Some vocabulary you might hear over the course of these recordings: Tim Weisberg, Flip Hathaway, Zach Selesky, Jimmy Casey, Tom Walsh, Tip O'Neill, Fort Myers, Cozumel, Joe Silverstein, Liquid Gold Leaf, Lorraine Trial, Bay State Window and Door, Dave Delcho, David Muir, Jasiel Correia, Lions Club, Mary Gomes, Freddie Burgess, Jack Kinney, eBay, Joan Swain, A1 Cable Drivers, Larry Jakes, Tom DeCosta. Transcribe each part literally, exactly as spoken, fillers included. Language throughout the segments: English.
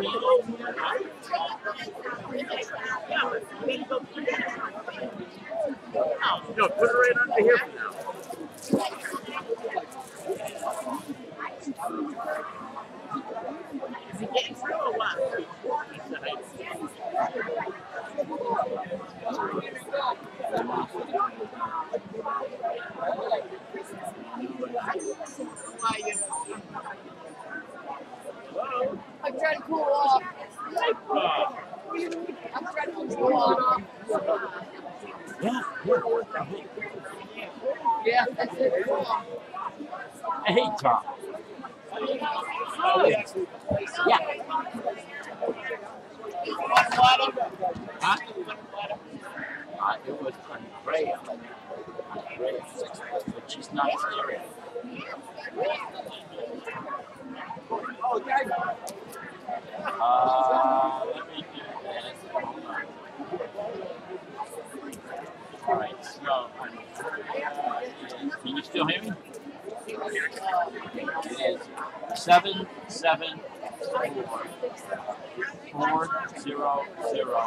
No, put it right under here for now. Is it getting through or what? Hello? I'm trying to cool off. Oh. I'm trying to cool off. Yeah, yeah, that's it. I hate Tom. Oh, yeah. Yeah. Huh? Uh, it was Andrea. Andrea, but she's not serious. Oh, okay. Uh, let me do this. Hold on. All right, so can you still hear me? It is seven seven four four zero zero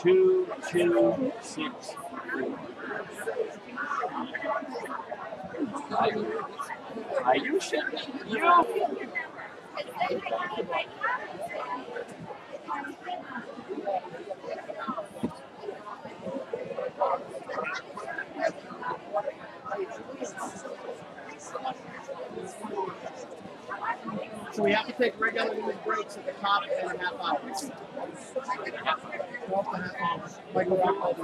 two two six four. Are you shipping? You? So we have to take regular breaks at the top and a half hours. twelve and a half hours. Michael Rockhold.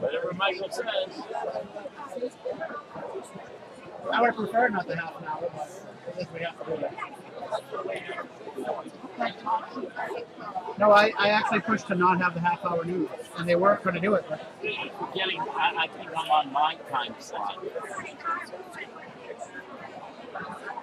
Whatever Michael says. I would prefer not to have an hour, but I think we have to do it. No, I, I actually pushed to not have the half hour news, and they weren't going to do it. But I'm getting, I, I think I'm on my time slot. How are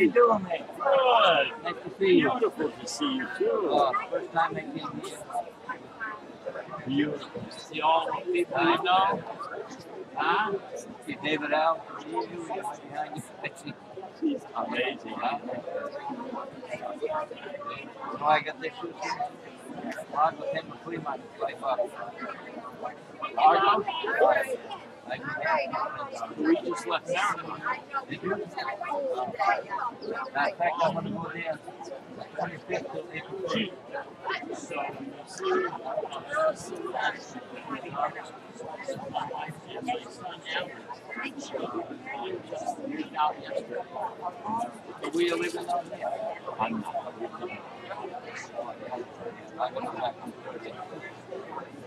you doing, mate? Good. Nice to see you. Beautiful to see you, too. Uh, first time I came here. Beautiful. See all the people I know? Huh? See David Al? He's amazing, huh? So I got this shoe here. Largo came to flea market, right up. Largo? We just left Maryland. Did you? Matter of fact, I'm going to go there twenty-fifth of April. So, my wife and my son, just moved out yesterday. But we are living down there. I'm not. I'm going to go back on Thursday.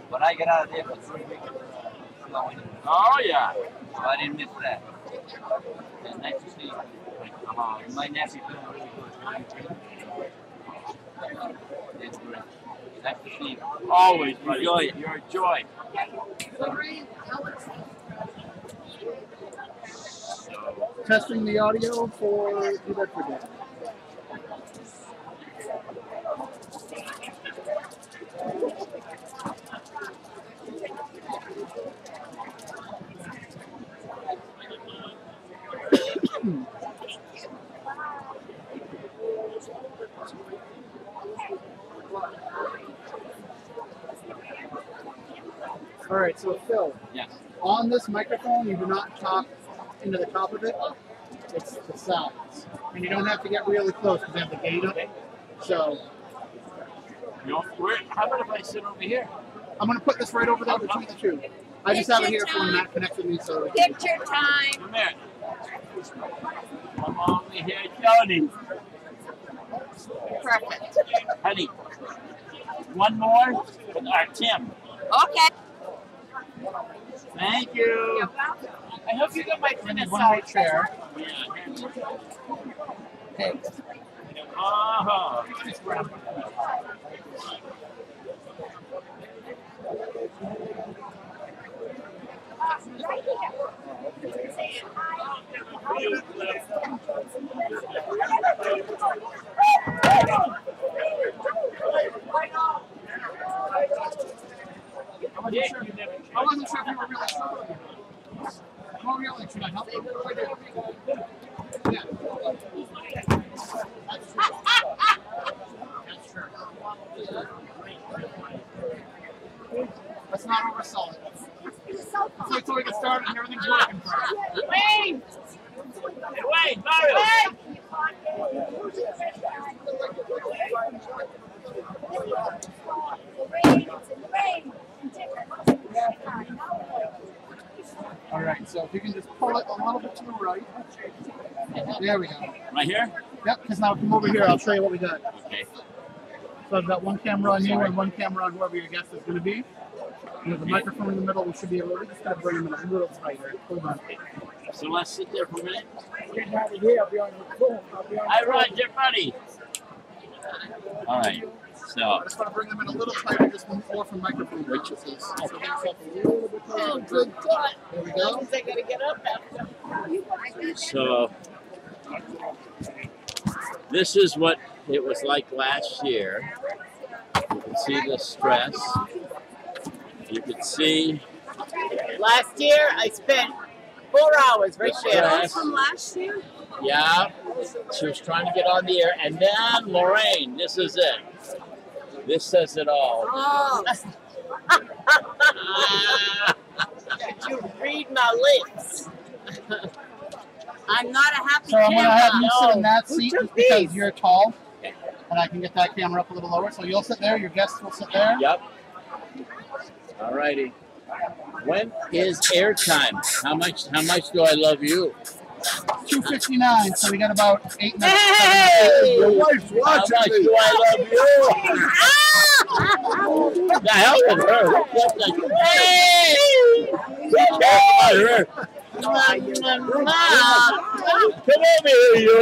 When I get out of there for three weeks, oh, yeah. So I didn't miss that. Yeah, nice to see you. Uh, my nephew's doing really good. It's great. Nice to see you. Always, buddy. Enjoy it. You're a joy. So, testing the audio for New Bedford Day. All right, so Phil, yes. On this microphone, you do not talk into the top of it, it's the sides. And you don't have to get really close because they have the gate up. So, you know, where, how about if I sit over here? I'm going to put this right over there between the two. I just have it here for when Matt connects with me. So picture time. Come here. Come over here, Jody. Perfect. Honey, one more with our Tim. Okay. Thank you. I hope you got my tennis side chair. Yeah. Hey. Uh-huh. I wasn't sure if you were really struggling. More really, should I help you? Yeah. That's true. Let's not oversell it. It's like till we get started and everything's working for us. Wait! Wait, Mario! Alright, so if you can just pull it a little bit to the right. There we go. Right here? Yep, because now come over here, I'll show you what we got. Okay. So I've got one camera on you and one camera on whoever your guest is going to be. You know, the microphone in the middle, we should be able to just kind of bring them in a little tighter. Hold on. So let's sit there for a minute. All right, get ready. All right. So I just want to bring them in a little tighter, just one more from microphone. Which is this? So oh, good God. There we go. They gotta get up after. So this is what it was like last year. You can see the stress. You can see. Last year, I spent four hours right there. That was from last year? Yeah. She was trying to get on the air. And then Lorraine, this is it. This says it all. Oh. Did you read my lips? I'm not a happy camera. So I'm going to have you sit in that seat because you're tall. And I can get that camera up a little lower. So you'll sit there. Your guests will sit there. Yep. All righty. When is airtime? How much? How much do I love you? Two fifty nine. So we got about eight minutes. Hey! Your wife's watching. How much me. Do I love you? Now helping her. Hey! Hey! Come over here, you.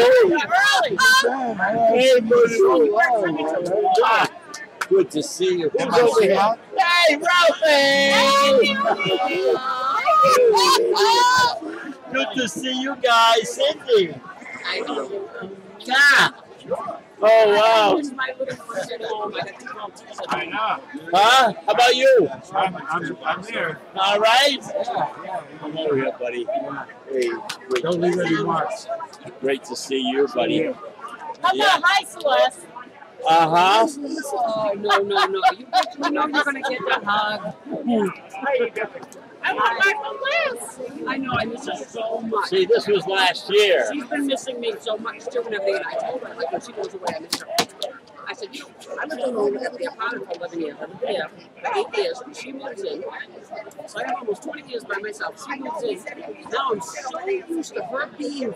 Hey, buddy. Good to see you. Come over here. Hey, Ralphie! Good to see you guys, Cindy. I know. Yeah. Oh wow. I know. Huh? How about you? I'm, I'm, I'm there. All right. Come over here, buddy. Hey, don't leave any marks. Great to see you, buddy. How about yeah. Hi, Celeste? Uh huh. Oh, no, no, no. You, you know you're going to get the hug. I want my Celeste. I know, I miss her so much. See, this was last year. She's been missing me so much, too, and everything. And I told her, like, when she goes away, I miss her. I said, you know, I've been doing everything about her for eleven years. I've been there for eight years. She moves in. So I have almost twenty years by myself. She moves in. Now I'm so used to her being there.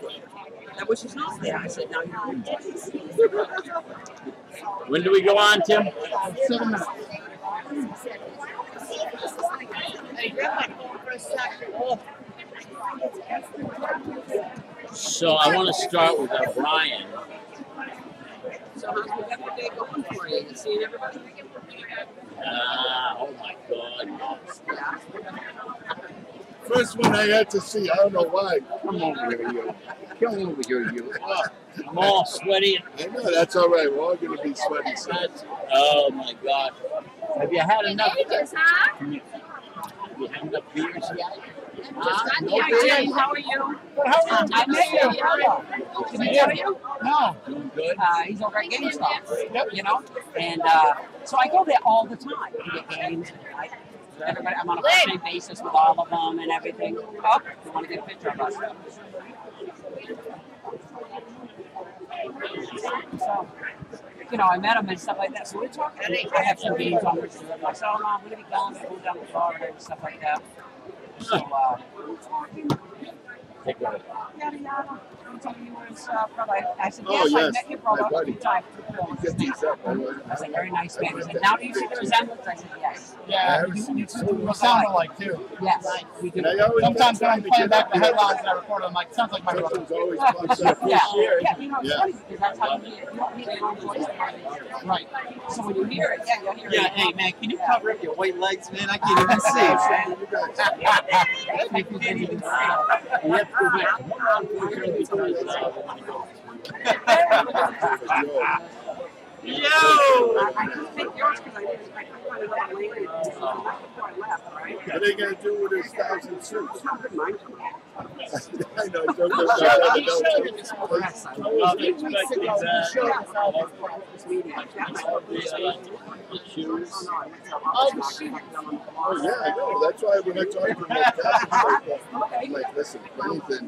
And when she's not there, I said, now you're on. When do we go on, Tim? Seven minutes. So I want to start with uh, Brian. So how's New Bedford Day going for you? You seeing everybody? Ah, oh my God. First one I had to see, I don't know why. Come over here, you. Come over here, you. I'm all sweaty. I know, that's all right. We're all going to be sweaty. So. Oh, my God. Have you had enough? Ages, huh? Have you had enough beers yet? Uh, just no beers. How are you? Well, how are you? I met you. How Can I tell you? No. Doing good. Uh, he's over at GameStop, yep. You know? And uh, so I go there all the time to get games. And I, everybody, I'm on a first-name basis with all of them and everything. Oh, you want to get a picture of us? So, you know, I met him and stuff like that. So we're talking. I have some games on which I'm like, so I'm going to be going to go down to Florida and stuff like that. So, uh, take care. he told me you were his uh, brother. I said, yes, oh, yes, I met your brother a few times. I said, very nice man. He said, now do you see the resemblance? I said, yes. Yeah, yeah, you sound so alike too. Yes, right. We do. Sometimes when I'm playing back the headlines and I record them, I'm like, sounds like my brother. Yeah, yeah, you know, it's funny because that's how you hear it. You don't hear your own voice. Right. So when you hear it, yeah, you'll hear it. Yeah, hey, man, can you cover up your white legs, man? I can't even see. You can see. You have to go back. Yo! I didn't think yours because I didn't I couldn't find it out later before I left, right? What are they gonna do with his thousand suits? I know, Joe Jesus. Three weeks ago he showed us all his breakfast meeting. Oh, the shoes. Oh yeah, I know. That's why when I talked to him, I'm like, listen, anything.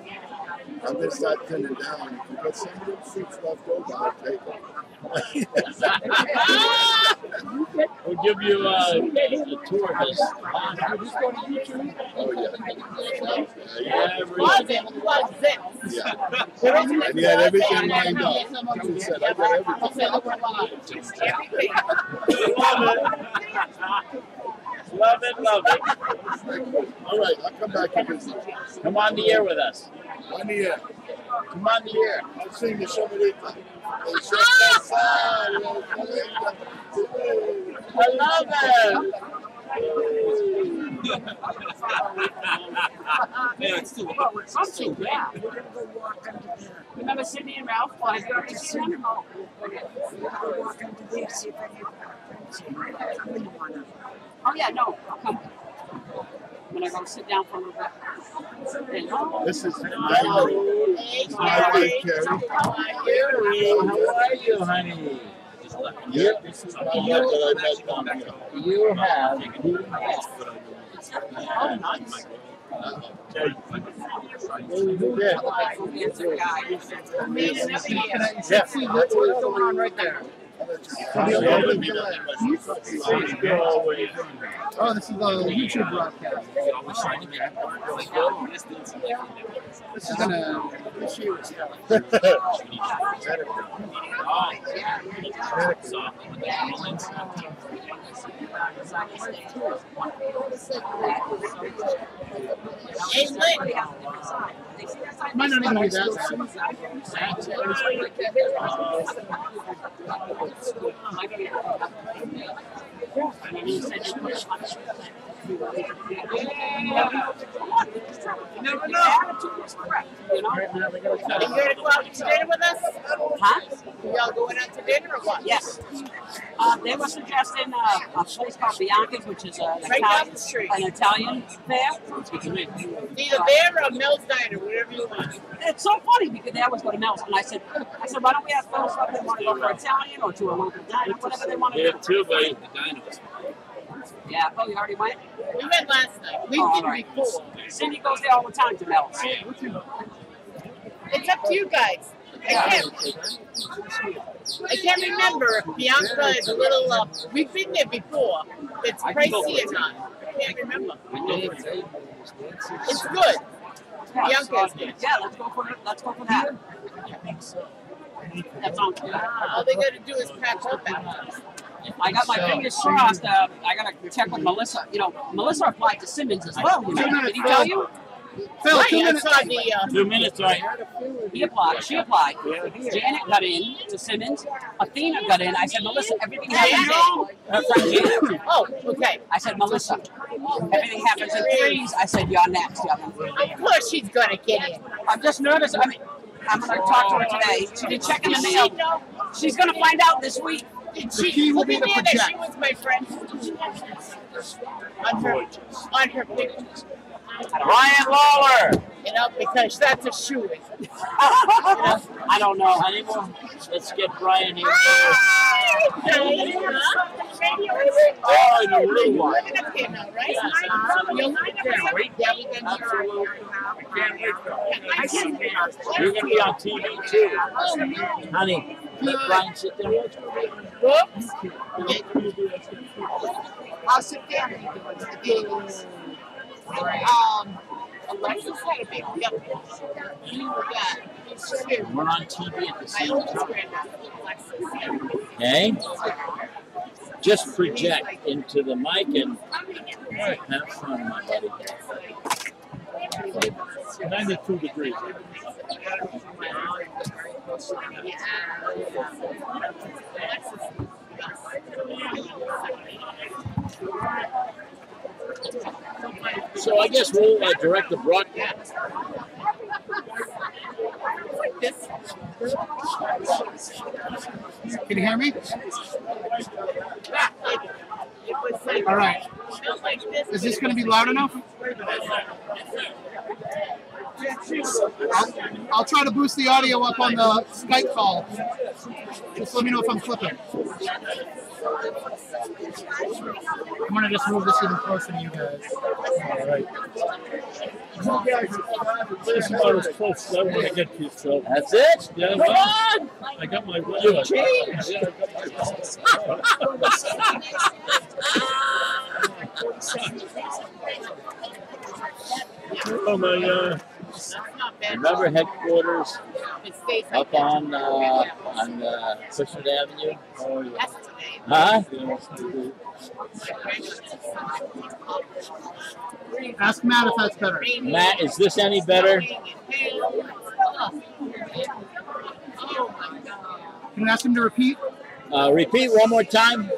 I'm going to start pinning down. If you got some little suits left over, I'll take them. We'll give you uh, a tour of this. Just go to YouTube. Oh, yeah. Yeah, everything. Yeah. And he had everything lined up. He said, I got everything. Everything. Love it. Love it, love it. All right, I'll come back and visit. Come on the air with us. On the air. Come on the air. I'll sing you some of it. I love it. Man, it's too hot. It's too bad. Remember Sydney and Ralph? Well, I got to see them. Oh, okay. I'll walk into there, see if I can get back. Oh yeah, no, I'll come when I go sit down for a little bit. This is Carrie. Hey, Carrie. How are you, honey? Yeah, this is my mother that I met down here. You have. You have. Yeah. Yeah. See what's going on right there. Oh, this is a YouTube broadcast. This is gonna. Hey, might not even be that. You never know. Attitude is correct. You know. Are you going to go out to dinner with us? Huh? Y'all going out to dinner or what? Yes. Uh, they were suggesting uh, a place called Bianca's, which is an Italian street, an Italian fair. Either there or Mel's Diner, whatever you want. It's so funny because they always go to Mel's, and I said, I said, why don't we ask Mel's if they want to go for Italian or to a local diner, whatever they want to do. Yeah, too, buddy. The dinos. Yeah. Oh, you already went? We went last night. We oh, didn't be cool. Cindy goes there all the time to Mel's. It's up to you guys. I can't, I can't remember if Bianca is a little, uh, we've been there before. It's pricey or not. I can't remember. It's good. Bianca's good. Yeah, let's go for it. Let's go for that. That's on. All they got to do is patch up after. I got my fingers crossed. Uh, I got to check with Melissa. You know, Melissa applied to Simmons as well. Did he tell you? Phil, right, two minutes on the, uh, two minutes, right? He applied. She applied. Janet got in to Simmons. Athena got in. I said, Melissa, everything happens. Her friend Janet. Oh, okay. I said, Melissa, everything happens in threes. I said, you're next. Of course she's going to get in. I'm just nervous. I mean, I'm going to talk to her today. She did check in the mail. She's going to find out this week. She, she will be there that she was my friend. On her, on her pictures. Brian Lawler! You know, because that's a shoe. You know? I don't know. Anymore. Let's get Brian here. Hi! Oh, in the room. You're living up here now, right? I can't wait. You're going to be on T V, too. Oh, no. Honey, let Brian sit there. Whoops. I'll sit there. Um, Alexis had a big yep. You were yeah. We're on T V at the same time. Okay. Just project into the mic and have fun, my buddy. ninety-two degrees. So I guess we'll uh, direct the broadcast. Can you hear me? All right. Is this going to be loud enough? I'll, I'll try to boost the audio up on the Skype call. Just let me know if I'm flipping. I'm going to just move this even closer to you guys. All right. This is about as close as I want to get to, so. That's it? Yeah, come on! I got my way. You've changed! Yeah, oh, my God. Remember headquarters up on uh, on uh, Cushman Avenue? Oh, yeah. Huh? Ask Matt if that's better. Matt, is this any better? Can I ask him to repeat? Uh, repeat one more time.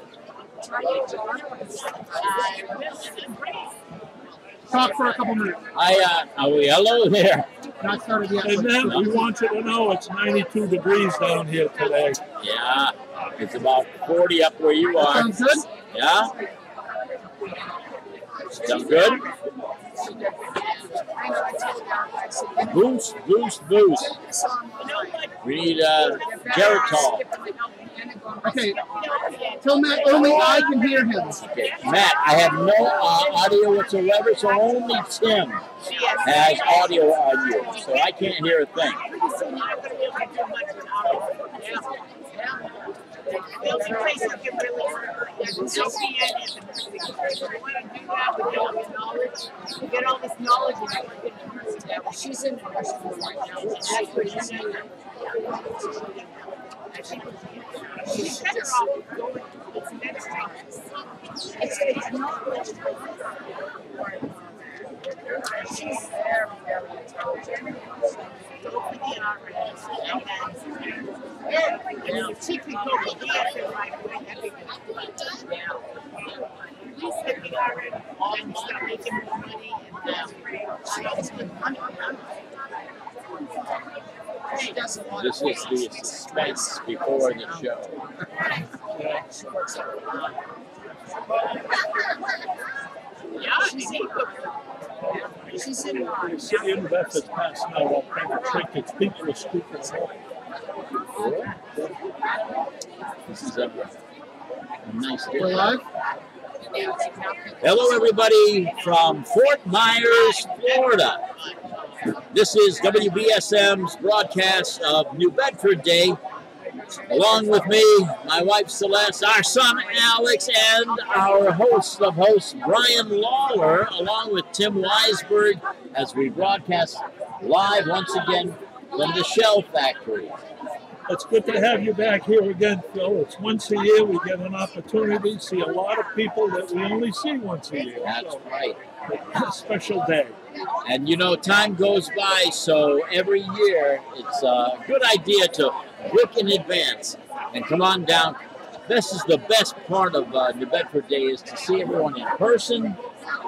Talk for a couple minutes. I, uh, are we hello there? Not started yet. And then we want you to know it's ninety-two degrees down here today. Yeah, it's about forty up where you are. Sounds good? Yeah. Sound good? Boost, boost, boost. We need uh, Geritol. Okay, till Matt, only I can hear him. Okay. Matt, I have no uh, audio whatsoever, so only Tim has audio on you, so I can't hear a thing. She's in She's better off going to the next time. It's not much She's very, very intelligent. Don't forget our relationship. And if she can go to the after life, I think that's what now. At least that we already start making more money and that's great. She always been money. This is the suspense before the show. Yeah, she's in She's in the city of Bedford past now while trying to trinkets. People are scooping away. This is a nice day. Hello, everybody from Fort Myers, Florida. This is W B S M's broadcast of New Bedford Day. Along with me, my wife Celeste, our son Alex, and our host of hosts, Brian Lawler, along with Tim Weisberg, as we broadcast live once again from the Shell Factory. It's good to have you back here again, Phil. It's once a year we get an opportunity to see a lot of people that we only see once a year. That's so, right. It's a special day. And you know, time goes by, so every year it's a good idea to book in advance and come on down. This is the best part of uh, New Bedford Day is to see everyone in person.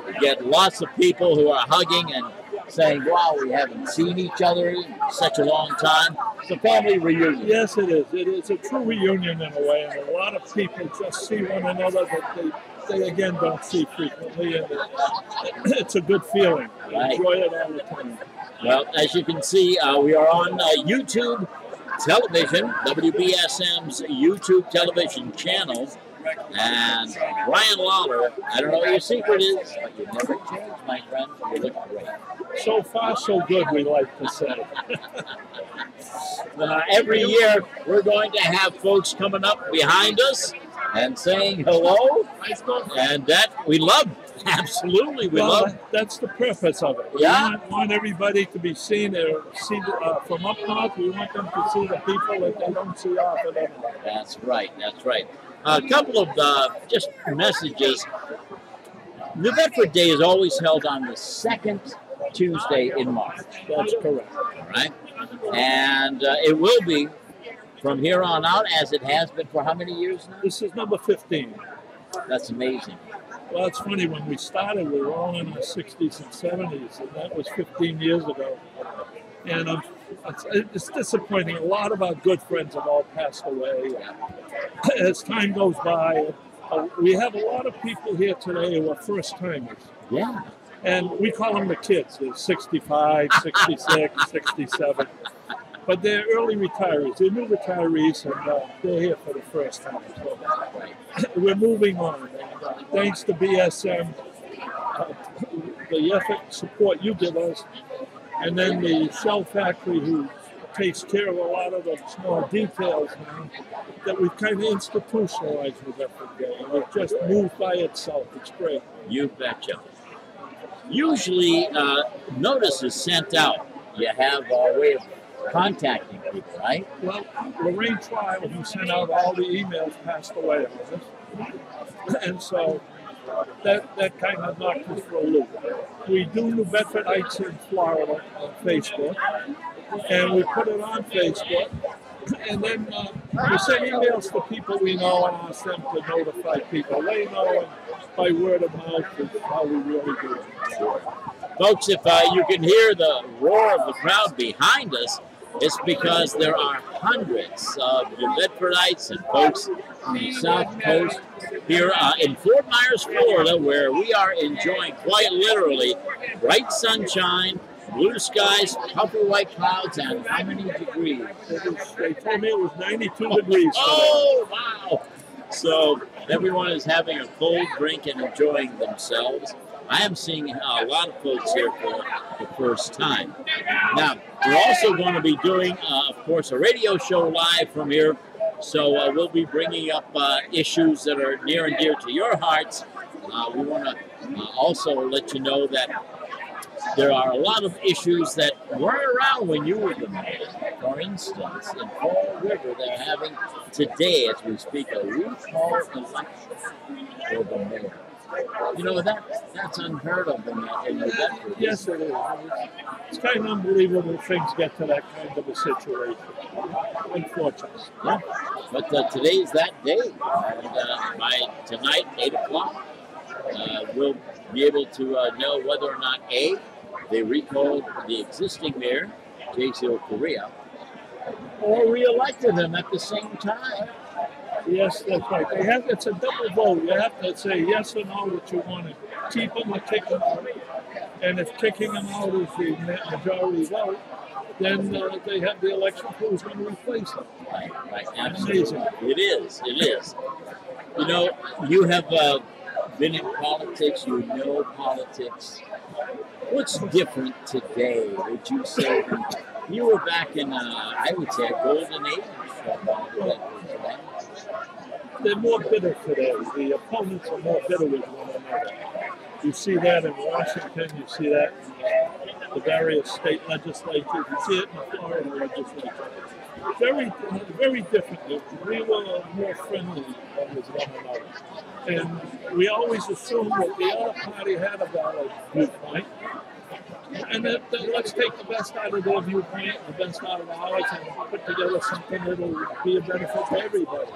We get lots of people who are hugging and saying, wow, we haven't seen each other in such a long time. It's a family reunion. Yes, it is. It is a true reunion in a way, and a lot of people just see one another that they, they again, don't see frequently, and it's a good feeling. Right. Enjoy it all the time. Well, as you can see, uh, we are on uh, YouTube television, W B S M's YouTube television channel, and Brian Lawler, I don't know what your secret is, but you never change, my friend. You look great. So far, so good, we like to say. uh, every year, we're going to have folks coming up behind us and saying hello, and that we love Absolutely, we well, love it. That's the purpose of it. We yeah. want, want everybody to be seen or see uh, from up north. We want them to see the people that they don't see off of them. That's right. That's right. Uh, a couple of uh, just messages. New Bedford Day is always held on the second Tuesday in March. That's correct. All right, and uh, it will be from here on out, as it has been for how many years now? This is number fifteen. That's amazing. Well, it's funny, when we started, we were all in our sixties and seventies, and that was fifteen years ago. And um, it's, it's disappointing. A lot of our good friends have all passed away. As time goes by, uh, we have a lot of people here today who are first-timers. Yeah. And we call them the kids. They're sixty-five, sixty-six, sixty-seven. But they're early retirees. They're new retirees, and uh, they're here for the first time. So we're moving on. And, uh, thanks to B S M, uh, the effort support you give us, and then the Shell Factory, who takes care of a lot of the small details now, that we've kind of institutionalized with every day. And it just moved by itself. It's great. You betcha. Usually, uh, notice is sent out. You have a way of contacting people, right? Well, Lorraine Trial, who sent out all the emails, passed away on us. And so that, that kind of knocked us for a loop. We do New Bedfordites in Florida on Facebook, and we put it on Facebook. And then uh, we send emails to people we know and ask them to notify people they know, and by word of mouth is how we really do it. Sure. Folks, if uh, you can hear the roar of the crowd behind us, it's because there are hundreds of New Bedfordites and folks from the South Coast here uh, in Fort Myers, Florida, where we are enjoying quite literally bright sunshine, blue skies, purple white clouds, and how many degrees? They told me it was ninety-two degrees. Oh, wow! So everyone is having a cold drink and enjoying themselves. I am seeing a lot of folks here for the first time. Now, we're also going to be doing, uh, of course, a radio show live from here. So uh, we'll be bringing up uh, issues that are near and dear to your hearts. Uh, we want to uh, also let you know that there are a lot of issues that weren't around when you were the mayor. For instance, in Fall River, they're having today, as we speak, a recall election for the mayor. You know, that that's unheard of in New Bedford. Yes, it is. It's kind of unbelievable things get to that kind of a situation. Unfortunately. Yeah. But uh, today's that day. And uh, by tonight, eight o'clock, uh, we'll be able to uh, know whether or not, A, they recalled the existing mayor, Jasiel Correia, or re-elected him at the same time. Yes, that's right. They have, it's a double vote. You have to say yes or no that you want to keep them or kick them out. And if kicking them out is the majority vote, then uh, they have the election for who's going to replace them. Right, right. Absolutely. Amazing. It is. It is. You know, you have uh, been in politics. You know politics. What's different today, would you say? You were back in, uh, I would say, a golden age. They're more bitter today. The opponents are more bitter with one another. You see that in Washington. You see that in uh, the various state legislatures. You see it in the Florida legislature. Very, very differently. We were more friendly with one another. And we always assumed that the other party had about a viewpoint. And then, then let's take the best out of their viewpoint, the best out of ours, and put together something that will be a benefit to everybody.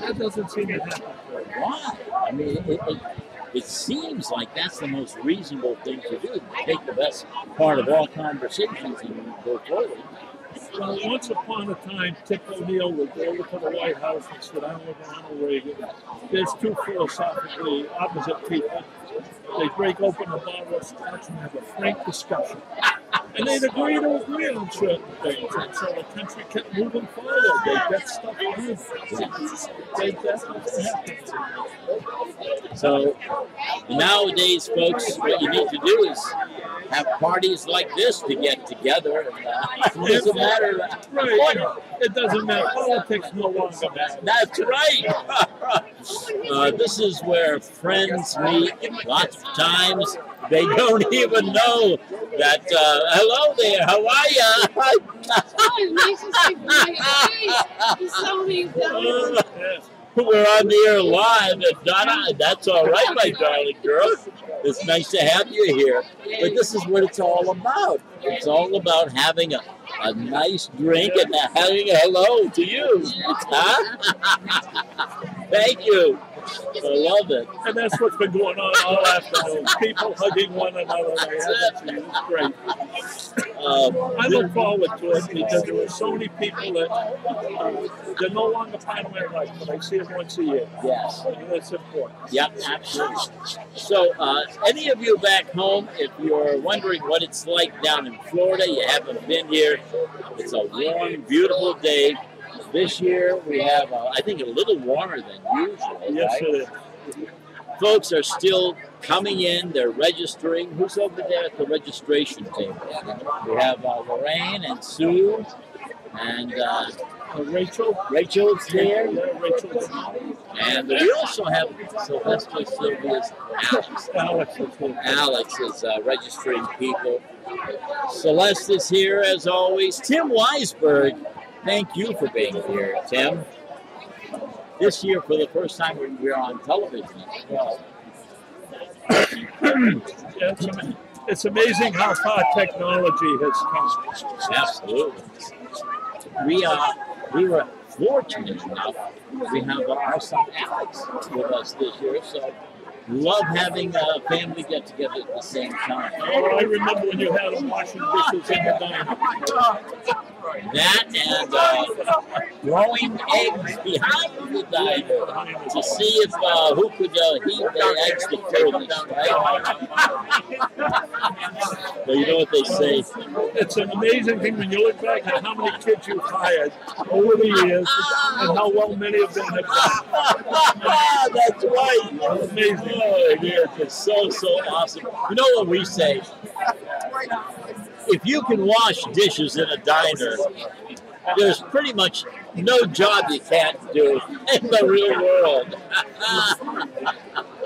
That doesn't seem to happen. Why? I mean, it, it, it seems like that's the most reasonable thing to do. Take the best part of all conversations and go forward. Well, once upon a time, Tip O'Neill would go over to the White House and sit down with Ronald Reagan. There's two philosophically opposite people. They break open a bottle of scotch and have a frank discussion. And they'd agree to agree on certain things. And so the country kept moving forward. They'd get stuff done. They'd get stuff. So nowadays, folks, what you need to do is have parties like this to get together. And, uh, it doesn't matter. Right. It doesn't matter. Politics no longer matter. That's right. uh, this is where friends meet. Lots of times they don't even know that. Uh, hello there. How are you? We're on the air live, and Donna, that's all right, my darling girl. It's nice to have you here. But this is what it's all about. It's all about having a, a nice drink and having a hello to you. Huh? Thank you. I love it. And that's what's been going on all afternoon. People hugging one another. That's it. It's great. Um, I look forward to it because there were so many people that uh, they're no longer part of my life, but I see them once a year. Yes. And that's important. Yep, absolutely. So uh, any of you back home, if you're wondering what it's like down in Florida, you haven't been here, it's a warm, beautiful day. This year we have, uh, I think, a little warmer than usual. Yes, right? It is. Folks are still coming in. They're registering. Who's over there at the registration table? We have uh, Lorraine and Sue and uh, uh, Rachel. Rachel's there. Rachel's here. And we also have Sylvester Sylvia's Alex. Alex is, Alex is uh, registering people. Celeste is here, as always. Tim Weisberg. Thank you for being here, Tim. This year, for the first time, we're on television as well. Yeah, it's, am it's amazing how far technology has come. Absolutely. We, uh, we were fortunate enough. We have our son Alex with us this year, so love having a family get together at the same time. Oh, I remember when you had them washing dishes in the diner. That and uh, growing eggs behind the diner to see if uh, who could uh, heat the eggs the furthest, right? Well, you know what they say. It's an amazing thing when you look back at how many kids you've hired over the years and how well many of them have done. That's right. It's amazing. Oh, dear. It's so, so awesome. You know what we say? If you can wash dishes in a diner, there's pretty much no job you can't do in the real world.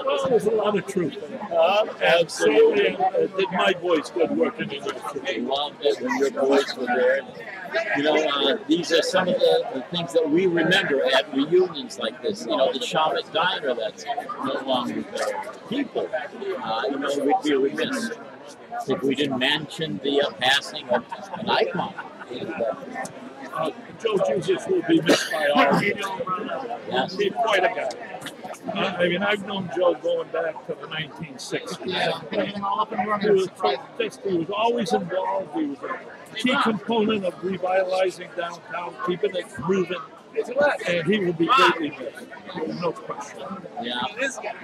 Well, there's a lot of truth. Uh, absolutely. It did my voice good working in it. I loved it when your boys were there. You know, uh, these are some of the, the things that we remember at reunions like this. You know, the Shamus Diner that's no longer there. People, uh, you know, we'd be remiss if we didn't mention the uh, passing of an icon. Uh, Joe Jesus will be missed by all. Yes. He's quite a guy. Uh, I mean, I've known Joe going back to the nineteen sixties. Yeah. He was, he was always involved. He was a key component of revitalizing downtown, keeping it moving. And he will be greatly missed. No question. Yeah.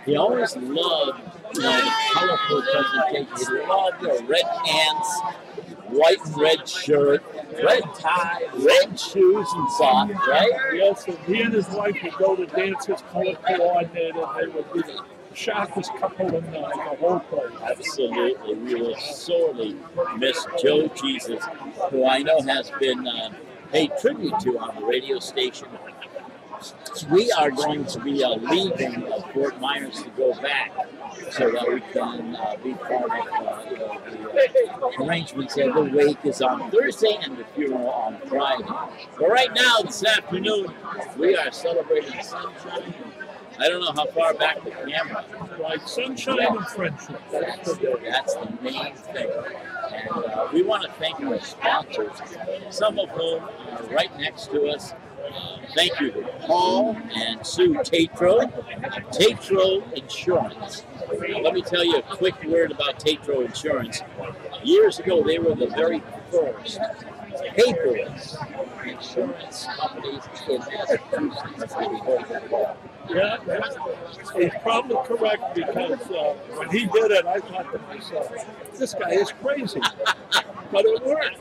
He always loved, you know, the colorful presentation. He loved the red pants, white and red shirt, red tie, red shoes and socks, right? Yes, and he and his wife would go to dances, color coordinated, and they would be the sharpest couple in the, the whole place. Absolutely. We will sorely miss Joe Jesus, who I know has been uh, paid tribute to on the radio station. We are going to be uh, leaving uh, Fort Myers to go back so that we can uh, be part of uh, you know, the uh, arrangements. And the wake is on Thursday and the funeral on Friday. But right now, this afternoon, we are celebrating sunshine. I don't know how far back the camera. Like sunshine yeah. and friendship. That's, that's the main thing. And uh, we want to thank our sponsors, some of whom are right next to us. Uh, thank you to Paul and Sue Tatro, Tatro Insurance. Now, let me tell you a quick word about Tatro Insurance. Years ago, they were the very first paperless insurance companies in Massachusetts. Yeah, he's probably correct because uh, when he did it, I thought to myself, this guy is crazy. But it worked.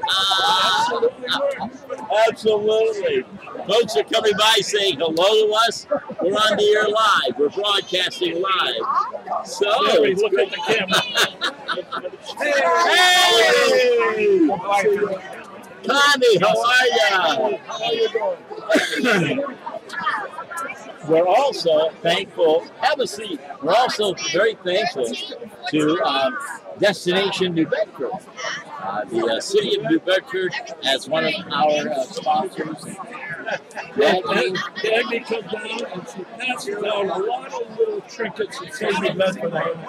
Absolutely worked. Absolutely. Folks are coming by saying hello to us. We're on the air live. We're broadcasting live. So, yeah, look at the camera. Hey! Hey! Johnny, how are you? How are you doing? We're also thankful, have a seat, we're also very thankful to uh, Destination New Bedford. Uh, the uh, city of New Bedford as one of our uh, sponsors. That means they can come down and she passes out a lot of little trinkets and say New Bedford on,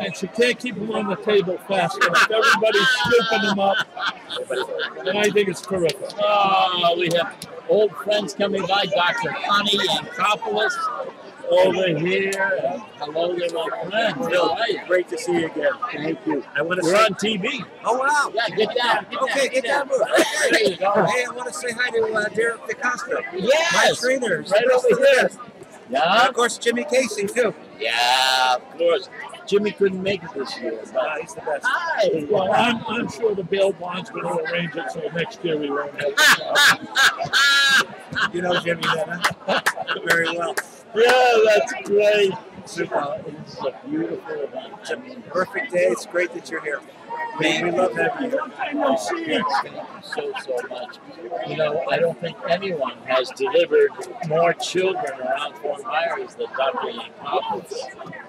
and she can't keep them on the table fast enough. Everybody's scooping them up, and I think it's terrific. Oh, we have old friends coming by, Doctor Connie and Anthopoulos over here. And hello, your old friends. Bill, great to see you again. Thank you. I want to We're say on T V. Oh, wow. Yeah, get down. Get okay, down, get down. down. There you go. Hey, I want to say hi to uh, Derek DeCosta. Yes. My trainers. Right over here. Yeah. And of course, Jimmy Casey, too. Yeah, of course. Jimmy couldn't make it this year, but uh, he's the best. Hi. Well, I'm, I'm sure the bail bonds will arrange it, so next year we won't have it. You know Jimmy, then, huh? Very well. Yeah, that's great. Super. It's a beautiful event. It's a perfect day. It's great that you're here. Man, we love having you. Thank you so, so much. You know, I don't think anyone has delivered more children around Fort Myers than Doctor Yankovic.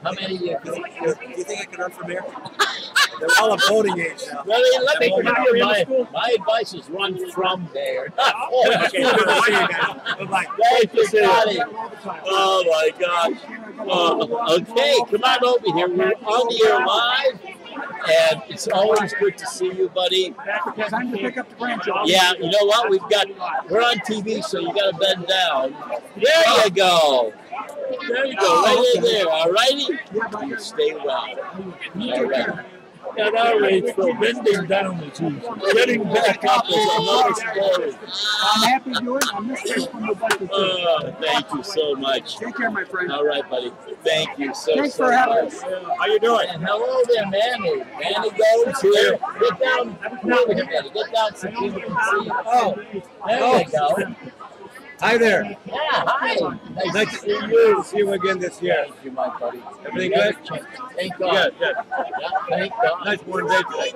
How many of you do you think I can run from here? They're all of voting age now. Really? Let me tell you, my, my advice is run from there. Oh, okay. Bye-bye. Thank you, Scotty. Oh, my gosh. Uh, okay, come on over here. We're on the air live. And it's always good to see you, buddy. Time to pick up the grandchildren. Yeah, you know what? We've got, we're on T V, so you got to bend down. There you go. There you go. Right in there. All righty? You stay well. All right. At our age, so bending down is easy. Getting back up is another story. I'm happy doing it. I'm missing from the budget. Oh, thank you so much. Take care, my friend. All right, buddy. Thank you so, Thanks so for having much. Us. How you doing? And hello there, Manny. Manny goes here. Get down. No, Manny. Get down so people can see you. Oh, there you go. Hi there. Yeah, hi. Nice, nice to see you. See you again this year. Thank you, my buddy. Everything good? Thank God. Yeah, yeah. Yeah, thank God. Nice warm day today.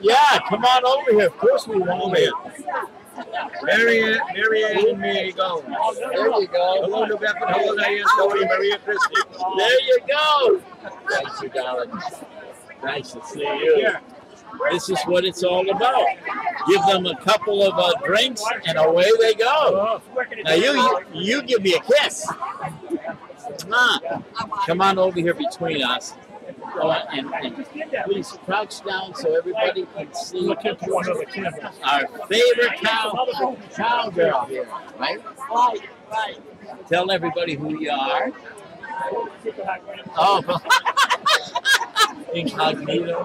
Yeah, come on over here. Of course we want it. Marianne, Marianne and Mary Gomes. There we go. Hello, New Bedford. Hello, Diane, Tony, Maria, Christie. There you go. Thank you, darling. Nice to see you. This is what it's all about. Give them a couple of uh, drinks, and away they go. Now you, you, you give me a kiss. Ah, come on over here between us, oh, and, and please crouch down so everybody can see our favorite cow, cowgirl here. Right? Right, right. Tell everybody who you are. Oh. Incognito. Uh,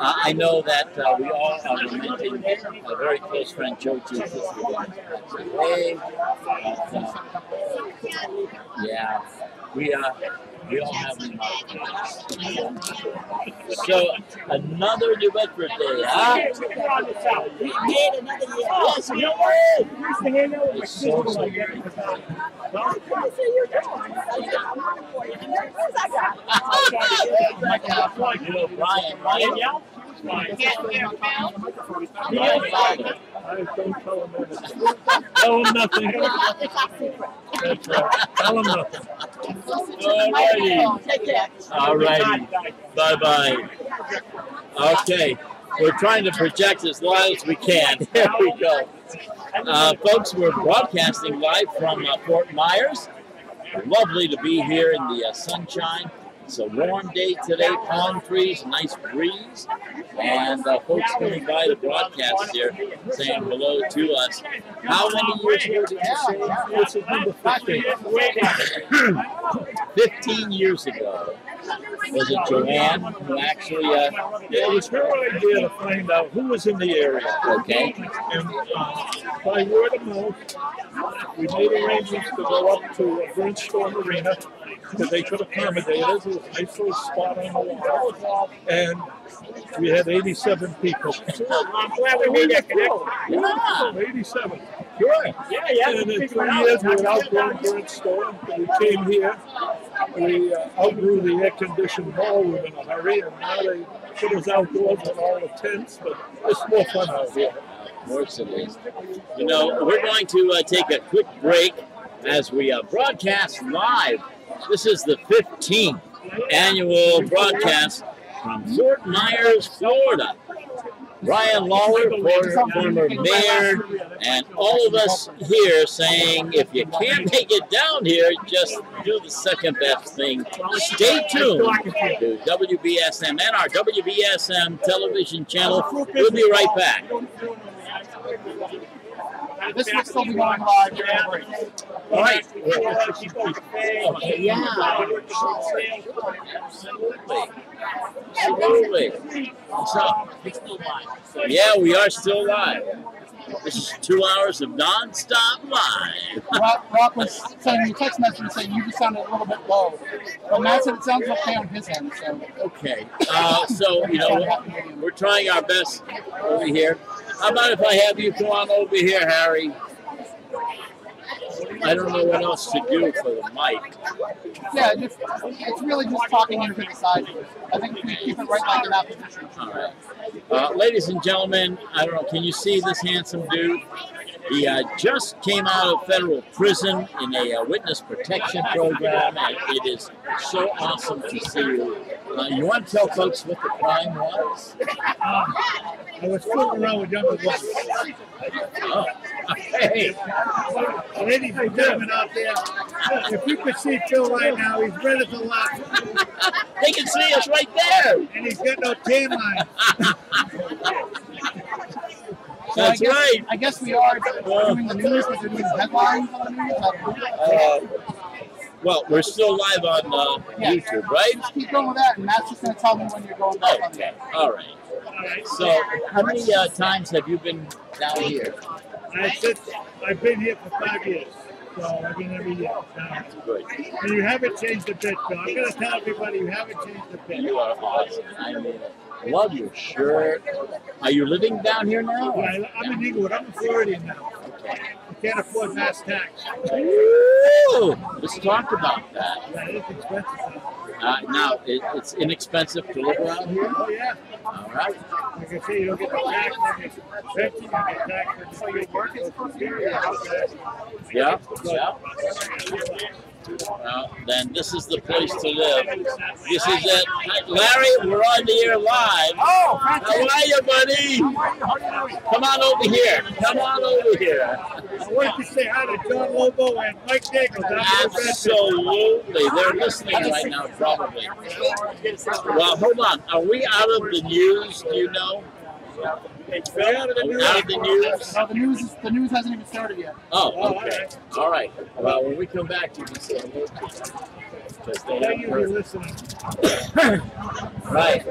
I know that uh, we all are lamenting a very close friend, Joe Jesus, who passed away. But, uh, yeah, we are. We all have them. So another New Bedford Day, huh? We made another year. Yes, we did. It's so, so good. You know, Brian, Brian, yeah? Get their mouth. I don't tell him anything. Tell him nothing. That's right. Tell him nothing. All righty. Take care. All righty. Bye bye. Okay. We're trying to project as loud as we can. There we go. Uh, folks, we're broadcasting live from uh, Fort Myers. Lovely to be here in the uh, sunshine. It's a warm day today, palm trees, nice breeze, and uh, folks coming by the broadcast here saying hello to us. How many years ago did you say this is number fifteen? fifteen years ago. Was it Joanne who actually... Uh, yeah, it was her idea to find out who was in the area. Okay. And uh, by word of mouth, we made arrangements to go up to a Brainstorm Arena because they could accommodate us. It was a nice little spot on the wall. And we had eighty-seven people. I'm glad we made that connection. eighty-seven. Yeah, yeah, yeah. And in three years, we outgrew the current store. We came here. We uh, outgrew the air-conditioned ballroom in a hurry, and now they put us outdoors with all the tents. But it's more fun out here. More cities. You know, we're going to uh, take a quick break as we uh, broadcast live. This is the fifteenth annual broadcast from Fort Myers, Florida. Brian Lawler, former mayor, and all of us here saying, if you can't make it down here, just do the second best thing. Stay tuned to W B S M and our W B S M television channel. We'll be right back. This looks like one live. All right. Yeah. Absolutely. Absolutely. So, yeah, we are still live. This is two hours of non-stop live. Rock, Rock was sending me a text message saying you just sounded a little bit low. Well, Matt said it sounds okay on his end. So. Okay. Uh, so, you know, we're trying our best over here. How about if I have you come on over here, Harry? I don't know what else to do for the mic. Yeah, just, it's really just talking into the side. I think we keep it right like in that position. All right. Uh, ladies and gentlemen, I don't know, can you see this handsome dude? He uh, just came out of federal prison in a uh, witness protection program, and it is so awesome to see you. Uh, you want to tell folks what the crime was? Um, I was fooling around with younger girls. Oh, hey. Ladies and gentlemen out there, if you could see Phil right now, he's red as a lobster. They can see us right there. And he's got no tan line. So That's I guess, right. I guess we are doing the news, we're doing headlines on the news. Uh, well, we're still live on uh, yeah. YouTube, right? Just keep going with that, and Matt's just going to tell me when you're going back oh, on okay. That. All right. All right. So how many uh, times have you been down here? I said, I've been here for five years. So I've been every year. Now. Good. And you haven't changed a bit, so I'm going to tell everybody you haven't changed a bit. You are awesome. I mean it. Love your shirt. Are you living down here now? Yeah, I'm in Inglewood. I'm in Florida now. Okay. I can't afford mass tax. Ooh, let's talk about that. Yeah, it's expensive. Uh, now, it, it's inexpensive to live around here? Oh, yeah. All right. Like I say, you don't get the tax. You don't get tax for the market. Yeah, yeah. Well, then this is the place to live. This is it. Larry, we're on the air live. Oh, how are you, buddy? Come on over here. Come on over here. I want to say hi to John Lobo and Mike Nichols. Absolutely. They're listening right now, probably. Well, hold on. Are we out of the news? Do you know? We're out of the news. Out of the news. Well, the news, is, the news hasn't even started yet. Oh, okay. All right. Well, when we come back, you can say a little bit. Just a little bit. Right.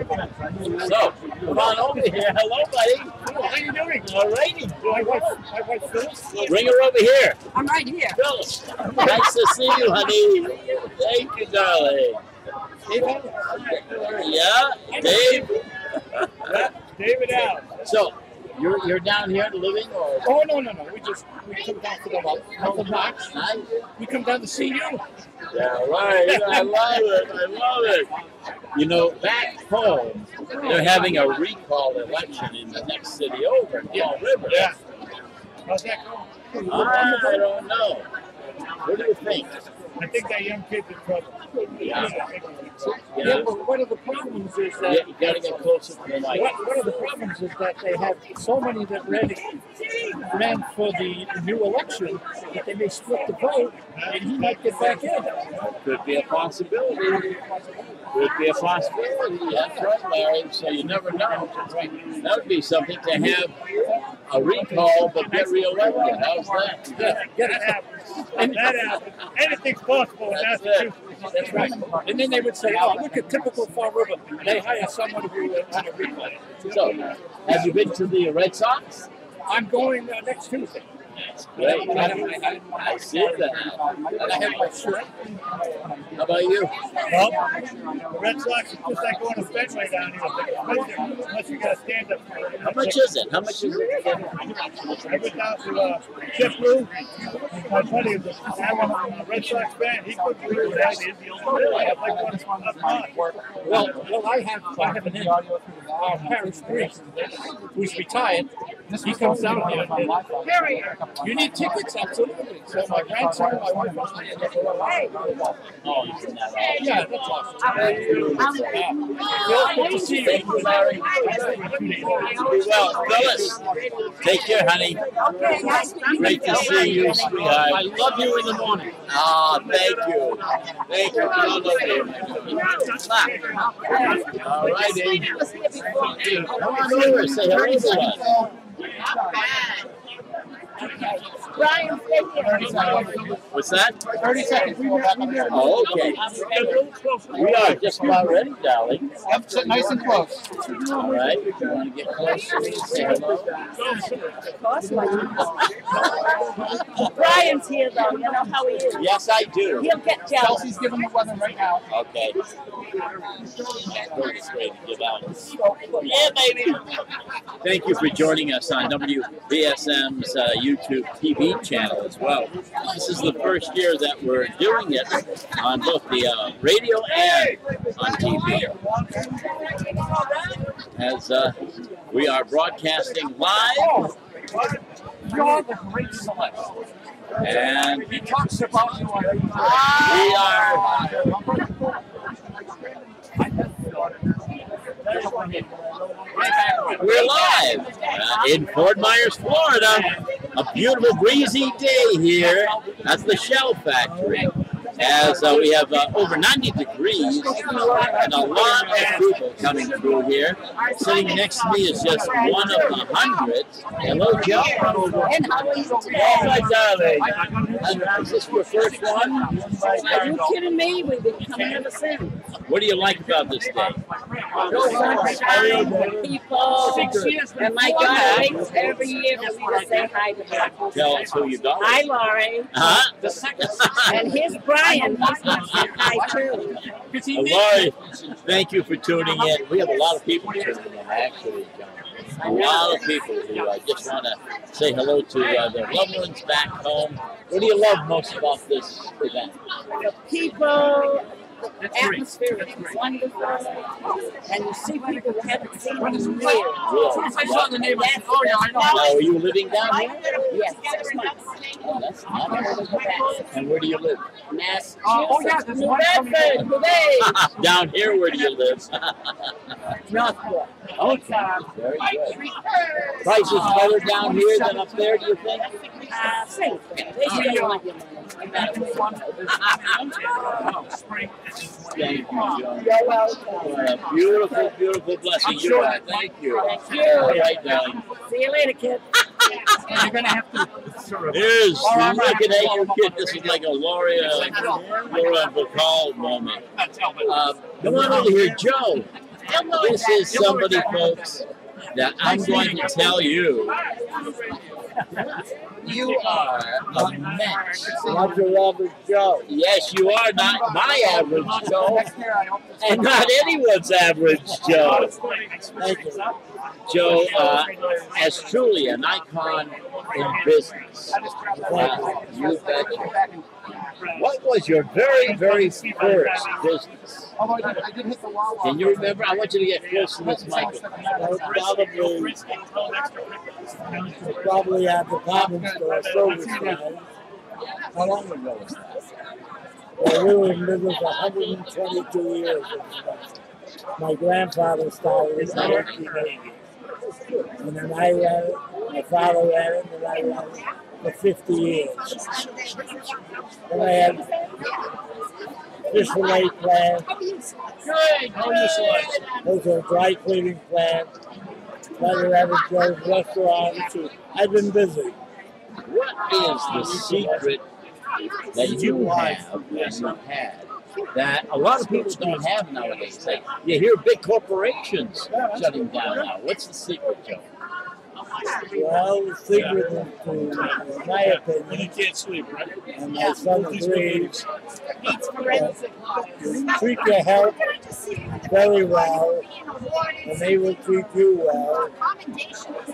So, come on over here. Hello, buddy. Hello, how you doing? All righty. I watch Phyllis. Bring her over here. I'm right here. Phyllis, nice to see you, honey. Thank you, darling. Yeah, Dave. David out. So, you're you're down here living, or? Oh no no no, we just we come down to the month of March. We come down to see you. Yeah, right. I love it. I love it. You know, back home, they're having a recall election in the next city over in Fall River. Yeah. How's that going? I don't know. What do you think? I think that young kid's in trouble. Yeah. Yeah. Yeah, but one of the problems is that yeah, you gotta get closer to the light. One of the problems is that they have so many that ready ran for the new election that they may split the vote and he might get back in. Could be a possibility. Could be a possibility. That's right, Larry. So you never know. That would be something to have a recall but get reelected. How's that? Yeah, get it happens. That happens. Anything's possible. That's it. That's right. And then they would say, oh, look at typical Fall River. They hire someone who uh, on a replay. So, have you been to the Red Sox? I'm going uh, next Tuesday. That's great. I, I, I, I see that. And I have my shirt. How about about you? Well, the Red Sox is just like going to Fenway down here. Unless you got a stand up. How much is it? How much is it? I went down to uh, Jeff Blue. My buddy is a Red Sox fan. He couldn't believe that. He's the only one. I like one up front. Well, well, I have I have an in uh, Harris Priest, who's retired. He comes down here. Harry, you need tickets, absolutely. So my grandson, my wife, oh, yeah, that's awesome. Well, good to see you, Larry. Well, Phyllis, take care, honey. Great to see you, sweetheart. I love you in the morning. Ah, oh, thank you. Thank you. I love you. All righty. Come on over. Say hello to us. Brian, what's that? thirty seconds. Oh, okay. We are just about ready, darling. Yep, sit nice and close. All right. You want to get close to me and say hello? Brian's here, though. You know how he is. Yes, I do. He'll get jealous. Chelsea's giving the weather right now. Okay. That's way to give out. Yeah, baby. Thank you for joining us on W B S M's uh, YouTube T V channel as well. This is the first year that we're doing it on both the uh, radio and on T V. As uh, we are broadcasting live. You're the great select. And he talks about you. We are. We're live uh, in Fort Myers, Florida. A beautiful breezy day here at the Shell Factory. As uh, we have uh, over ninety degrees and a lot of people coming through here. Sitting next to me is just one of the hundreds. Hello, Joe. And how are you today? How are. Is this your first one? Are you kidding me? We've been coming ever since. What do you like about this day? People. And my guys, every year that we will say hi to them. Tell us who you got. Hi, Lorraine. Huh? And his brother. Laurie, thank you for tuning in. We have a lot of people tuning in, actually, John. A lot of people who I just want to say hello to uh, their loved ones back home. What do you love most about this event? People. The atmosphere is wonderful, and you see people you haven't seen in years. I saw the neighbor. Oh, yeah, I know. Now, are you living down here? Yes. Oh, that's nice. And where do you live? Massachusetts. Oh, yeah, there's one coming down here. Where do you live? Northport. Okay. Very good. Prices better down here than up there, do you think? Uh, same thing. They should not want you. Thank you, You're welcome. Beautiful, beautiful blessing. You are. Thank you. Thank you. All right, darling. See you later, kid. You're going to have to. There's oh, looking at your kid. This is like a Laura Bacall moment. Uh, come on over here, Joe. This is somebody, folks, that I'm going to tell you. You are a match. Not your average Joe. Yes, you are not my average Joe. And not anyone's average Joe. Thank you. Joe uh, as truly an icon in business. Wow, you betcha. What was your very, very first business? Can you remember? I want you to get close to this microphone. Probably, probably at the department store or service store. How long ago was that? Well, we were in the business one hundred twenty-two years. My grandfather started in nineteen eighty. And then I ran it, my father ran it, and I ran it for fifty years. And I had fish fillet plant, those are dry cleaning plants, leather average restaurants. I've been busy. What is the secret that you have that you had that a lot of people don't have nowadays? Like, you hear big corporations shutting down now. What's the secret, Joe? Well, it's thicker yeah. than, to, in my yeah. opinion. When you can't sleep, right? And my yeah. son agrees. Needs forensic lawyers. Treat your health very well, and they will treat you well.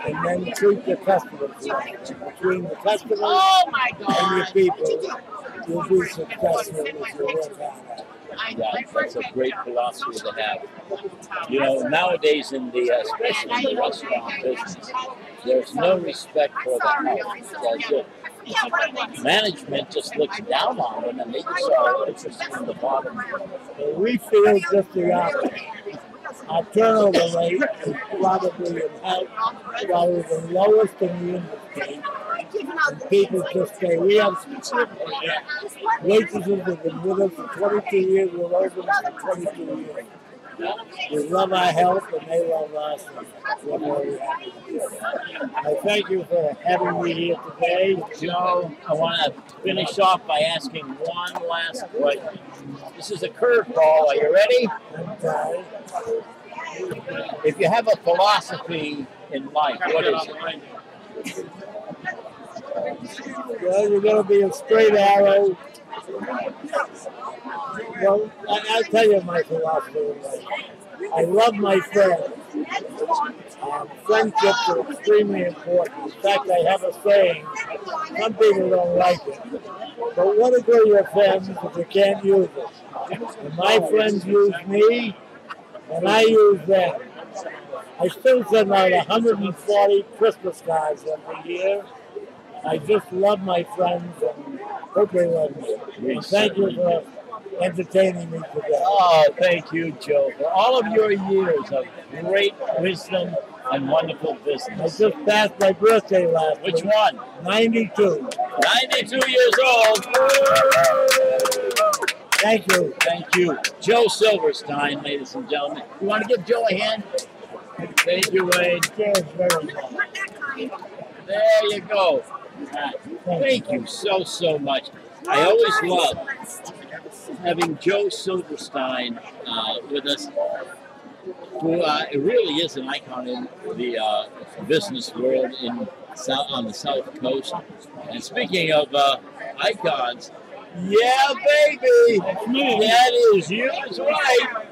And then treat your customers well. Between the customers oh my and your people, you'll be successful with your work. Yeah, that's a great philosophy to have. You know, nowadays in the, uh, especially in the restaurant business, there's no respect for the health. Management just looks down on them and they just are interested in the bottom. We feel just the opposite. Our turnover rate is probably about probably the lowest in the industry. And people just say, we have waitresses that have been with us for twenty-two years, we're open for twenty-two years. We love our health and they love us. We're very happy to do that. I thank you for having me here today. Joe, I want to finish off by asking one last question. This is a curveball. Are you ready? If you have a philosophy in life, what is it? Well, you're going to be a straight arrow. Well, I, I'll tell you my philosophy in life. I love my friends. Um, friendships are extremely important. In fact, I have a saying, some people don't like it, but what if they're your friends if you can't use it? And my friends use me, and I use them. I still send out one hundred forty Christmas cards every year. I just love my friends and hope they love me. Yes, thank you for entertaining me today. Oh, thank you, Joe, for all of your years of great wisdom and wonderful business. I just passed my birthday last week. Which one? ninety-two. ninety-two years old. Thank you. Thank you. Joe Silverstein, ladies and gentlemen. You want to give Joe a hand? Thank you, Wayne. Cheers, very much. There you go. Thank you so, so much. I always love having Joe Silverstein uh, with us, who uh, really is an icon in the uh, business world in south, on the South Coast. And speaking of uh, icons, yeah, baby, that is you. That's right.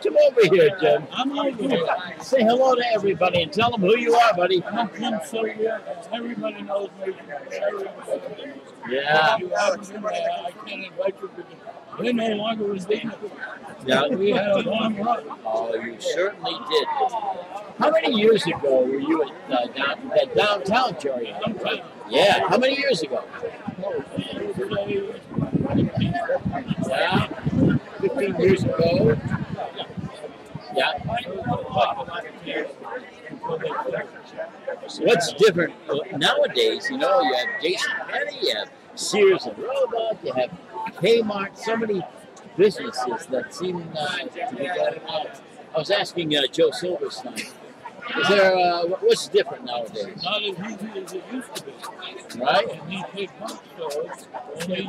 Jim, come over here, Jim. I'm over here. Say hello to everybody and tell them who you are, buddy. I'm Jim Sylvia. Everybody knows me. Yeah. I can't invite you because we no longer was there. Yeah. We had a long run. Oh, you certainly did. How many years ago were you at uh, down, that downtown area? Yeah. How many years ago? Yeah. fifteen years ago. Yeah. What's different nowadays, you know, you have Jason Kennedy, you have Sears and Roebuck, you have Kmart, so many businesses that seem uh, to be getting out. I was asking uh, Joe Silverstein, is there, uh, what's different nowadays? Not as easy as it used to be. Right? And these big bookstores, they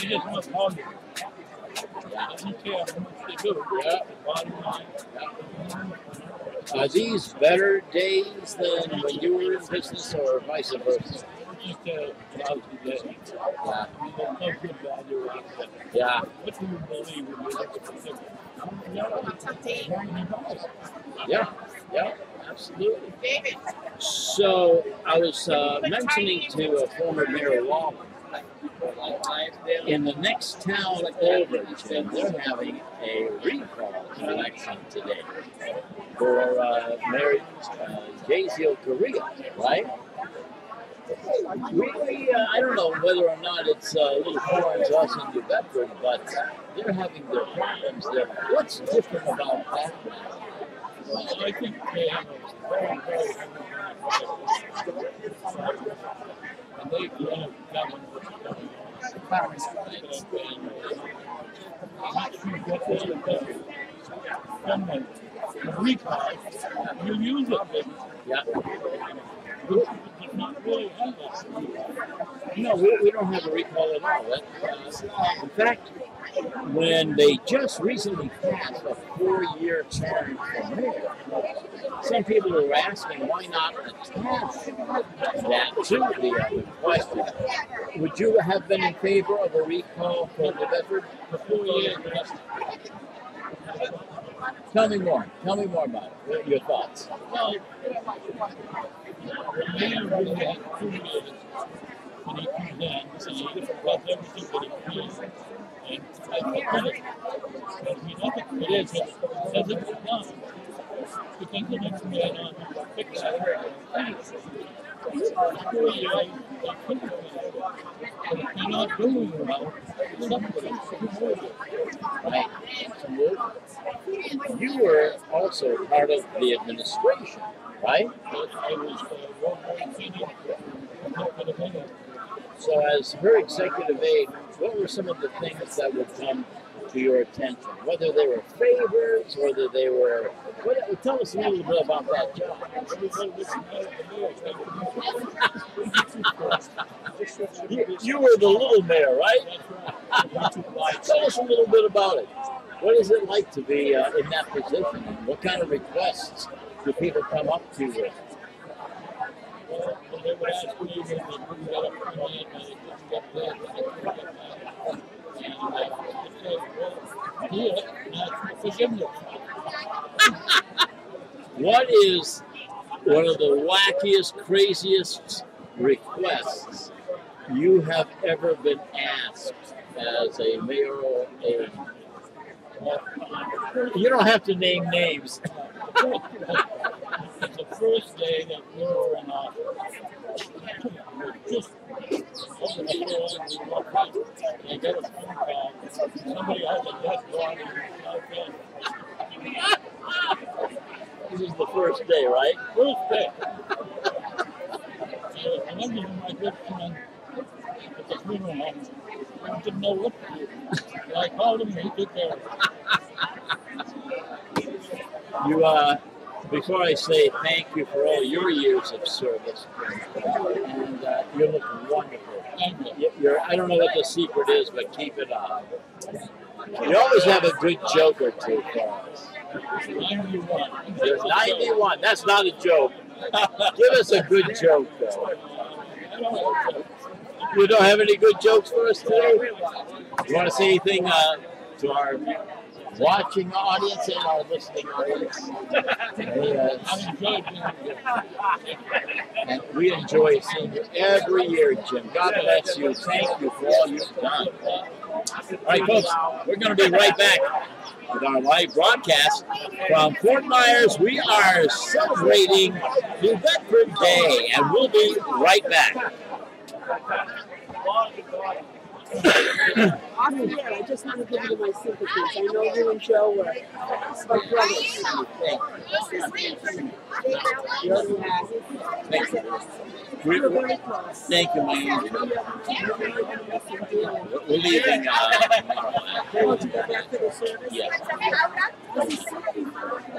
just want longer. Are these better days than when you were in business, or vice versa? Yeah. Yeah. Yeah. Absolutely. So I was uh, mentioning to a former Mayor Lawler, in the next town over, Jim, they're having a recall election today for uh, Mayor uh, Jasiel Correia, right? We, uh, I don't know whether or not it's uh, a little foreign to us in New Bedford, but they're having their problems there. What's different about that? Well, I think they have a very, very heavy and they have got one going yeah. No, we, we don't have a recall at all. That, uh, in fact, when they just recently passed a four-year term for mayor, some people were asking, why not attach that to the other question? Would you have been in favor of a recall for New Bedford for four years? Tell me more. Tell me more about it. Your thoughts. Well, the mayor really had two years, and he came down and said, you could have left everything that he did. And I thought it. But we know that it is, but it doesn't go down. Because the next man on the fix it. If you're not doing well, somebody is doing right. You were also part of the administration, right? I was one. So as her executive aide, what were some of the things that would come to your attention? Whether they were favors, whether they were... What, tell us a little bit about that job. you, you were the little mayor, right? Tell us a little bit about it. What is it like to be uh, in that position? What kind of requests do people come up to you? Well, they were asked me if they couldn't get up to me, and they couldn't get there, and they couldn't get back. And I said, well, here, and I asked for forgiveness. What is one of the wackiest, craziest requests you have ever been asked as a mayoral aide? You don't have to name names. The first day that we were in office, just over the floor and I got a phone call. Somebody has a death warrant and he's out there. This is the first day, right? First day. So I went to my good friend at the funeral home. I didn't know what to do. And I called him and he took care of it. You, uh, before I say thank you for all your years of service, and uh, you look wonderful. You're, I don't know what the secret is, but keep it up. You always have a good joke or two for us. ninety-one. You're ninety-one. That's not a joke. Give us a good joke, though. You don't have any good jokes for us today? You want to say anything uh, to our watching audience and our listening audience? And we enjoy seeing you every year, Jim. God bless you. Thank you for all you've done. All right, folks, we're going to be right back with our live broadcast from Fort Myers. We are celebrating New Bedford Day, and we'll be right back. Off the air, I just want to give you my sympathies. I know you and Joe were like brothers. Thank you. We're very close. Thank you, man. We're leaving. Uh, they want to go back to the service? Yeah.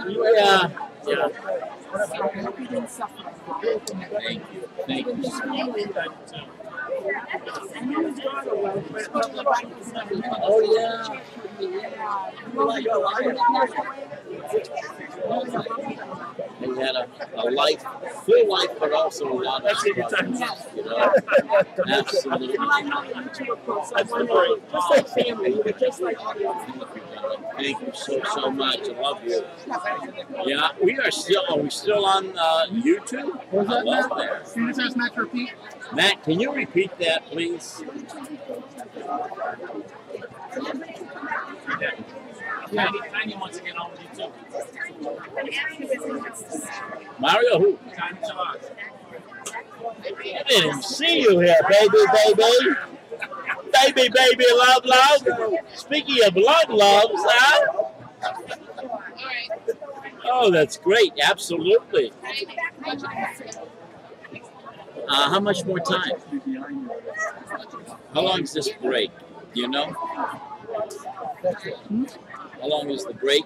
Yeah. Yeah. Thank you. Thank you. Oh, yeah. He had a, a life, full life, but also a lot of stuff, you know. Absolutely. Just like family, but just like audience. Thank you so, so much. I love you. Yeah, we are still, are we still on uh, YouTube? What's that, Matt? There. Can you just Matt repeat? Matt, can you repeat that, please? Yeah. Yeah. Tiny, Tiny wants to get on YouTube. Mario who? Tiny Tobias. I didn't see you here, baby, baby. Baby, baby, love, love. Speaking of love, loves, huh? Oh, that's great. Absolutely. Uh, how much more time? How long is this break? Do you know? How long is the break?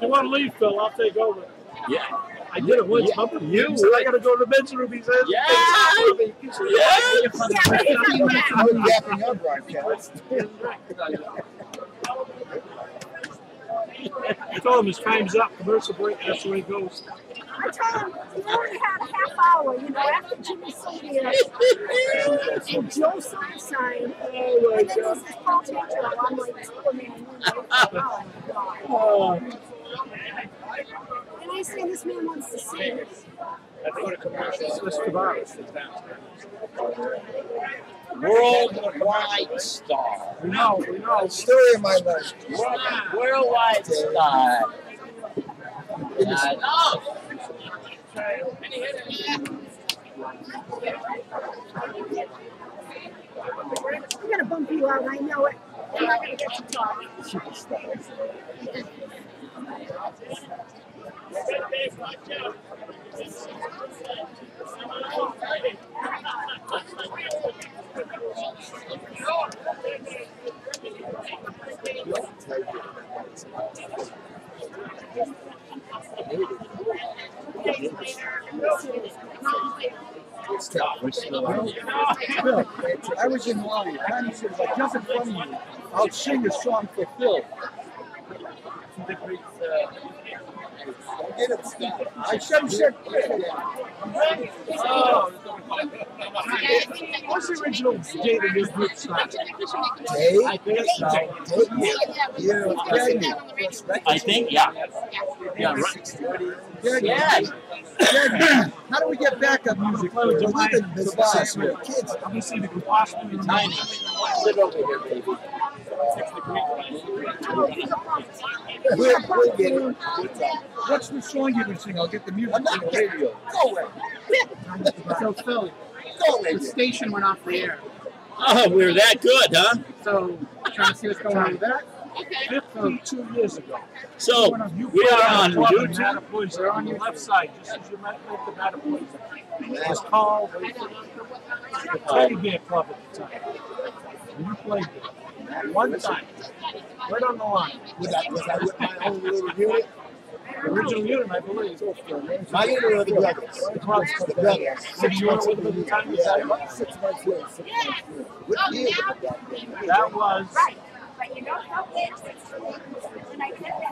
You want to leave, Phil? I'll take over. Yeah. I did it once. Yeah. You, you said, I got to go to the men's room. He says, yeah. Yeah. Yeah. I was wrapping up broadcast. I told him his time's up. Commercial break, that's the way it goes. I told him he only had a half hour, you know, after Jimmy Sylvia and Joe Sunshine. Oh my and then God. This is Paul Tatro. I'm like, oh man, oh my God. And I say this man wants to sing. Let's go to commercial. Let's Tavares. Worldwide star. No, no. Story of my life. Worldwide, worldwide star. Yeah, no. I'm gonna bump you out. I know it. I'm not gonna get to talk. I was in Hawaii. Tiny said, if I jump in front of you, I'll sing the song for Phil. Get it. I should have said, oh. What's the original date of your group started? Date? I think so. Date? I think, yeah. Yeah, right. Yeah. Yeah. How do we get back up music? We're leaving this class. We're kids. I'm going to see the Kawash movie Tiny. Live over here, baby. We're, we're getting, what's the song you can sing? I'll get the music on the radio. Go away. So Phil, go away. The station went off the air. Oh, we were that good, huh? So trying to see what's going on with that. Okay. fifty-two years ago. So we are on YouTube. They're on your left side, just as you might make the battle points. It was called the Teddy Bear Club at the time. We played there. One time, right on the line. Was that, was that with my own little unit? The original unit, I believe. My unit or the brothers? The brothers. The brothers. Six months with the time you said it? Six months later. Six months later. With you. That was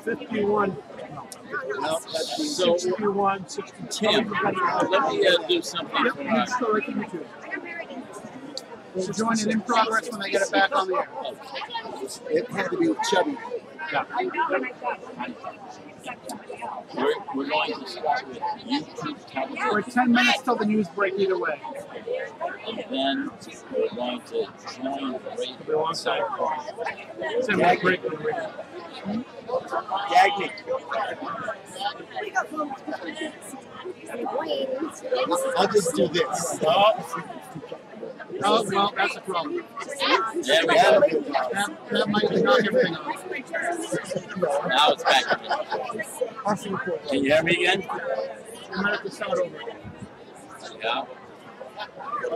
fifty-one. No, so fifty-one, sixty-two. Tim, let me uh, do something. We'll join it in progress when I get it back on the air. It had to be with Chubby. Yeah. We're, we're going to start with YouTube. We're ten minutes till the news break either way. And then we're going to join the radio. Alongside Paul. Break. Gagney. I'll just do this. Oh. Oh, well, that's a problem. There we go. That, that might be knocking everything off. Now it's back. Can you hear me again? I'm going to have to start over. Yeah. I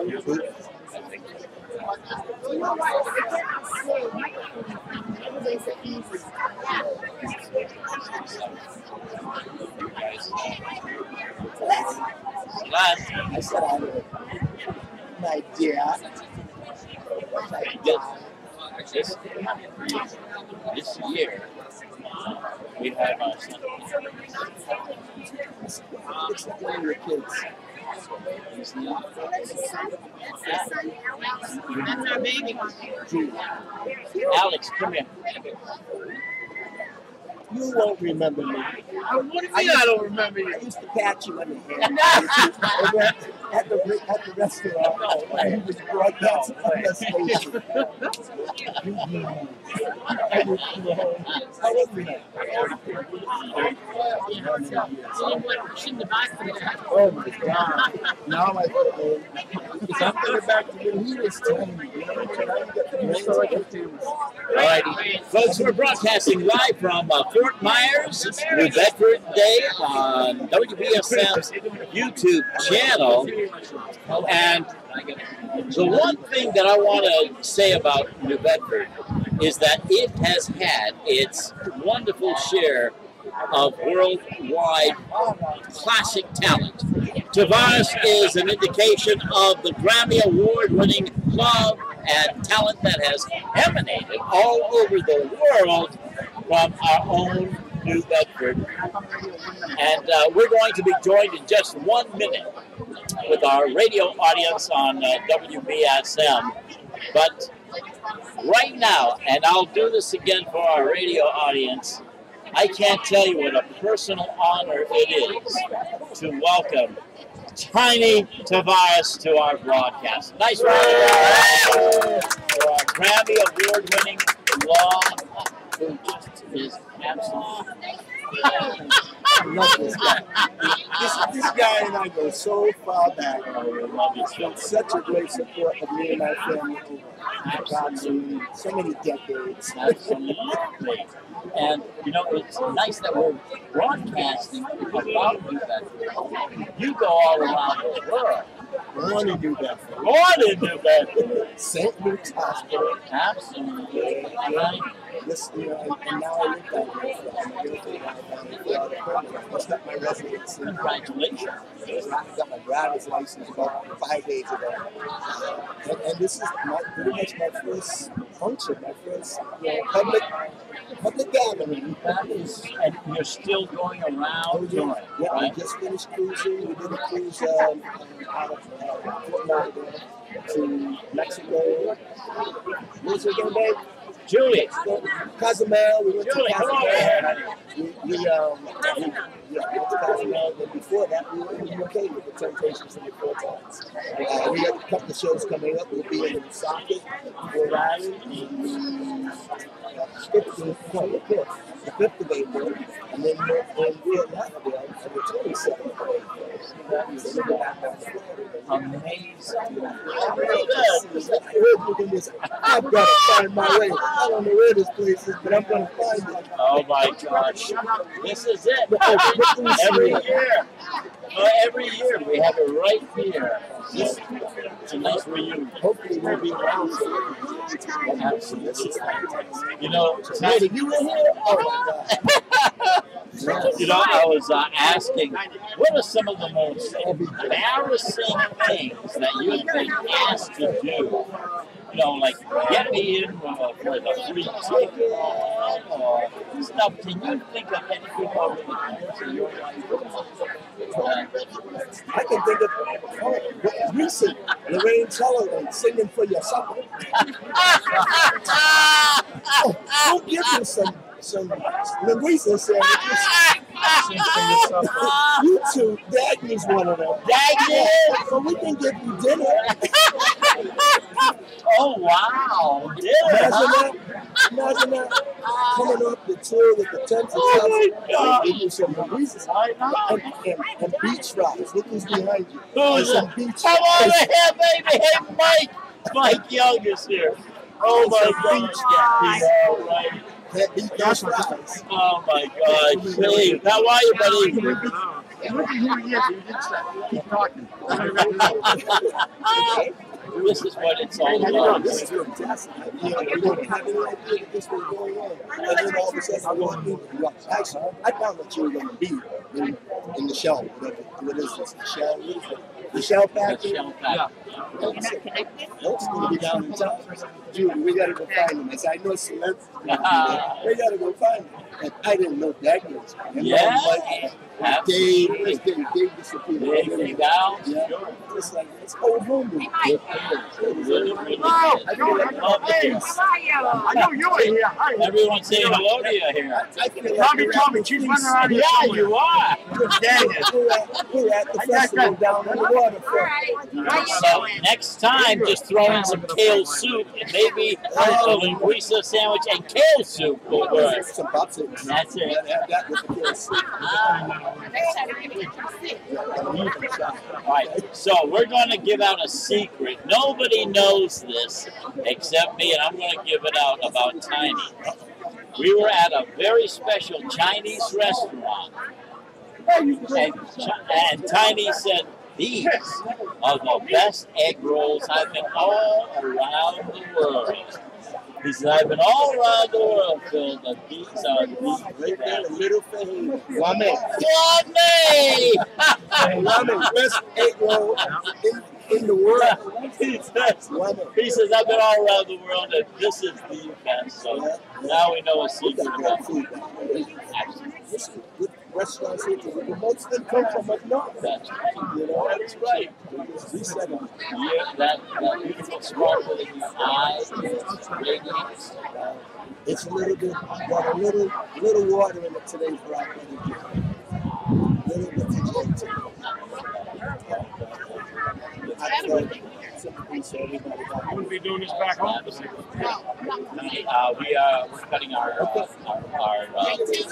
said I would. My dear. My dear. This, this year, we have our son. It's the younger kids. He's not. That's our baby. Alex, come here. You won't remember me. What do you mean I, I don't remember you? I used to pat you on the hand. At the, at the restaurant. No, I was brought down to the station. I was I oh my God. Now I go. I'm back to when he was telling me. All righty. Folks, we're broadcasting live from uh, Fort Myers, New Bedford Day on W B S M's YouTube channel. And the one thing that I want to say about New Bedford is that it has had its wonderful share of worldwide classic talent. Tavares is an indication of the Grammy Award-winning love and talent that has emanated all over the world from our own New Bedford. And uh, we're going to be joined in just one minute with our radio audience on uh, W B S M. But right now, and I'll do this again for our radio audience, I can't tell you what a personal honor it is to welcome Tiny Tobias to our broadcast. Nice round of applause for our Grammy Award-winning Law, who just is absolutely. I love this guy. This, this guy and I go so far back. He's been such a great support of me and my family over absolutely so many decades. Absolutely. And you know, it's nice that we're broadcasting about New Bedford. You go all around the world. Born in New Bedford. Born in New Bedford. Saint Luke's Hospital. Absolutely. Right. This, you know, and now I live down here. I got my residence. Congratulations. I got my driver's license about five days ago. And, and this is my, pretty much my first function, my first you know, public, public gathering. That is, and you're still going around doing it. Yeah, right? We just finished cruising. We did a cruise um, out of uh, Fort Myers to Mexico. Where's it going, babe? Julie, Cozumel, we went Julie, to Cozumel. We, we, um, we, yeah, we went to Cozumel, but before that, we were in the U K with the Temptations and the Four Times. Uh, we got a couple of shows coming up. We'll be in the socket, Rhode Island, the fifth of April, and then we're in Latvia on the twenty-seventh of April. Amazing. I've got to find my way. I don't know where this place is, but I'm going to find it. Oh, my gosh. This is it. Every year. Uh, every year we have it right here. It's a nice reunion. Hopefully we'll be around. Absolutely. You know, Tiny, you were here? Oh, my God. You know, I was uh, asking, what are some of the most embarrassing things that you have been asked to do? You know, like, get me in uh, with a free ticket or stuff. Can you think of anything over the years? I can think of oh, recent Lorraine Trial and singing for your supper. oh, don't give me some, some linguiça sandwiches. You two, Dagny's one of them. Dagny! So we can get you dinner. Oh, wow. Dinner, imagine huh? that. Imagine that. Coming up the tour with the tents oh and stuff. Give you some reasons. And, and, and beach rides. Look who's behind you. Who's some beach Come rides. Over here, baby. Hey, Mike. Mike Young is here. Oh, my gosh. All right. That's right. Oh my God, Billy, how are you, buddy? Keep talking. This is what it's all about. This is fantastic. You know, you don't have any idea that this was going on. And then all of a sudden, I want to do actually, I found that you were going to be in, in the Shell. What is this? The Shell? What is it? The Shell Factory? The Shell Factory. Yeah. That's it. Nope's going to be down in town. Dude, we got to go find him. I said, I know it's Celeste. We got to go find him. And I didn't know that was. Yeah. Like, Dave, Dave, Dave, Dave disappeared. Dave, Dave, out. Yeah. It's like, it's old movie. Oh, I know you are here. Hi. Everyone's saying hello to you here. Tommy, Tommy, she's running around here. Yeah, you are. We're at the festival down in the waterfront. So next time, just throw in some kale soup and maybe a linguiça sandwich and kale soup will work. That's it. That's it. That was the kale soup. All right, so we're going to give out a secret. Nobody knows this except me, and I'm going to give it out about Tiny. We were at a very special Chinese restaurant, and, and Tiny said, these are the best egg rolls I've been all around the world. He said, I've been all around the world, Phil, but these are the right there in Little Fahey. Lame. Lame! Lame is best eight row in, in the world. He says, he says, I've been all around the world, and this is the best. So now we know a secret about food. This is good restaurants here. The most that come from McDonald's. That's right. You know, that's right. Yeah, that, that beautiful sparkle in your eyes, radiance. It's a little bit, got a little, little water in it today for our energy. A little bit today. I feel typically so everybody got. Wouldn't be doing this back home. Uh, we are we're cutting our uh, our, our uh, trip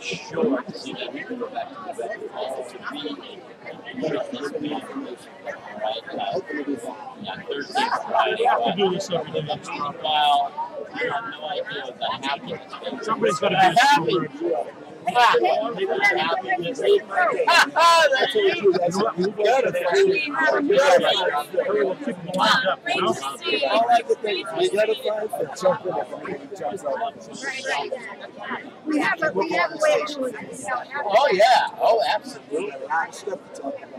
short so that we can go back to the bedroom to be this meeting. Right? Uh, yeah, Thursday, Friday. I have to do this every day. While I have no idea what the happiness is. Somebody's going to be happy. Ha! Ha! Ha! That's what you do. That's what you do. All I could think is we got to find for something that we have a we have a way to do it. Oh yeah. Oh absolutely. A lot of stuff to talk about.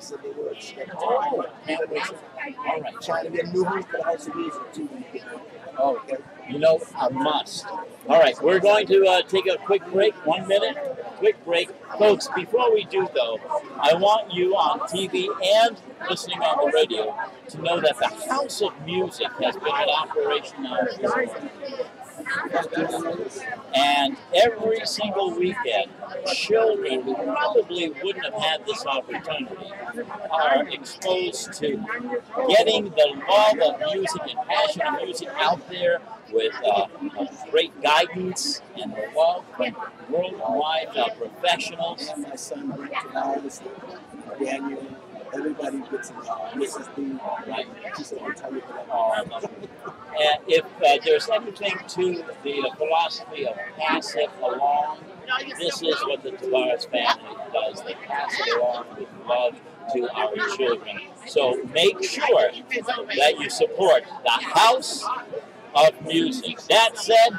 So they were oh, all right. Trying to get new homes for the House of Music too. Oh, okay. You know, a must. All right, we're going to uh, take a quick break, one minute, quick break. Folks, before we do, though, I want you on T V and listening on the radio to know that the House of Music has been in operation now. And every single weekend, children who probably wouldn't have had this opportunity are exposed to getting the love of music and passion of music out there with uh, great guidance and love from worldwide uh, professionals. And my son went to everybody gets involved. This is the right. And if uh, there's anything to the uh, philosophy of pass it along, this is what the Tavares family does. They pass it along with love to our children. So make sure that you support the House of Music. That said,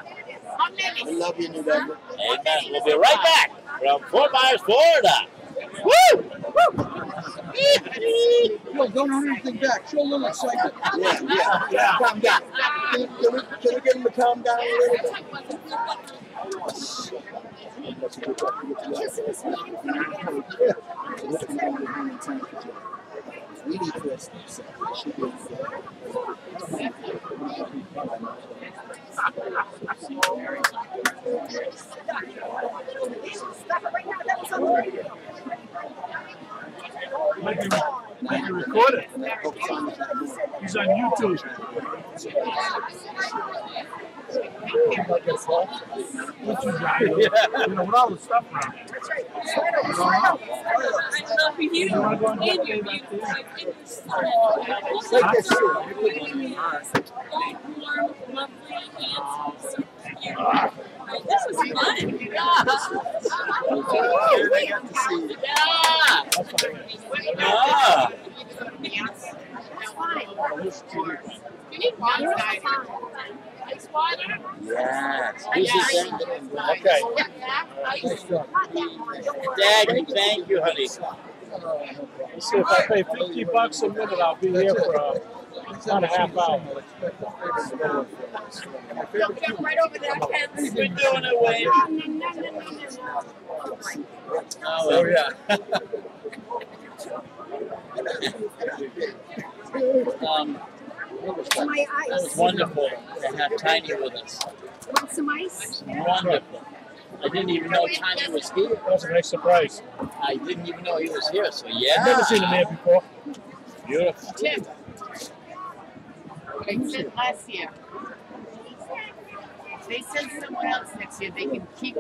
I love you, New Bedford. Amen. We'll be right back from Fort Myers, Florida. Woo! Woo! Well, don't hold anything back. Show a little excitement. Yeah, yeah, yeah. Calm down. Can, can, we, can we get him to calm down a little bit? We need this. Like you, like you record it. He's on YouTube. Yeah. You know, with all the stuff around here. That's right. I love you. I love you. You're beautiful. It's like this. Warm, lovely, handsome. Yeah. This was fun. Yeah. Oh, we got to see. Yeah. Yeah. You need water. Ice water. Yes. Yes. Okay. Dad, thank you, honey. Let's see if I pay fifty bucks a minute, I'll be here for a. It's not a half hour. Jump right over that fence. We're doing it, Wade. Oh, yeah. um, that was wonderful to have Tiny with us. Want some ice? Wonderful. I didn't even know Tiny was here. That was a nice surprise. I didn't even know he was here, so yeah. I've never seen him here before. Beautiful. Tim. They said last year. They said someone else next year. They can keep.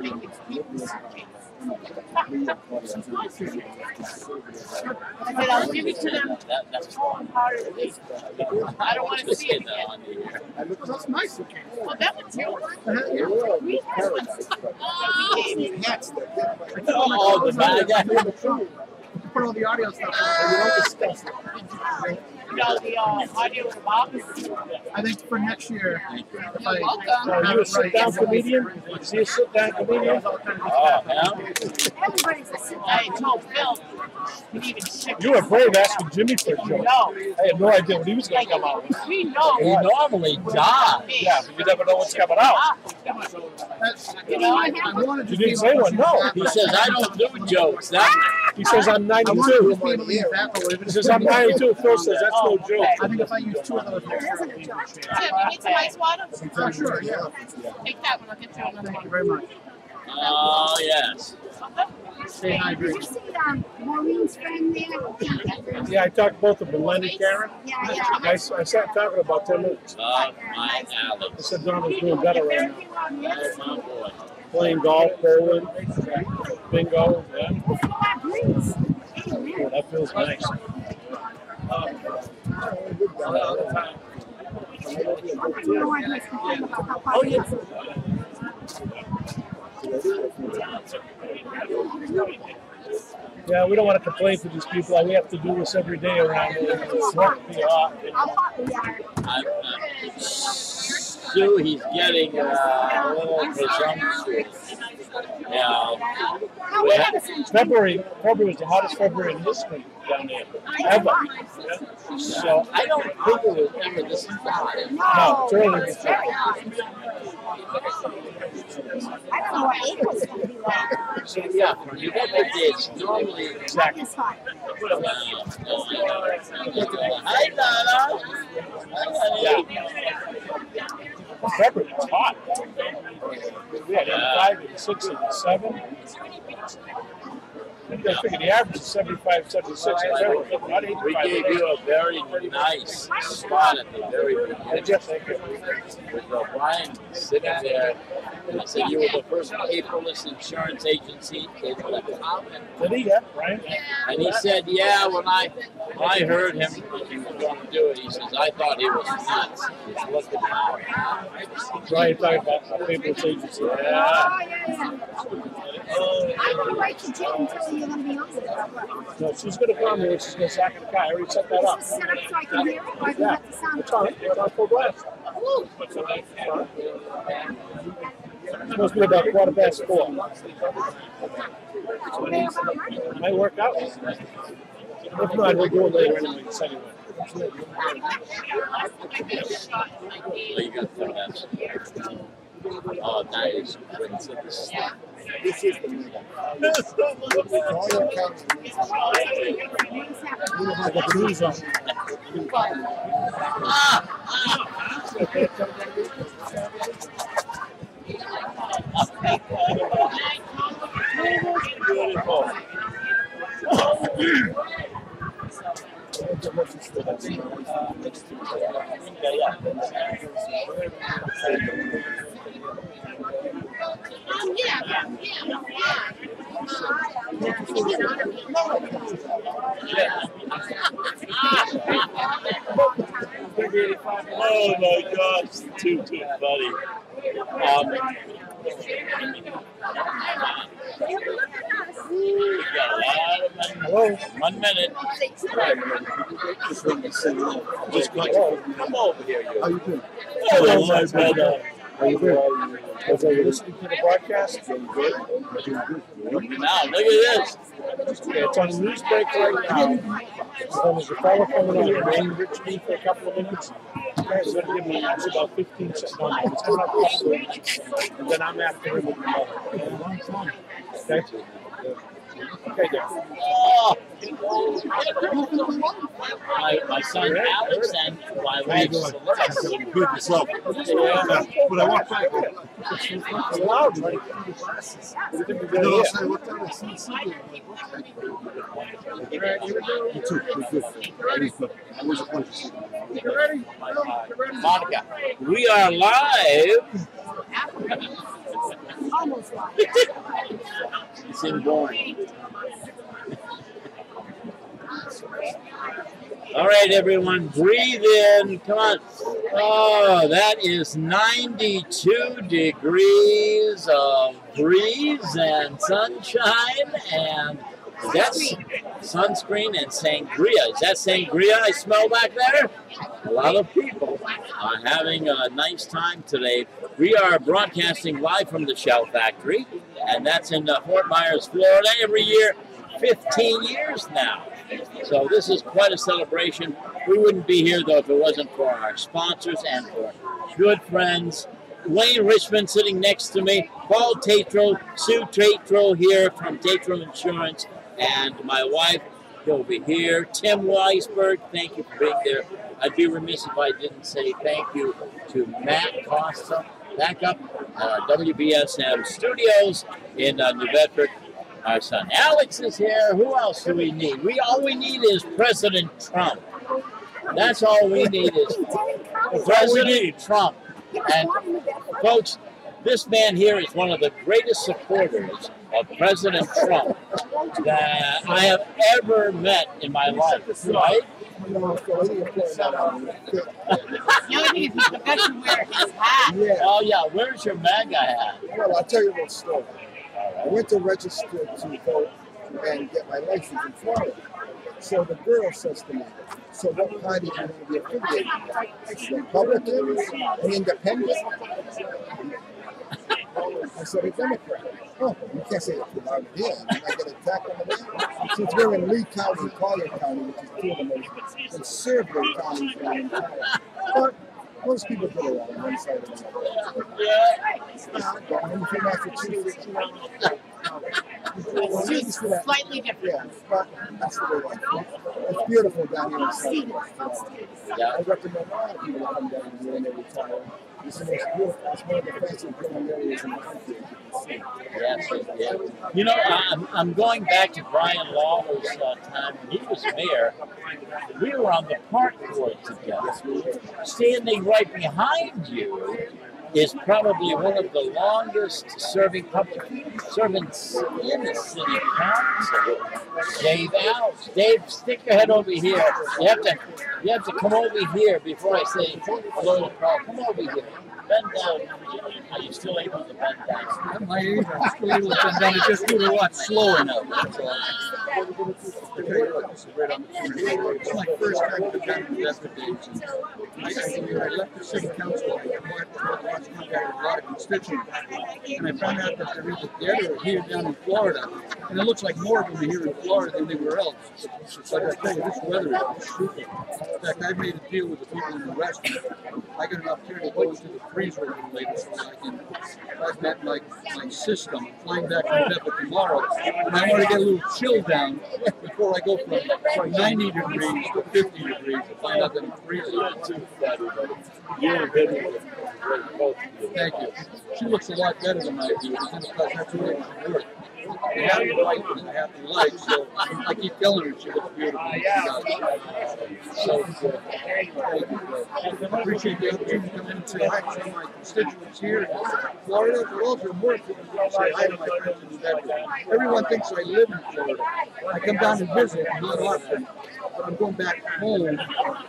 They can keep the suitcase. I said I'll give it to them. That's wholeheartedly. I don't want to see it again. That's my suitcase. Well, that one's yours. We have one. Oh, the guy. Put all the audio stuff on. We don't discuss it. No, the uh, audio in the box. I think for next year. You're welcome. Are you a sit-down comedian? Is he a sit-down comedian? Oh, yeah. Everybody's a sit-down. I told Phil he needed six. You were brave asking Jimmy for a joke. No. I had no idea what he was going to come out with. We know. He normally dies. Yeah, but you never know what's coming out. That's, you know, I, I wanted to you didn't say one. No. He says, I don't do jokes. That, he says, I'm ninety-two. He says, I'm ninety-two. Phil says, that's no joke. I think if I use two of those. It isn't a joke. Tim, you need some ice water? Oh, sure, yeah. Take that one. I'll get you another one. Thank you very much. Oh, yes. Say hi, Greg. Did you see um, Maureen's friend there? Yeah, I talked both of them, Len and Karen. Yeah, yeah. I, I sat talking about ten minutes. Oh, my Alex. I said Donald's doing better right now. Oh, my boy. Playing golf, bowling, bingo. Yeah. Yeah, that feels nice. Oh, yeah. Yeah, we don't want to complain to these people. Like we have to do this every day around here. It's not be hot. Sue, he's getting uh, a little presumptuous. Yeah. We had, February, February was the hottest February in history down there. Ever. Yeah. So I don't think it was ever this hot. No, it's early. It's very hot. I don't know what April's going to be like. So, yeah, you got the ditch. Normally, exactly. Hi, Lala. Hi, February, it's hot. We had eighty-five, eighty-six, eighty-seven. I figure the average is seventy-five, seventy-six. We gave you a very nice spot at the very beginning. With Brian sitting there, and I said you were the first paperless insurance agency. They put a comment. Did he? Yeah, Brian. And he said, "Yeah." When I when I heard him that he was going to do it, he says, "I thought he was nuts." He's looking now. Brian talking about a paperless agency. Yeah. Oh, yeah, yeah. Um, I'm going to write to Jim until you're going to be on it. No, she's going to call me when she's going to sack the car. I already set that up. Is this set up so I can hear it? Or I can let the sound go? It's on full blast. Ooh. It's supposed to be about quarter past four. It might work out. If not, we'll do it later anyway. You got the mess. Oh, nice. This is the meeting. All your accounts. We don't have the news on. Beautiful. Um, yeah, yeah, yeah, oh my gosh, too, too funny. Um, hello. One minute. Just come over here. You. How you doing? Hello, my brother. How you doing? As I listened to the broadcast, it's been good. It's been good. Now, look at this. Yeah, it's on the news break right now. So there's a fellow coming on the main rich me for a couple of minutes. The guy's going to give me an answer about fifteen seconds. It's coming up this way. And then I'm after him with my mother. Okay? Okay, there. Oh. My, my son yeah, Alex and my wife Celeste. Good myself. But I walked back. It's loud, right? And also, I looked at this and said, you too. I was a You ready? Monica, we are live. Almost live. It's inborn. All right, everyone, breathe in. Come on. Oh, that is ninety-two degrees of breeze and sunshine and Is that sunscreen and sangria? Is that sangria I smell back there? A lot of people are having a nice time today. We are broadcasting live from the Shell Factory, and that's in uh, Fort Myers, Florida, every year, fifteen years now. So this is quite a celebration. We wouldn't be here, though, if it wasn't for our sponsors and for good friends. Wayne Richmond sitting next to me, Paul Tatro, Sue Tatro here from Tatro Insurance, and my wife over here, Tim Weisberg. Thank you for being there. I'd be remiss if I didn't say thank you to Matt Costa, back up at our W B S M studios in uh, New Bedford. Our son Alex is here. Who else do we need? We all we need is President Trump. That's all we need is President Trump. And folks, this man here is one of the greatest supporters of President Trump that I have ever met in my life, right? Oh yeah, where's your MAGA hat? Well, I'll tell you one story. I went to register to vote and get my license in Florida. So the girl says to me, so what party do you want to be affiliated with? Republicans? An independent? I said, a Democrat. Oh, you can't say that without it here. I get attacked on the name. Since we're in Lee County and Collier County, which is two of the most conservative counties in the entire. But most people go along on one side of the road. Yeah. Yeah. It's just slightly different. Yeah, but that's the way I think. It's beautiful down here in South Carolina. Yeah. I recommend a lot of people to come down here and they retire. It's the most beautiful, it's one of the fastest growing areas in the country. Yes, yeah. You know, I'm, I'm going back to Brian Lawler's uh, time when he was mayor. We were on the park board together. Standing right behind you is probably one of the longest-serving public servants in the city council, Dave Alves. Dave, stick your head over here. You have to, you have to come over here before I say hello, Carl. Come over here. Bend down. Are you still able to bend down? I'm not able to bend down. It's just doing a lot slower now. That's all. It's my first time to come to Bedford Day. I left the city council. I contacted a lot of constituents, and I found out that there is a theater here down in Florida, and it looks like more of them are here in Florida than anywhere else. So like I tell you, this weather is stupid. In fact, I made a deal with the people in the restaurant. I got an opportunity to go into the freezer room later, so I can. I've met my my sister. I'm flying back from Denver tomorrow, and I want to get a little chill down before I go from, from ninety degrees to fifty degrees and find out that I'm freezing. You're a good one. Thank you. She looks a lot better than I do, because that's really my work. I have a wife and I have a life, so I keep telling her she looks beautiful. Uh, yeah. So, uh, thank you. I appreciate the opportunity to come in and say hi to my constituents here in Florida, but also more importantly, say hi to my friends in New Bedford. Everyone thinks I live in Florida. I come down to visit, not often, but I'm going back home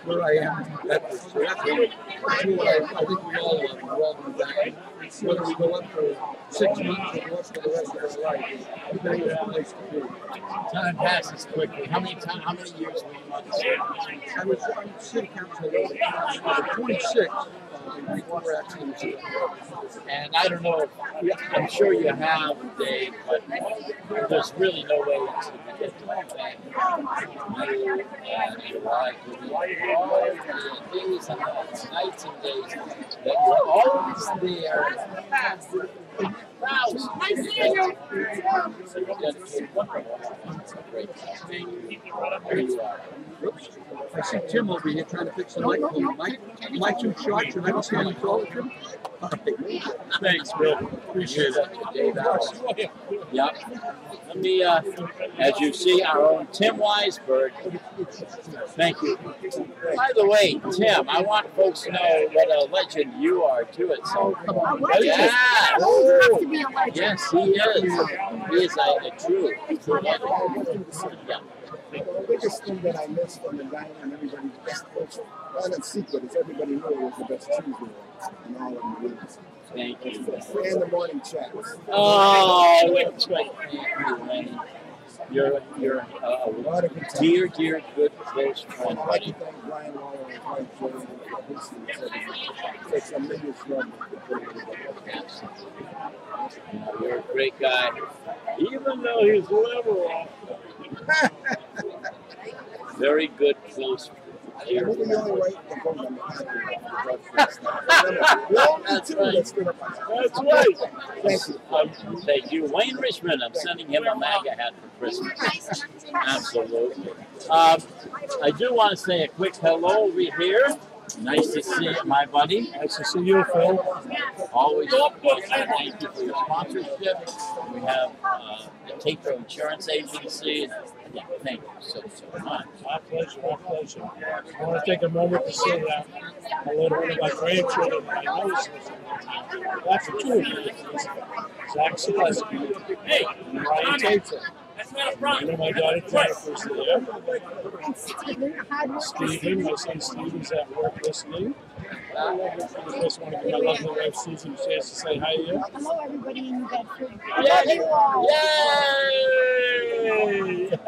where I am in Bedford. So that's what I, I think we all love. We're all going back. Whether we go up for six months or once for the rest of our life, it's a good place to be. Time passes quickly. How many time, How many years were you on the city council? I was on city council for twenty-six. And I don't know, I'm sure you have, Dave, but there's really no way it's going to get like that. May and July, all days and nights, nights and days, that you're always there. Wow. I see you. I see Tim over here trying to fix the microphone. Mike, am I too short? Should I be standing taller than him? Thanks, Bill. Appreciate it. Yeah. Let me, uh, as you see, our own Tim Weisberg. Thank you. By the way, Tim, I want folks to know what a legend you are, too. It's so cool. Yeah. Oh, yes, he is. He is a, a true, true legend. Yeah. The biggest thing that I missed on the dining and everybody's best coach, well, that's secret, is everybody knew it was the best cheeseburger in all of the regions. Thank you. And the morning chats. Oh, wait, wait. Thank you, man. You're, you're uh, a dear, dear, good, close friend. I'd like to thank Brian Lawler and Brian Jordan for hosting this event. It's a million friends. You're a great guy, even though he's level off. Very good, close friend. Here. I think the only way to vote on the country is to That's right. Thank you. Um, thank you. Wayne Richmond, I'm sending him a MAGA hat for Christmas. Absolutely. Um, I do want to say a quick hello over here. Nice to see you, my buddy. Nice to see you, Phil. Always thank you for your sponsorship. We have uh, the Tatro Insurance Agency. Yeah, thank you so, so much. My pleasure, my pleasure. I want to take a moment to say that I love one of my grandchildren that I know is listening. Well, actually, two of you. Zach Selesky. Hey, Ryan Tatro. I know my daughter Jennifer's there. And Stephen, Stephen, my son Stephen's at work listening. I just want to give my lovely wife Susan a chance to say hi to you. Hello, everybody in New Bedford. Yay! That was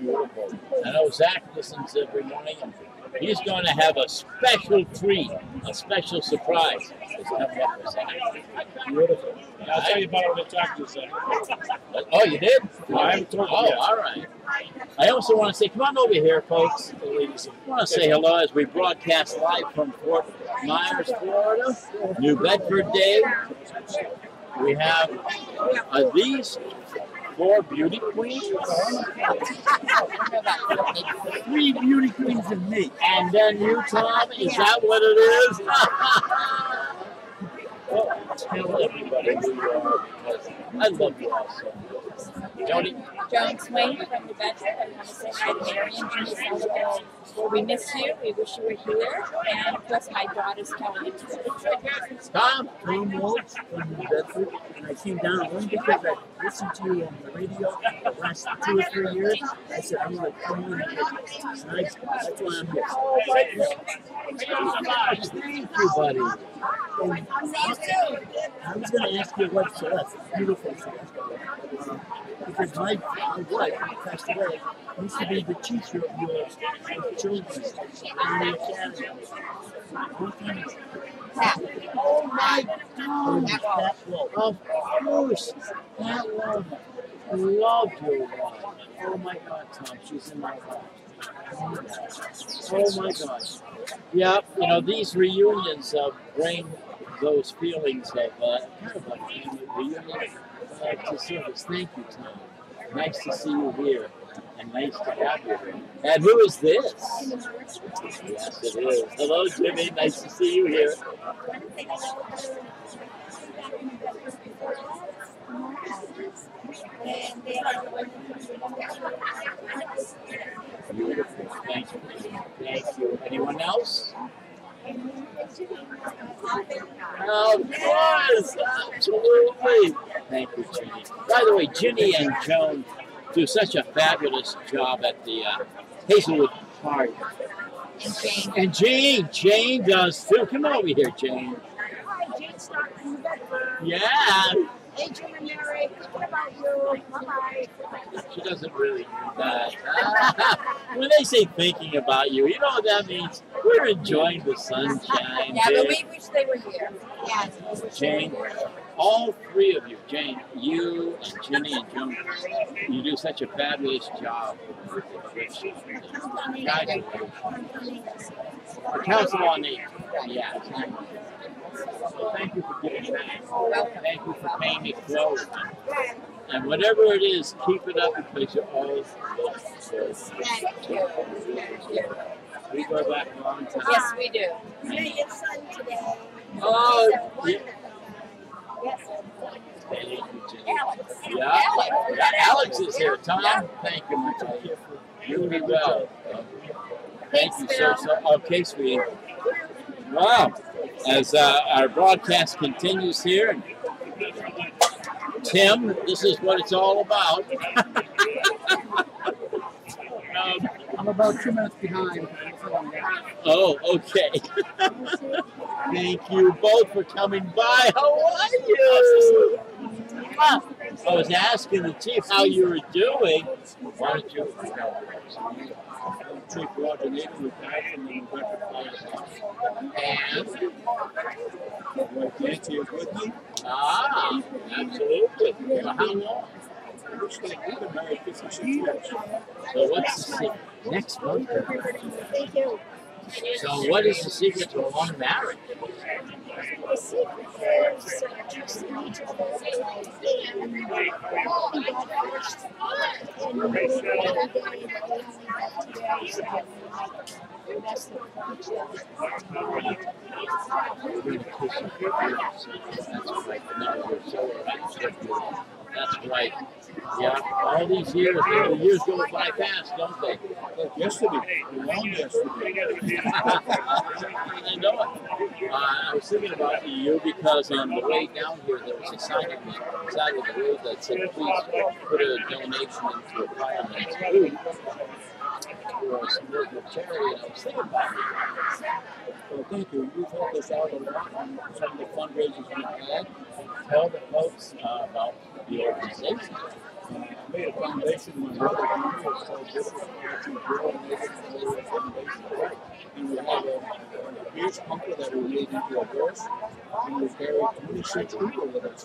beautiful. I know Zach listens every morning. He's going to have a special treat, a special surprise. It's coming up for Zach. Beautiful. Yeah, I'll tell you about what I talked to Zach. Oh, you did? No, I haven't told you yet. Oh, all right. I also want to say, come on over here, folks. I want to say hello as we broadcast live from Fort Myers, Florida, New Bedford Day. We have uh, these four beauty queens. Three beauty queens and me. And then you, Tom, is that what it is? Well, tell everybody who you are because I love you all so much. Jody. Joan Swain from New Bedford. I want to say hi to Mary and Janice. We miss you. We wish you were here. And of course, my daughter's coming into it. Tom, Tom Walsh from New Bedford. And I came down only because I listened to you on the radio the last two or three years. I said, I'm going to come in and that's why I'm here. Thank you, buddy. And I was going to ask you what Celeste, beautiful Celeste, uh, because my, my wife, who passed away, used to be the teacher of your children's and academy. Oh my God! Of course, that woman loved your wife. Oh my God, Tom, she's in my life. Oh my God. Yeah, you know, these reunions uh, bring those feelings of uh, kind of like family reunion uh, to service. Thank you, Tom. Nice to see you here, and nice to have you here. And who is this? Yes, it is. Hello, Jimmy. Nice to see you here. Beautiful. Thank you. Thank you. Anyone else? Of course, absolutely. Thank you, Ginny. By the way, Ginny and Joan do such a fabulous job at the uh, Hazelwood Park. And Jane. And Jane, Jane does too. Come over here, Jane. Hi, Jane Stockton. Yeah. Hey, Jane and Mary. What about you? Bye bye. She doesn't really do that. When they say thinking about you, you know what that means? We're enjoying the sunshine. Yeah, but we wish they were here. Yeah, Jane, all three of you, Jane, you and Ginny and Joan, you do such a fabulous job. Congratulations. The Council on Aging. Yeah. So thank you for giving back. Thank you for paying it close. And whatever it is, keep it up because you're always good. Thank you. Thank you. We go back a long time. Yes, we do. You're your son today. Oh, yeah. Yes. Thank you, Jimmy. Alex. Yeah. Yeah, Alex is here. Tom, yeah. Thank you, my dear. You'll be well. Thank you, sir. So, okay, sweetie. Wow. As uh, our broadcast continues here, Tim, this is what it's all about. um, I'm about two minutes behind. Oh, okay. Thank you both for coming by. How are you? Ah, I was asking the chief how you were doing. Why don't you Chief Roger Nathan was died in the New Bedford Fire. And my dad here with me? Ah, absolutely. For how long? Looks like we've been married fifty-six years. So what's the secret? Next month? Thank you. So what is the secret to a long marriage? The secret is so interesting each other. That's right. Yeah, all these years, the years go by fast, don't they? Yesterday, long yesterday. I know it. Uh, I was thinking about you because on the way down here, there was a sign on the side of the road that said, please put a donation into a fireman's food for some local charity, and I was thinking about it. Well, thank you. You've helped us out a lot on some of the fundraisers we've had. Tell the folks uh, about the organization. Uh, I made a foundation when I was so different. And we had a huge pumper that we made into a horse, and we carried twenty-six people with us.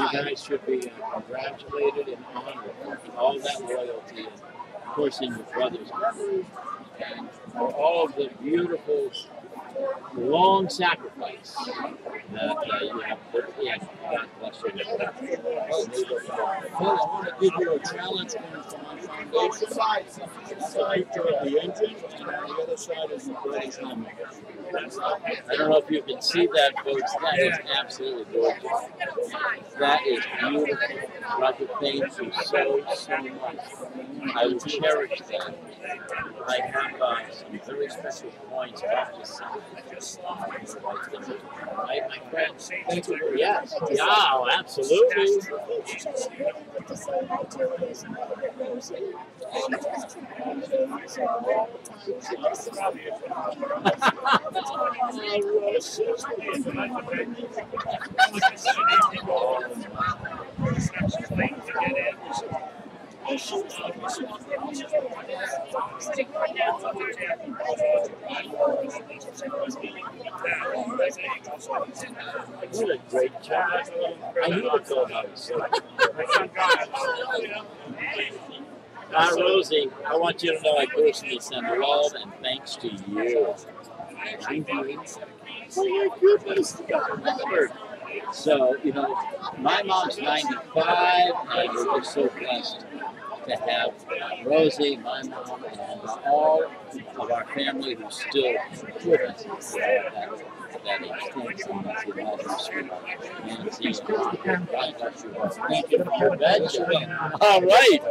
You guys should be uh, congratulated and honored for all that loyalty, and of course, in your brothers, and for all of the beautiful, long sacrifice that uh, you have put in. God bless you. I want to give you a challenge coming from my foundation. One side toward the engine, and the other side is the brother's helmet. I don't know if you can see that, folks. That is absolutely gorgeous. That is beautiful. Roger, thank you so, so much. I will cherish that. I have uh, some very special coins about this side. Right, my friend? Thank you. Yes. Yeah, absolutely. And she was like, she was like, she what a great child. I need to go home. Ah, Rosie, I want you to know I personally send love and thanks to you. Thank you. For your goodness, God. So, you know, my mom's ninety-five, and we're just so blessed to have uh, Rosie, my mom, and all of our family who's still with us. Uh, that extends on us, you know, thank you for that. All right,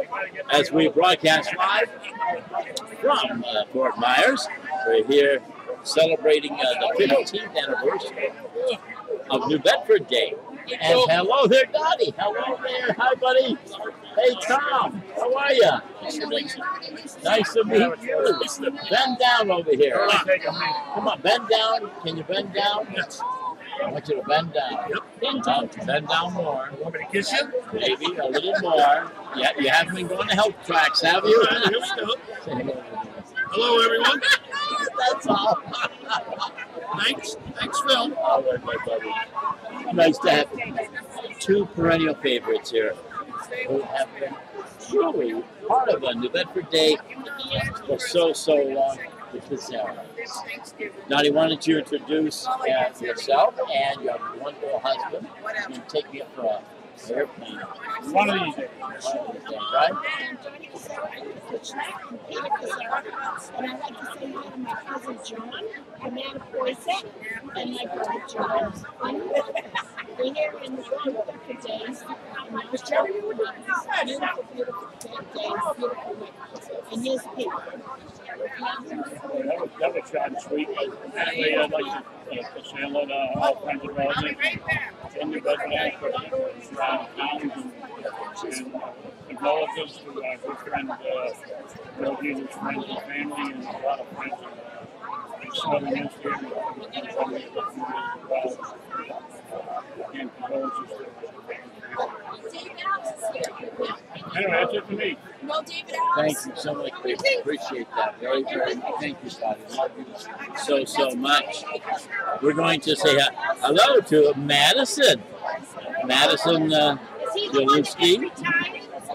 as we broadcast live from uh, Fort Myers, we're here celebrating uh, the fifteenth anniversary of New Bedford Day. And hello there, Dottie. Hello there. Hi, buddy. Hey, Tom. How are you? Nice to meet you. Bend down over here. Come on. Come on, bend down. Can you bend down? Yes. I want you to bend down. Bend down. Bend down more. You want me to kiss you? Maybe a little more. Yeah, you haven't been going to help tracks, have you? Hello, everyone. That's all. Thanks. Thanks, Phil. All right, my buddy. Nice to have two perennial favorites here who have been truly part of a New Bedford Day for so, so long with this era. Dottie, why don't you introduce uh, yourself and your wonderful husband and take me up for a airplane. One of these days. Right? And I'd like to say hi to my cousin John, my man Poisette, and my brother John. We're here in the room for days. I was telling you what I was doing. Beautiful day, and his people. That was shot and sweet. Anyway, I'd like to say hello to all kinds of relatives. In the Bedford, from uh, and the relatives to our good friend Joe Jesus, friends and family, and a lot of friends in Southern Hemisphere. And condolences to Anyway, that's it for me. Well, David Allen. Thank you so much, David. Appreciate that very, very much. Thank you, Scotty. Love you so, so much. We're going to say hello to Madison. Madison uh, Jalinski.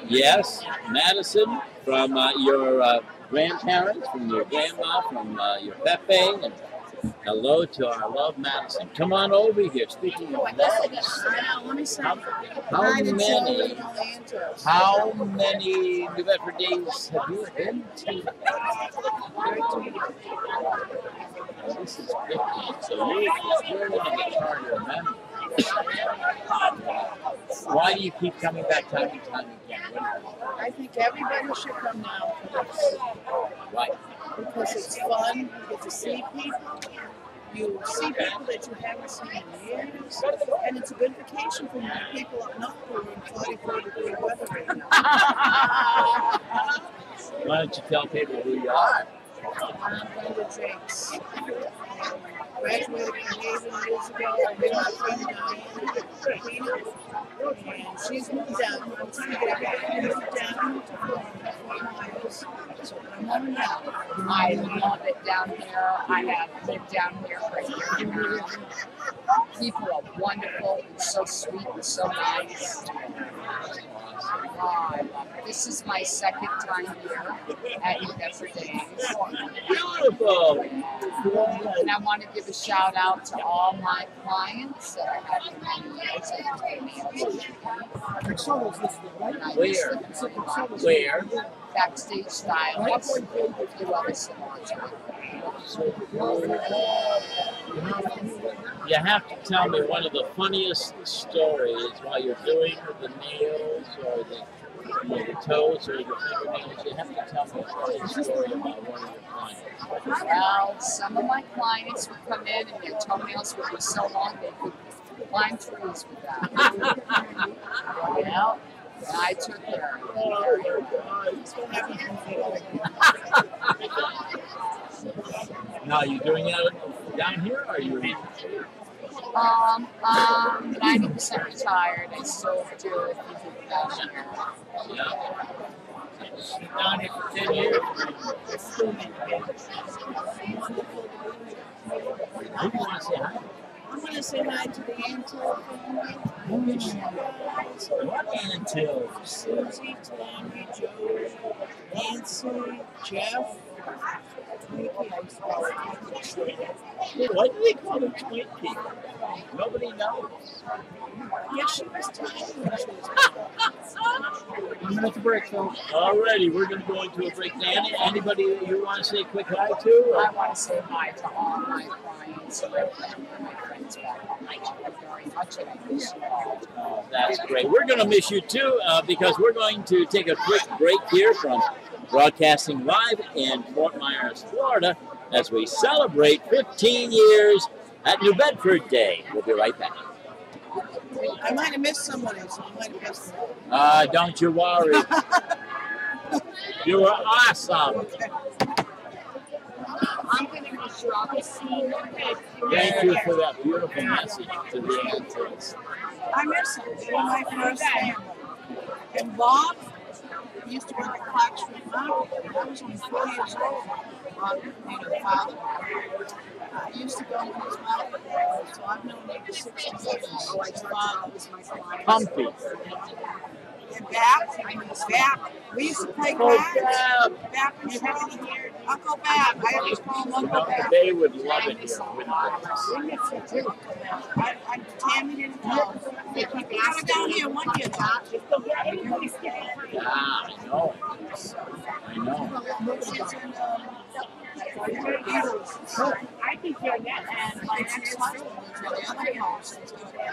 Yes, Madison, from uh, your uh, grandparents, from your grandma, from uh, your Pepe. And hello to our love, Madison. Come on over here. Speaking of Madison, how, how many, how many New Bedford days have you been to? This is fifty, so you're really hard to remember. Why do you keep coming back time and time again? I think everybody should come now for this. Why? Because it's fun, you get to see people, you see people that you haven't seen in years, and it's a good vacation for my people up north who are in forty-four degree weather right now. Why don't you tell people who you are? I'm Linda Jakes. I graduated from Hazel years ago. I've been my friend Diane, and she's moved down. I'm trying to get everybody moved down to Fort Myers. That's what I'm on now. I love it down here. I have lived down here for a year and a half. People are wonderful and so sweet and so nice. Oh, I love it. This is my second time here at New Bedford Day. Beautiful. And I want to give a shout out to all my clients that I have been with. Where? Where? Backstage style. You love it so much. You have to tell me one of the funniest stories while you're doing the nails or the, you know, the toes or the fingernails. You have to tell me a funny story about one of your clients. Well, some of my clients would come in and their toenails would be so long they could climb trees with that. Yeah. And I took care of it. Now, are you doing it down here or are you in? Um, I'm ninety percent retired. I still do it down here. Yeah. Down here for ten years. Who do you want to say hi to? I'm going to say hi to the Antilles family. What Antilles? Susie, Tommy, Joe, Nancy, Jeff. Why do they call them Twinkie? Nobody knows. Yeah, she was Twinkie. I'm going to have to break, folks. Alrighty, we're going to go into a break. Any, anybody you want to say a quick hi to? Or? I want to say hi to all my clients. Oh, that's great. We're going to miss you too, uh, because we're going to take a quick break here from broadcasting live in Fort Myers, Florida, as we celebrate fifteen years at New Bedford Day. We'll be right back. I might have missed somebody, so I might have missed somebody. Uh, don't you worry. You were awesome. Okay. I'm going to miss you. I'll see you. Thank you for that beautiful message to the Antilles. I miss them. They were my first family. And Bob used to work at Fox Street Mall. I was only four years old. Bob, you know, father. I used to go with his mother. So I've known him for sixty years. So I thought was my client. Humpy. And Bap, I miss Bap. We used to play cards. Bap was really here. Uncle Bap, I always call him Uncle Bap. They would love it here, wouldn't they? I, I'm Tammy and Bob. They keep coming down here one year, Bob. Yeah, I know. I know. I think you're that and my ex-husband was really on my house. I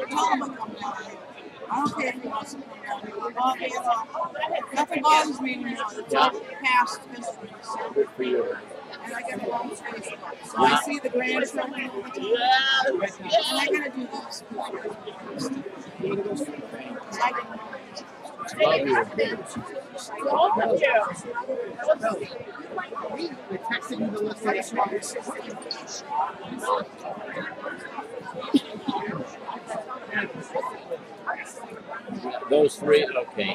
told him to come down here. I don't care if he wants to come down here. We're all day long. Nothing bothers me anymore. The top of the past history. Good for you. And I get along with Facebook. So I see the grandson. Yeah. And I got to do this. I didn't know. Love you. Those three, okay.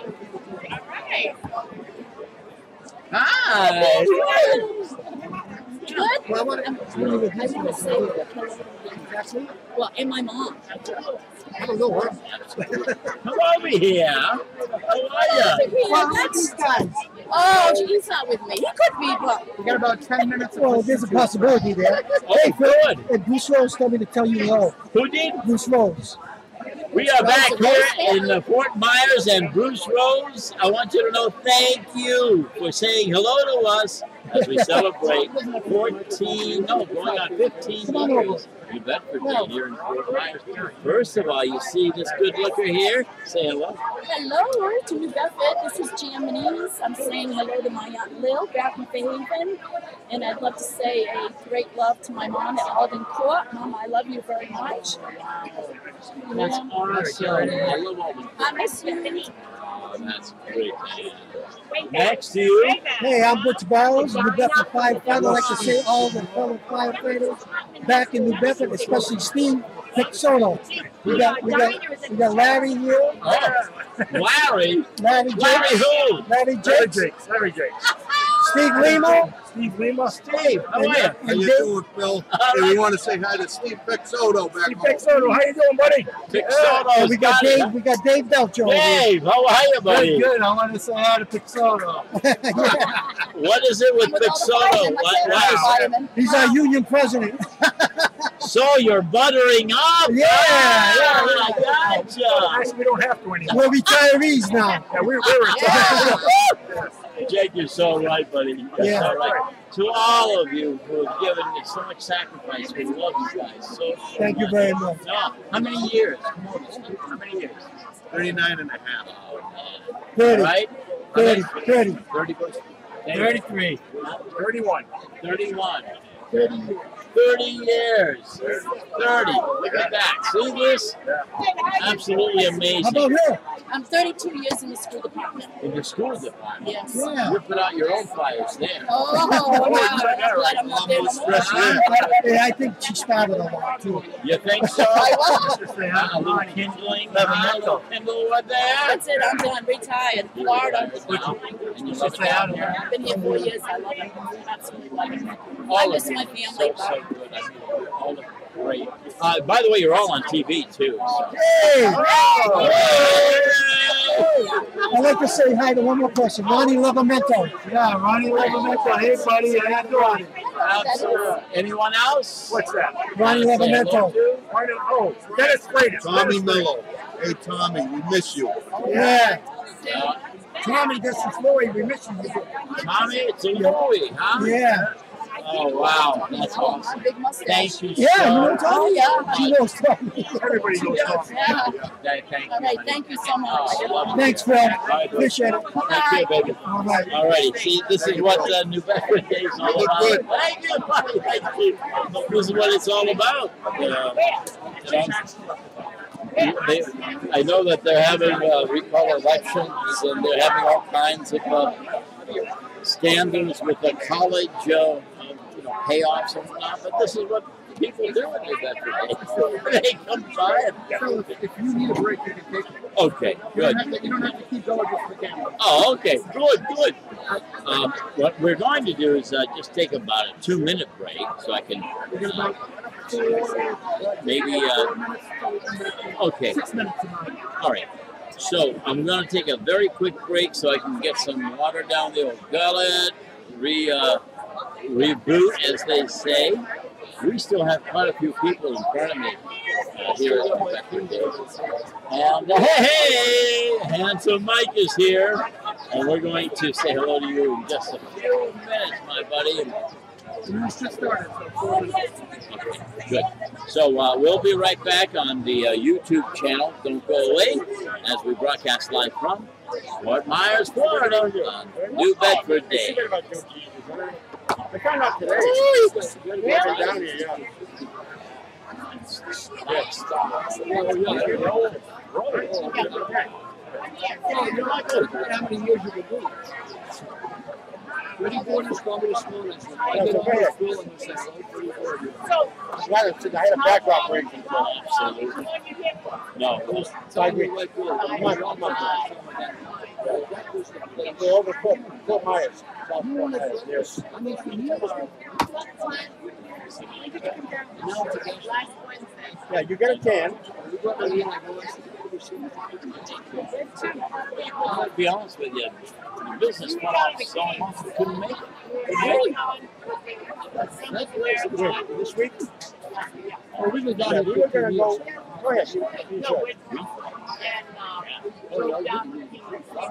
Hi. Hi. Good. Well, what, I'm, I want to say that. Well, and my mom. I don't know what. Come over here. How are you? Well, how are these guys? Oh, he's not with me. He could be, but. We got about ten minutes. Well, there's a possibility there. Oh, hey, good. And Bruce Rose told me to tell you hello. Who did? Bruce Rose. We are back here in the Fort Myers, and Bruce Rose, I want you to know thank you for saying hello to us as we celebrate fourteen, no, going on fifteen years New Bedford Day here in Fort Myers. First of all, you see this good looker here? Say hello. Hello to New Bedford. This is Jaminese. I'm saying hello to my Aunt Lil back in Fairhaven. And I'd love to say a great love to my mom at Alden Court. Mom, I love you very much. That's awesome. I love Alden Court. I miss you. Oh, that's great. Next to you. Hey, I'm Butch Barrows, New Bedford firefighter. I'd like to say all the fellow firefighters back in New Bedford, especially Steve Pixono. We got, we got, we got Larry here. Oh, Larry? Larry Jakes. Larry who? Larry Jakes. Larry Jakes. Steve Lima. Steve Lima. Steve, how are you? How you doing, Phil? And we want to say hi to Steve Pixono back Steve home. Steve Pixono, how you doing, buddy? Pixono. We got Dave. We got Dave Delcho. Dave, how are you, buddy? Very good. I want to say hi to Pixono. What is it with Pixono? What, why he's our union president. So you're buttering up. Yeah, yeah, yeah. I gotcha. Well, actually, we don't have to anymore. We're retirees now. Yeah, we're, we're retirees. Yes. Jake, you're so right, buddy. You're yeah. So right. To all of you who have given me so much sacrifice, we love you guys so much. Thank you very much. Oh, how many years? Come on, how many years? thirty-nine and a half. Oh, thirty. Right? thirty. thirty. thirty. thirty-three. thirty-one. thirty-one. thirty. thirty years. thirty. Look at that. See this? Absolutely amazing. How about here? I'm thirty-two years in the school department. In the school department? Yes. Yeah. You put out your own fires there. Oh, wow. Right. I'm not there no more. Yeah, I think she started a lot, too. You think so? I was. A little kindling. A little kindle right there. That's it. I'm done. Retired. Florida. I've been here four years. I love it. I absolutely love it. I miss my family. So good. I mean, you're all great. Uh, by the way, you're all on T V too. So. Hey! Oh. I'd like to say hi to one more person, Ronnie Levamento. Yeah, Ronnie Levamento. Hey, buddy, how you doing? Absolutely. Anyone else? What's that? Ronnie Levamento. Oh, Dennis Freitas. Tommy Mello. Hey, Tommy, we miss you. Yeah. Uh, Tommy, this is Louie. We miss you. Tommy, it's a Louie, huh? Yeah. Oh, wow, that's awesome. Thank you. Yeah, so you know Tommy? Yeah. She knows Tommy. Everybody knows Tommy. Yeah. Yeah. Thank you. All right, thank you so much. Oh, thanks, Fred. Right, appreciate it. Thank you, baby. All right. All right. See, this is what uh, New Bedford Day is all about. Good. Thank you, buddy. Thank you. This is what it's all about. Uh, they, I know that they're having uh, recall elections, and they're having all kinds of uh, standards with the college uh, payoffs and whatnot, but this is what people do in New Bedford. They come by and so if, if you need a break, you can take it. Okay, good. You don't have to, don't have to keep going just for camera. Oh, okay, good, good. Um, what we're going to do is uh, just take about a two-minute break, so I can uh, maybe. Uh, okay. Six minutes. All right. So I'm going to take a very quick break, so I can get some water down the old gullet. Re. Uh, Reboot, as they say. We still have quite a few people in front of me uh, here at New Bedford Day. And uh, hey, hey, handsome Mike is here, and we're going to say hello to you in just a few minutes, my buddy. Okay, good. So uh, we'll be right back on the uh, YouTube channel. Don't go away, as we broadcast live from Fort Myers, Florida, on New Bedford Day. I found out today. I had a backdrop break. Absolutely. No. I agree. They're over Fort Myers, South Fort Myers, yes. Yeah, you get a tan. I'm going to be honest with you, the business went off so much we couldn't make it. Really? Really? This week? Well, we were yeah, we were going to go. Go ahead. You, you no, we drove down to the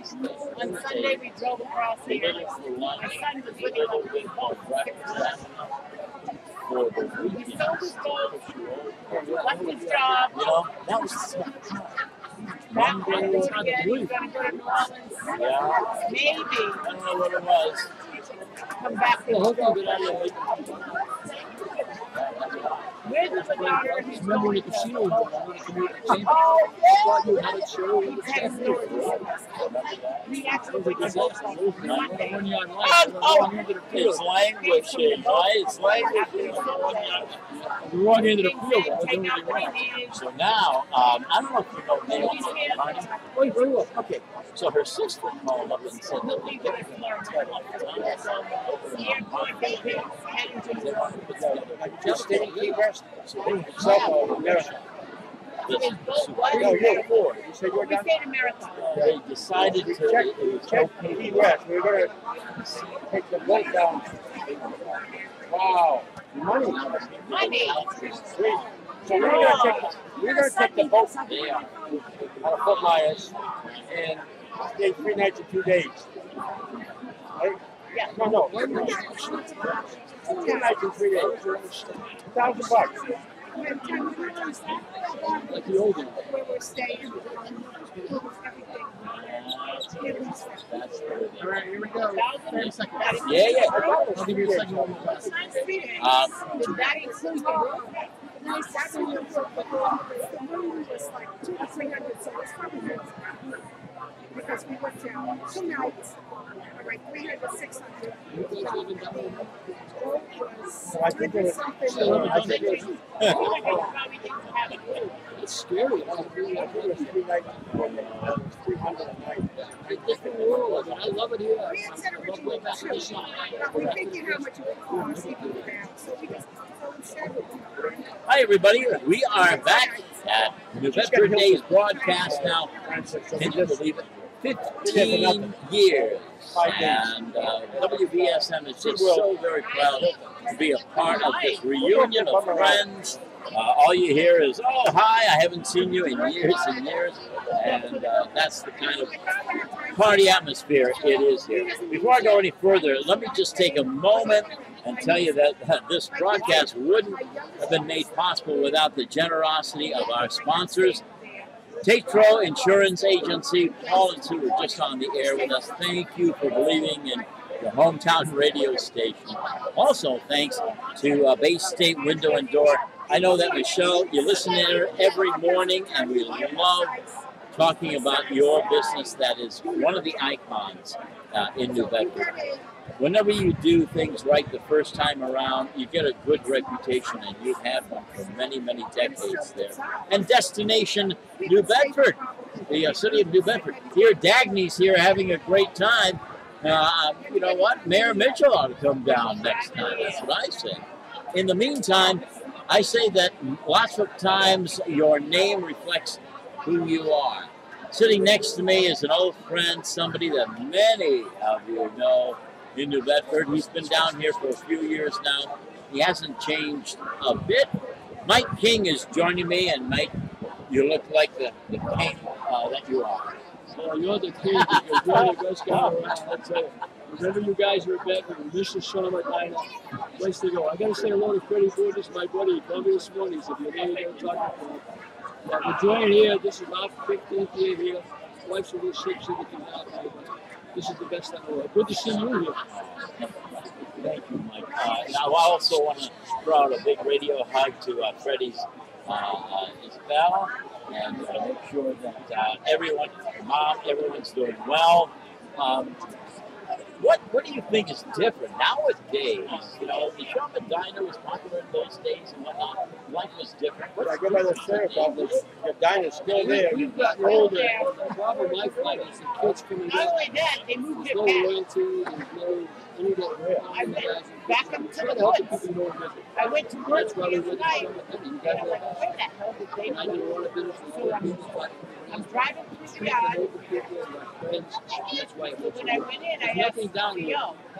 on Sunday we drove across here. My son was living on the home. He sold his gold, left his job. You know, that was Back one day again, he's going to go to New Orleans. Yeah. Maybe. I don't know what it was. Come back to Where's the daughter? He's going to casino. Oh, yeah. He's had stories. He actually was one day. Oh, it's languishing. Why? It's languishing. You're going into the field. So now, um, I don't know if you know Naomi. Oh, very well. Okay. So her sister called up and said that we got to just didn't keep rest. So they have cell phone America. No, you're four. You said you're down? They decided to check the Key West. We're going to take the boat down. Wow. Money. Money. Sweet. So we're going to take, we're going to take the boat out of Fort Myers and stay three nights and two days. Right? Yeah. No, no. Two nights and three days. Thousand bucks. Like the old one. Where we're staying. All right, here we go. thirty seconds. Yeah, yeah. I'll give you a second. Uh, Did that include the room? Nice. The room was like two to three hundred, so it was probably good because we worked out two nights. All right, three hundred, six hundred. So I think there's something. I think there's. It's scary. I really, I really three nights, three hundred a night. It's a different world. I love it here. We had said originally two, but we figured how much it would cost if we were back. So we just go instead. Hi everybody. We are back at New Bedford Day's broadcast now. Can you believe it? fifteen years, and uh, W B S M is just so very proud to be a part of this reunion of friends. Uh, all you hear is, oh, hi, I haven't seen you in years and years, and uh, that's the kind of party atmosphere it is here. Before I go any further, let me just take a moment and tell you that uh, this broadcast wouldn't have been made possible without the generosity of our sponsors. Tatro Insurance Agency, Paul and Sue were just on the air with us. Thank you for believing in the hometown radio station. Also, thanks to uh, Bay State Window and Door. I know that Michelle, you listen to her every morning, and we love talking about your business that is one of the icons uh, in New Bedford. Whenever you do things right the first time around, you get a good reputation, and you've had one for many, many decades there. And Destination New Bedford, the uh, city of New Bedford. Here, Dagny's here having a great time. Uh, you know what? Mayor Mitchell ought to come down next time. That's what I say. In the meantime, I say that lots of times your name reflects who you are. Sitting next to me is an old friend, somebody that many of you know. In New Bedford, he's been down here for a few years now. He hasn't changed a bit. Mike King is joining me, and Mike, you look like the, the king uh, that you are. Well, you're the king that you're doing the best guy around. That's it. Whenever you guys are in Bedford, this is Shona Medina. Place to go. I got to say hello to Freddie Burgess, my buddy. He called me this morning. He said, "You're going to talk to me." But we're joining here. This is our fifteenth year here. Wife's a little sick, so we can help. This is the best I've ever. Good to see you here. Thank you, Mike. Uh, now, I also want to throw out a big radio hug to uh, Freddie's uh, uh, Isabel and uh, make sure that uh, everyone, mom, everyone's doing well. Um, What what do you think is different nowadays? You know, the shop and diner was popular in those days and whatnot. Life was different. What's I go by the sheriff's office. The diner's still there. You've got older. The problem I find is the kids coming up. Not only that, they moved there's it no back. Loyalty, there's no internet. Yeah. I went back up to the woods. People I went to woods last night. And I'm like, wait a minute. They I didn't want to so I'm, I'm driving through the yard. That's why when I went in, I had down here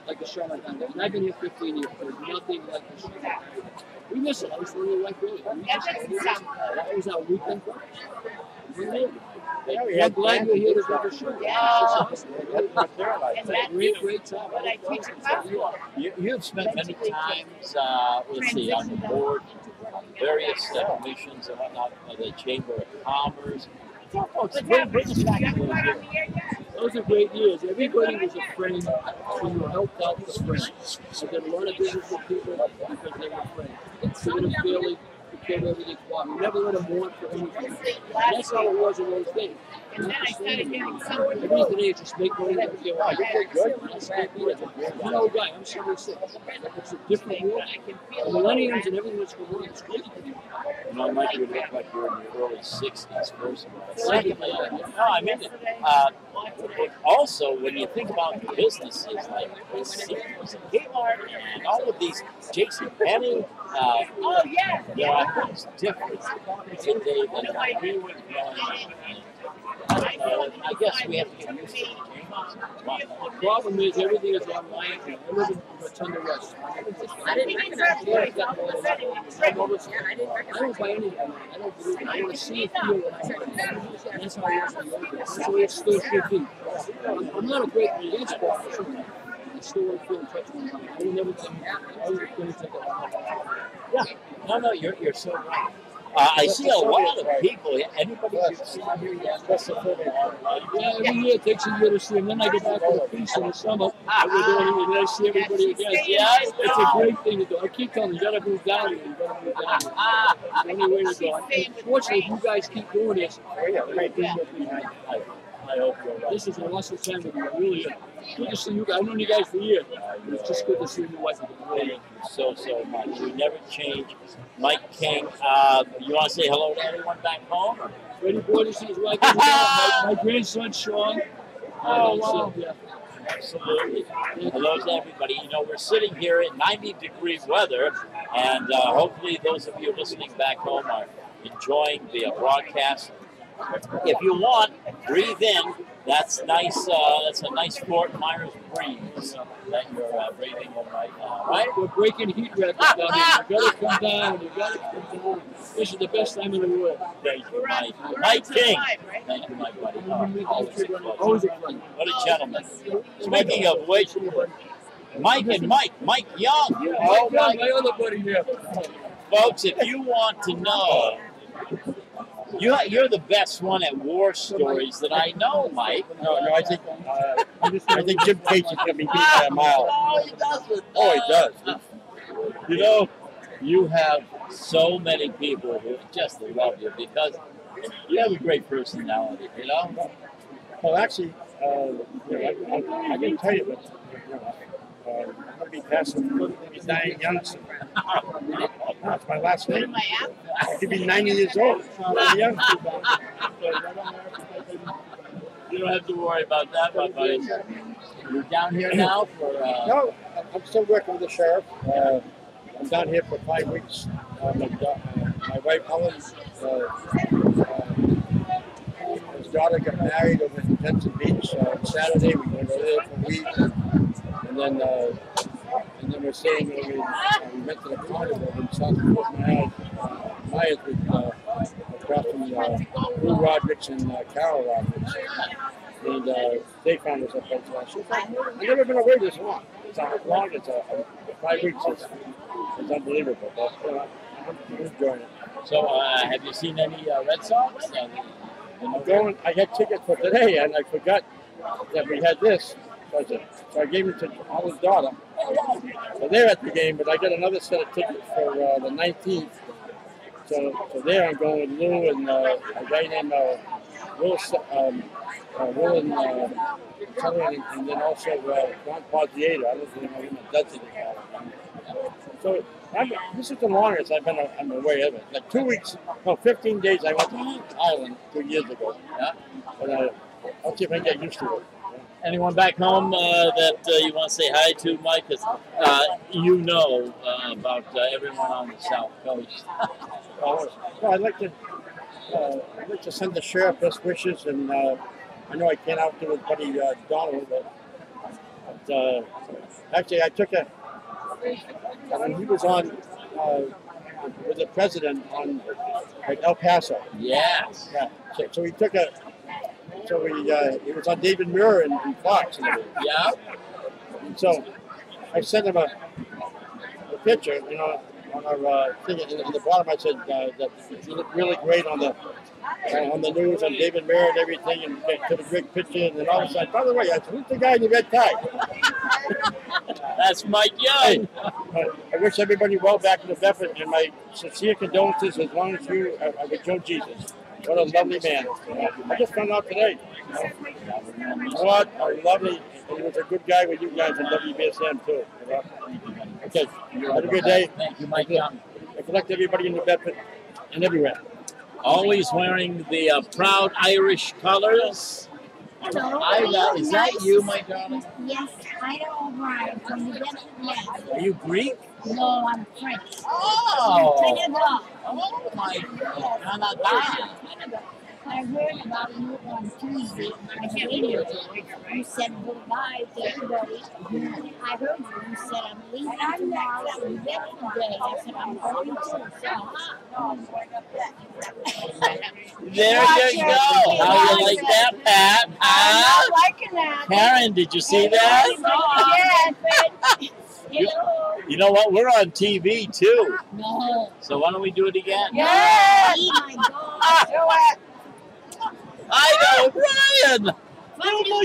like the Shell Factory. And I've been here fifteen years. There's nothing like the Shell Factory. We miss it. I was really like really. That was our weekend for us. I'm glad you're here to cover show. Yeah. And that's great job. But I teach a class. You've spent many times, uh, let's see, on the board, various uh, missions and whatnot, uh, the Chamber of Commerce. Tell folks, bring us back to those years. Those are great years. Everybody was a friend who helped out the friends. I did a lot of business with people because they were friends. It's not a feeling. Gave everything for them. Never let them mourn for anything. That's how it was in those days. And then I started getting somewhere to go. Today, just make money. You know, guy, I'm seventy-six. It's a different world. Millennials and everything that's going on is crazy. You know, Mike, you look like you're in your early sixties, first of all. Secondly, no, I mean, uh, also, when you think about businesses like this, Kmart and all of these, JCPenney, uh, oh, yeah. You know, I think it's different today than I we were growing up. Uh, I guess we have to get used to it. The problem is everything is online. I live in Rotunda West. I didn't recognize it. I don't buy anything. I don't believe it. I want to see it here. That's how I was in the old days. That's the way it still should be. I'm not a great religious person. I still want to feel in touch with my I will never take it. I will never take it. Yeah. No, no, you're, you're so right. Uh, I see a lot of people. Anybody who's seen here, yeah, that's a photo. Yeah, every year it takes a year to see them. Then I go back to the feast in the summer. I go there and I see everybody again. Yeah, it's a great thing to do. I keep telling you, you gotta move down here. You gotta move down here. There's only way to go. Unfortunately, you guys keep doing this. I hope you're right. This is a awesome time with you. Really is. Good to see you guys. I've known you guys for years. It's just good to see you guys. Thank you so, so much. You never change. Mike King, uh, you want to say hello to everyone back home? Freddie Borderson is right there. My, my grandson, Sean. Oh, wow. Yeah. Absolutely. Hello to everybody. You know, we're sitting here in ninety degree weather, and uh, hopefully those of you listening back home are enjoying the broadcast. If you want, breathe in. That's nice. Uh, that's a nice Fort Myers breeze that you're uh, breathing on right now. Right? We're breaking heat records down here. You gotta come down. You gotta come down. This is the best time in the world. Thank you, Mike. Mike King. Thank you, my buddy. Oh, always a always a what a gentleman. Speaking of which, Mike and Mike, Mike Young. Oh, Mike, my other buddy here. Folks, if you want to know. You, you're the best one at war stories that I know, Mike. No, no, I think uh, I think Jim Cage is going to be beat by a mile. Oh, he doesn't. Oh, he does. You know, you have so many people who just love you because you have a great personality. You know. Well, actually, uh, you know, I, I, I can tell you, but you know, uh, I'm going to be passing. He's dying young. That's my last name. He'd be ninety years old. Young. You don't have to worry about that, my buddy. You're down here now for. Uh... No, I'm still working with the sheriff. Uh, I'm down here for five weeks. Uh, my, uh, my wife Helen, uh, uh, his daughter got married over in Benson Beach uh, on Saturday. We went over there for a week, and then. Uh, And then we're staying over in, uh, we went to the carnival in South Fort Myers with uh, across from uh, Lou Rodricks and uh, Carol Rodricks. And uh, they found us up there. So I've never been away this long. It's not long, it's uh, five weeks. It's, it's unbelievable. But uh, I'm enjoying it. So uh, have you seen any uh, Red Sox? And, and I'm going, I had tickets for today and I forgot that we had this. So I gave it to Alan's daughter. So they're at the game, but I got another set of tickets for uh, the nineteenth. So, so there I'm going with Lou and uh, a guy named uh, Will, um, uh, Will and uh, something, and then also uh, Juan Paul Diego. I don't know him a dozen ago. So I'm, this is the longest I've been I'm away of it. Like two weeks, no, fifteen days. I went to Ireland two years ago. Yeah, but uh, I'll see if I can get used to it. Anyone back home uh, that uh, you want to say hi to, Mike? Because uh, you know uh, about uh, everyone on the South Coast. uh, well, I'd like to uh, I'd like to send the sheriff best wishes, and uh, I know I can't outdo it, buddy uh, Donald. But, but uh, actually, I took a when he was on uh, with the president on like El Paso. Yes. Yeah. So, so he took a. So we, uh, it was on David Muir and, and Fox. And yeah. And so I sent him a, a picture, you know, on our uh, thing. And at the bottom, I said uh, that you look really great on the uh, on the news on David Muir and everything, and took a great picture. And then all of a sudden, by the way, I said, who's the guy in the red tie? That's Mike Young. I, I wish everybody well back in the Bedford, and my sincere condolences as long as you are uh, with Joe Jesus. What a lovely man. I just found out today. What a lovely, and he was a good guy with you guys at W B S M too. Okay, have a good day. Thank you, Mike Young. I collect everybody in New Bedford and everywhere. Always wearing the uh, proud Irish colors. Hello. Ida, is that you, my darling? Yes, Ida O'Brien from New Bedford, yes. Are you Greek? No, I'm French. Oh! I'm oh, my God. I heard about you on Tuesday. I can't hear you. You said goodbye to everybody. I heard you. You said, I'm leaving tomorrow. I'm leaving today. I said, I'm going to. So, there you go. How you like that, Pat? I'm not liking that. Karen, did you see that? Yeah, You, you know what? We're on T V too. No. So why don't we do it again? Yes! Oh my God! Do it! I know, Brian. Oh my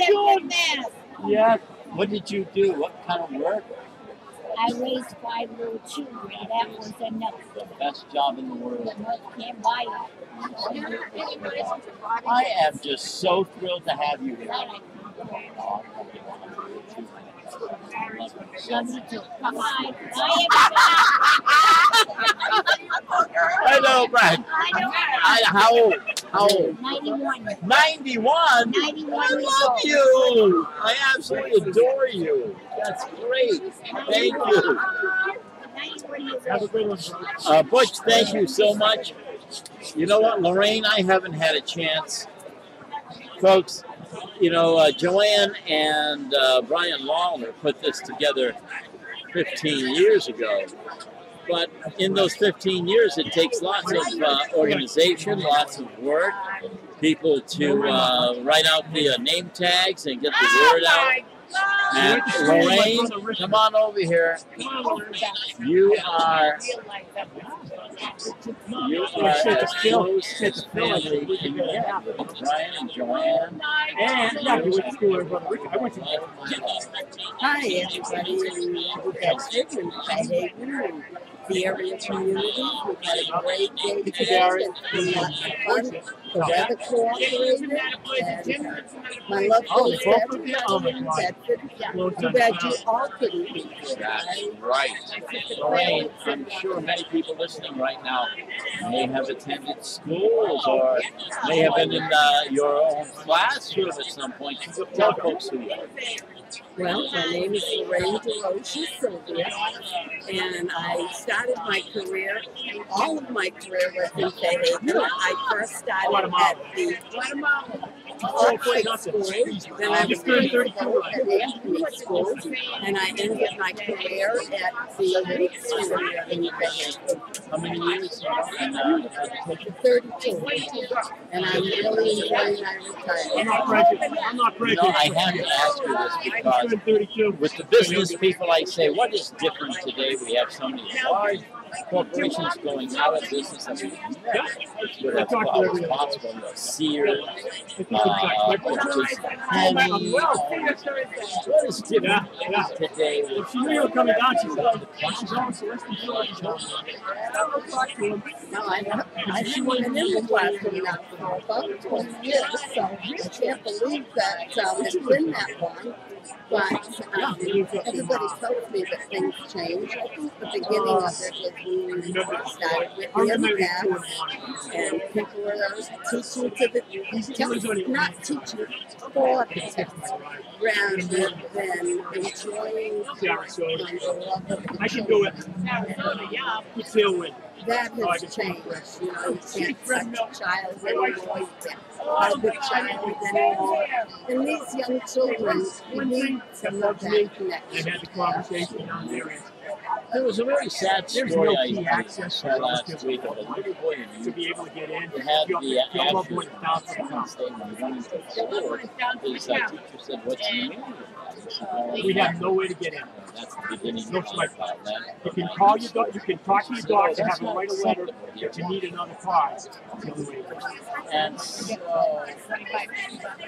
God! Yeah. What did you do? What kind of work? I raised five little children. That was enough. The best job in the world. Can't buy it. I am just so thrilled to have you here. I know, Brian. I know. I, how old? How old? ninety-one. ninety-one? ninety-one. I love you. I absolutely adore you. That's great. Thank you. Have a good one. Uh, Butch, thank you so much. You know what, Lorraine, I haven't had a chance. Folks, you know, uh, Joanne and uh, Brian Lawler put this together fifteen years ago. But in those fifteen years, it takes lots of uh, organization, lots of work, people to uh, write out the uh, name tags and get the word out. And Lorraine, come on over here. You are, you are as close as family you get with Brian and Joanne. And I went to school with Brother Rick. I went to Hi, everybody. The area community. We've had a great day together. We've had fun. We're rather cooperative. And my love for the too bad you all couldn't be here. That's right. Lorraine, I'm sure many people listening right now may have attended schools or may have been in uh, your own classroom at some point. Tell folks who you are. Well, my name is Lorraine Sylvia, and I started my career, all of my career was in Fayetteville. I first started at the Guatemala Earthquake School, then I was going to go to the Earthquake School, and I ended my career at the School in New Bedford. How many years? thirty-two. And I really enjoyed my retirement. I'm not pregnant. I'm not pregnant. No, I have to ask you this because with the business people, I say, what is different today? We have so many large corporations going out of business. I mean, yeah. I talked to everyone. Possible, Sears, Penny. What is different today? If she knew you were coming down, she would have gone to the country. No, I know. I didn't want to do the class coming out for all about twenty years, so I can't believe that um, it's been that long. But um, everybody tells me that things change. I think the beginning of it was when we started with the past, and people were teaching to the kids, not teaching for the kids, rather than enjoying the love of the I should do it. That has changed. You know, you can't touch a child anymore. I would child anymore. And these young children, we need to love that connection. I had the conversation on there. There was a very sad story no I access for last week of a little boy in to be able to get in. They had the actors on statement running to school. His uh, teacher said, "What's the name?" We have no way to get in. That's the beginning. No, my you can call your doctor. You can talk to your doctor. Have him write a letter that you need another car. And so,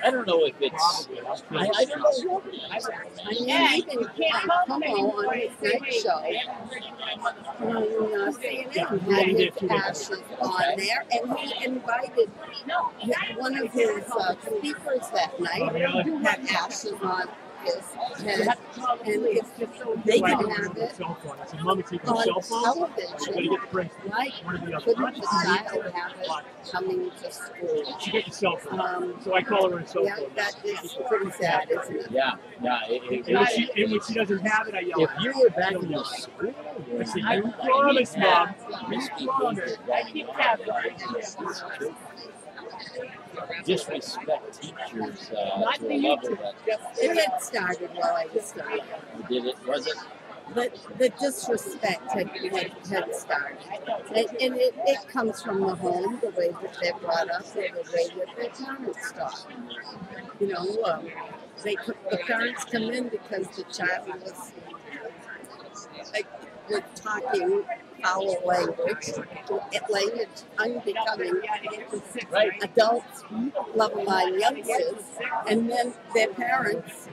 I don't know if it's. I, I don't know. I mean, yeah, you can't come on a night show. Um, C N N had his passion on there, and he invited one of his uh, speakers that night who had ashes on. And if they can have it on television, right? Couldn't the child have it coming to school? She gets a cell phone. Um, so I call her a cell phone. Yeah, that is pretty sad, isn't it? Yeah, yeah. It, it, and, if she, and when she doesn't have it, I yell. If you were back in the school, I say, I promise, Mom. I promise. I keep having it. Disrespect teachers uh, not to a level that... It had started while I was starting. Did it? Was it? But the disrespect had, had, had started. And, and it, it comes from the home, the way that they're brought up, and the way that their parents talk. You know, um, they, the parents come in because the child was... Like, we're talking foul language, language unbecoming right. Adults, level-line youngsters, and then their parents,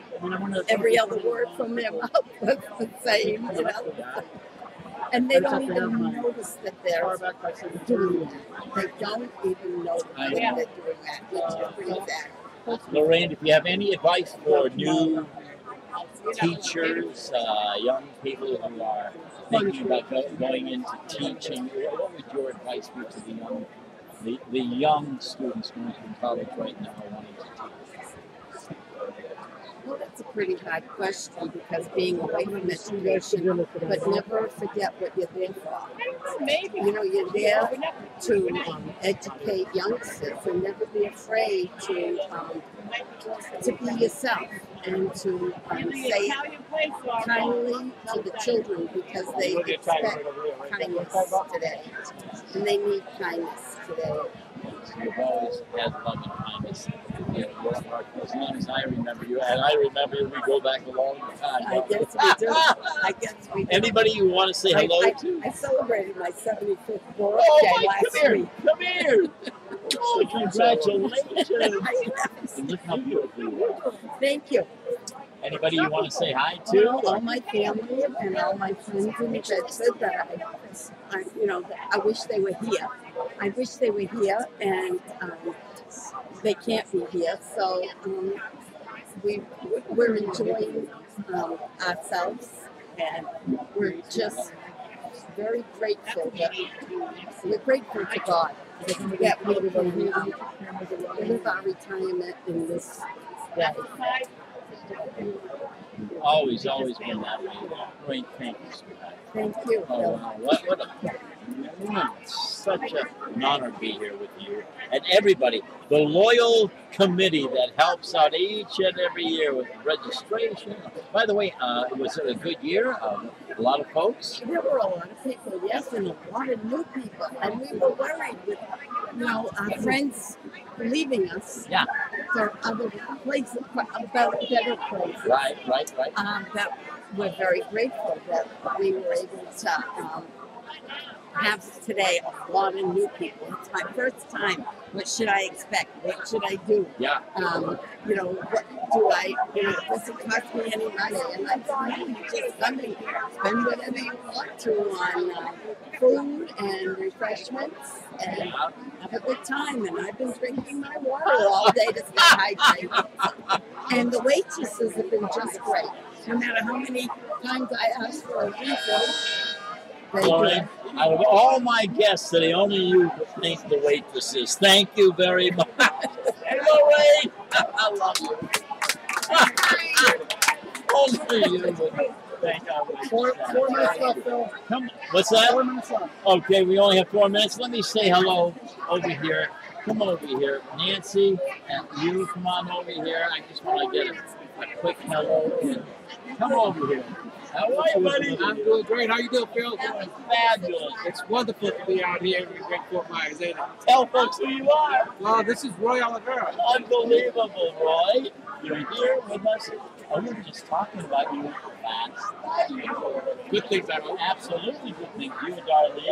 every other word from their mouth was the same, you know? And they don't even notice that they're doing that. They don't even notice that they're doing that. They're doing that. Lorraine, if you have any advice for new teachers, uh, young people who are thinking about go, going into teaching, what would your advice be to the young, the, the young students going from college right now wanting to teach? Well, that's a pretty hard question because being away from education, but never forget what you're there for. You know, you're there to um, educate youngsters, and never be afraid to um, to be yourself. And to um, say kindly to the children because they expect kindness today. And they need kindness today. You've always had love and kindness. As long as I remember you, and I remember you, we go back a long time. I guess we do. I guess we do. Anybody you want to say hello I, I, to? I celebrated my seventy-fifth birthday oh, last come here, week. Come here! Oh, congratulations! And look how beautiful you are. Thank you. Anybody you want to say hi to? All, all my family and all my friends in New Bedford that I, I, you know, I wish they were here. I wish they were here, and um, they can't be here. So um, we we're enjoying um, ourselves, and we're just very grateful. That we're grateful to God that we can um, live our retirement in this way. Always, always been that way. Great, thank you. Thank you. Oh, wow. What, what a, such a, an honor to be here with you and everybody. The loyal committee that helps out each and every year with registration. By the way, uh, was it a good year? Um, a lot of folks? There were a lot of people, yes, and a lot of new people. And we were worried with, you know, our friends leaving us. Yeah. For other places, for about better places. Right, right, right. Um, that we're very grateful that we were able to um, have today a lot of new people. It's my first time. What should I expect? What should I do? Yeah. Um, you know, what do I, you know, it doesn't cost me any money. And I'm spending just something, spend whatever you want to on uh, food and refreshments and have a good time. And I've been drinking my water all day to stay hydrated. And the waitresses have been just great. No matter how many times I asked for a refill, Lorraine, out of all my guests today, only you think the waitresses. Thank you very much. Hey, Lorraine, I love you. Only you. Thank you. Four, four minutes left, Phil. Come, what's that? Four minutes left. Okay, we only have four minutes. Let me say hello over here. Come over here, Nancy, and you come on over here. I just want to get a quick hello. And come over here. How are you, buddy? I'm doing great. How you doing, Phil? Doing fabulous. It's wonderful to be out here in Great Fort Myers, ain't it? Tell folks who you are. Well, this is Roy Oliveira. Unbelievable, Roy. You're here with us. Oh, we were just talking about you last night. Good things, I know. Absolutely good things. You and Darlene.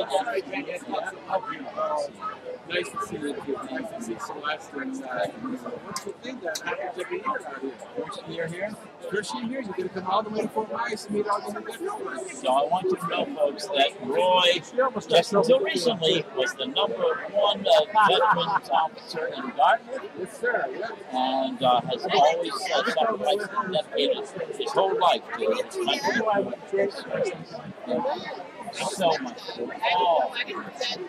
Yes, yes. Nice to see you. Nice to see Celeste. And uh, what's the thing that happens every year out here? First year here. First year here, you're going to come all the way to Fort Myers to meet all the new Bedfordites. So I want you to know, folks, that Roy, just until recently, was the number one uh, veterans officer in Dartmouth. Yes, sir. Yes. And uh, has always said something like that. His whole life, so much. Oh, thank you. I can't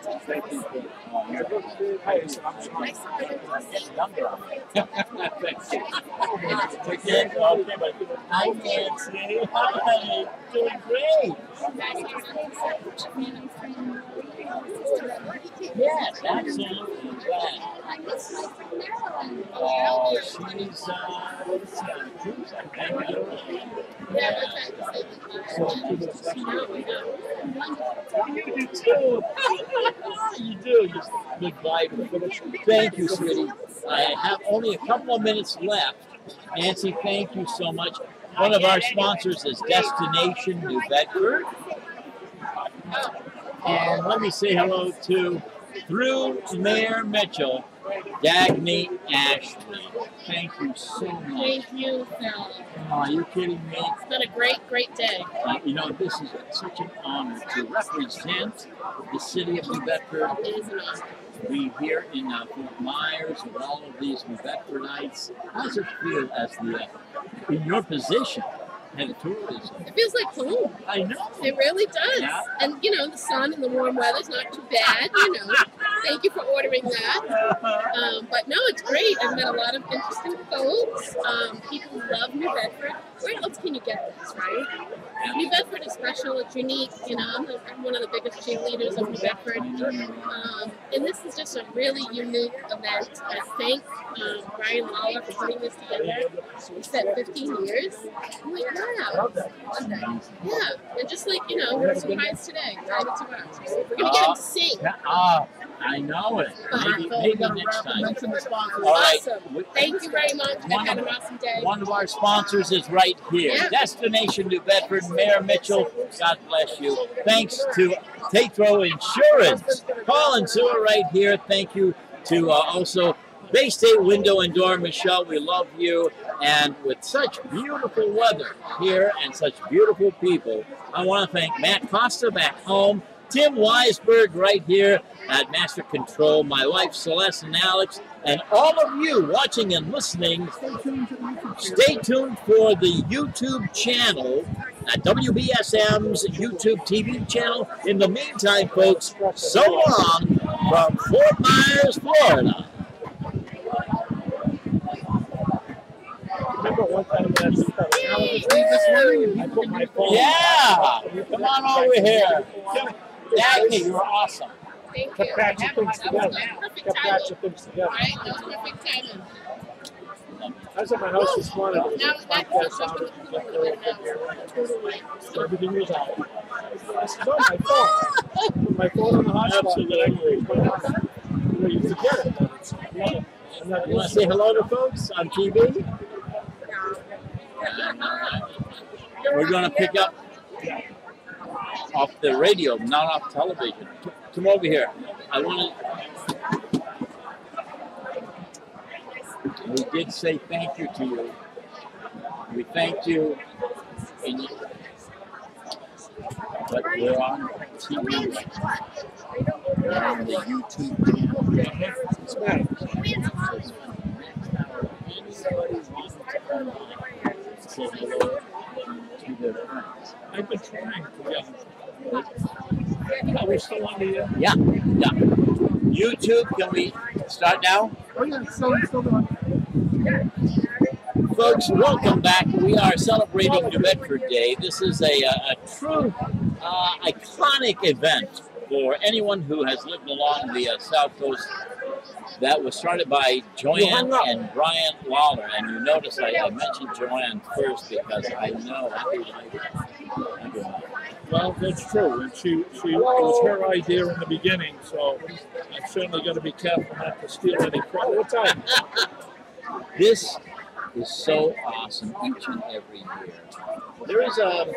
see. Hi, doing great. Yes, absolutely. I miss my friend Marilyn. Oh, she's uh, I you do too. You do. Just good vibe. Thank you, sweetie. I have only a couple of minutes left. Nancy, thank you so much. One of our sponsors is Destination New Bedford. And let me say hello to through Mayor Mitchell. Dagny Ashley, thank you so much. Thank you, Phil. Oh, are you kidding me? It's been a great, great day. Uh, you know, this is such an honor to represent the city of New Bedford. It is an honor. We here in uh, Fort Myers with all of these New Bedfordites. How does it feel as the, uh, in your position? It feels like home. I know. It really does. Yeah. And, you know, the sun and the warm weather is not too bad, you know. Thank you for ordering that. Um, but, no, it's great. I've met a lot of interesting folks. Um, people love New Bedford. Where else can you get this, right? New Bedford is special. It's unique. You know, I'm, the, I'm one of the biggest cheerleaders of New Bedford. Um, and this is just a really unique event. I thank um, Brian Lawler for putting this together. We set fifteen years. I'm like, wow. Yeah. And just like, you know, we're surprised today. We're going to get him to sing. Ah, I know it. Maybe, maybe next time. All right. Awesome. Thank you very much. I've had an awesome day. One of our sponsors is right here. Yep. Destination New Bedford, Mayor Mitchell. God bless you. Thanks to Tatro Insurance. Call and tour right here. Thank you to uh, also Bay State Window and Door. Michelle, we love you. And with such beautiful weather here and such beautiful people, I want to thank Matt Costa back home, Tim Weisberg right here at Master Control, my wife Celeste and Alex, and all of you watching and listening. Stay tuned for the YouTube channel, at W B S M's YouTube T V channel. In the meantime, folks, so long from Fort Myers, Florida. Remember one time when I was this I put my phone. Yeah, come on over here. Dagny, you were awesome. Thank you. Kept your things together. Kept your things together. Right, that was perfect timing. I was at my house this morning. Now, that's just so everything was out. I said, oh, my phone. Put my phone on the hotspot. Absolutely. You used to get it. You want to say hello to folks on T V? We're going to pick up. off the radio, not off television. Come over here. I want to. We did say thank you to you. We thank you. And you but we're on T V. We're on the YouTube channel. It's better. I've been trying to get yeah, we're still on the uh, yeah, yeah. YouTube, can we start now? Oh yeah, still, still on. Folks, welcome back. We are celebrating New Bedford Day. This is a, a, a true uh, iconic event for anyone who has lived along the uh, South Coast. That was started by Joanne and Brian Lawler. And you notice I, I mentioned Joanne first because I know everyone. everyone. Well, that's true. And she, she it was her idea in the beginning, so I'm certainly going to be careful not to steal any credit. This is so awesome each and every year. There is a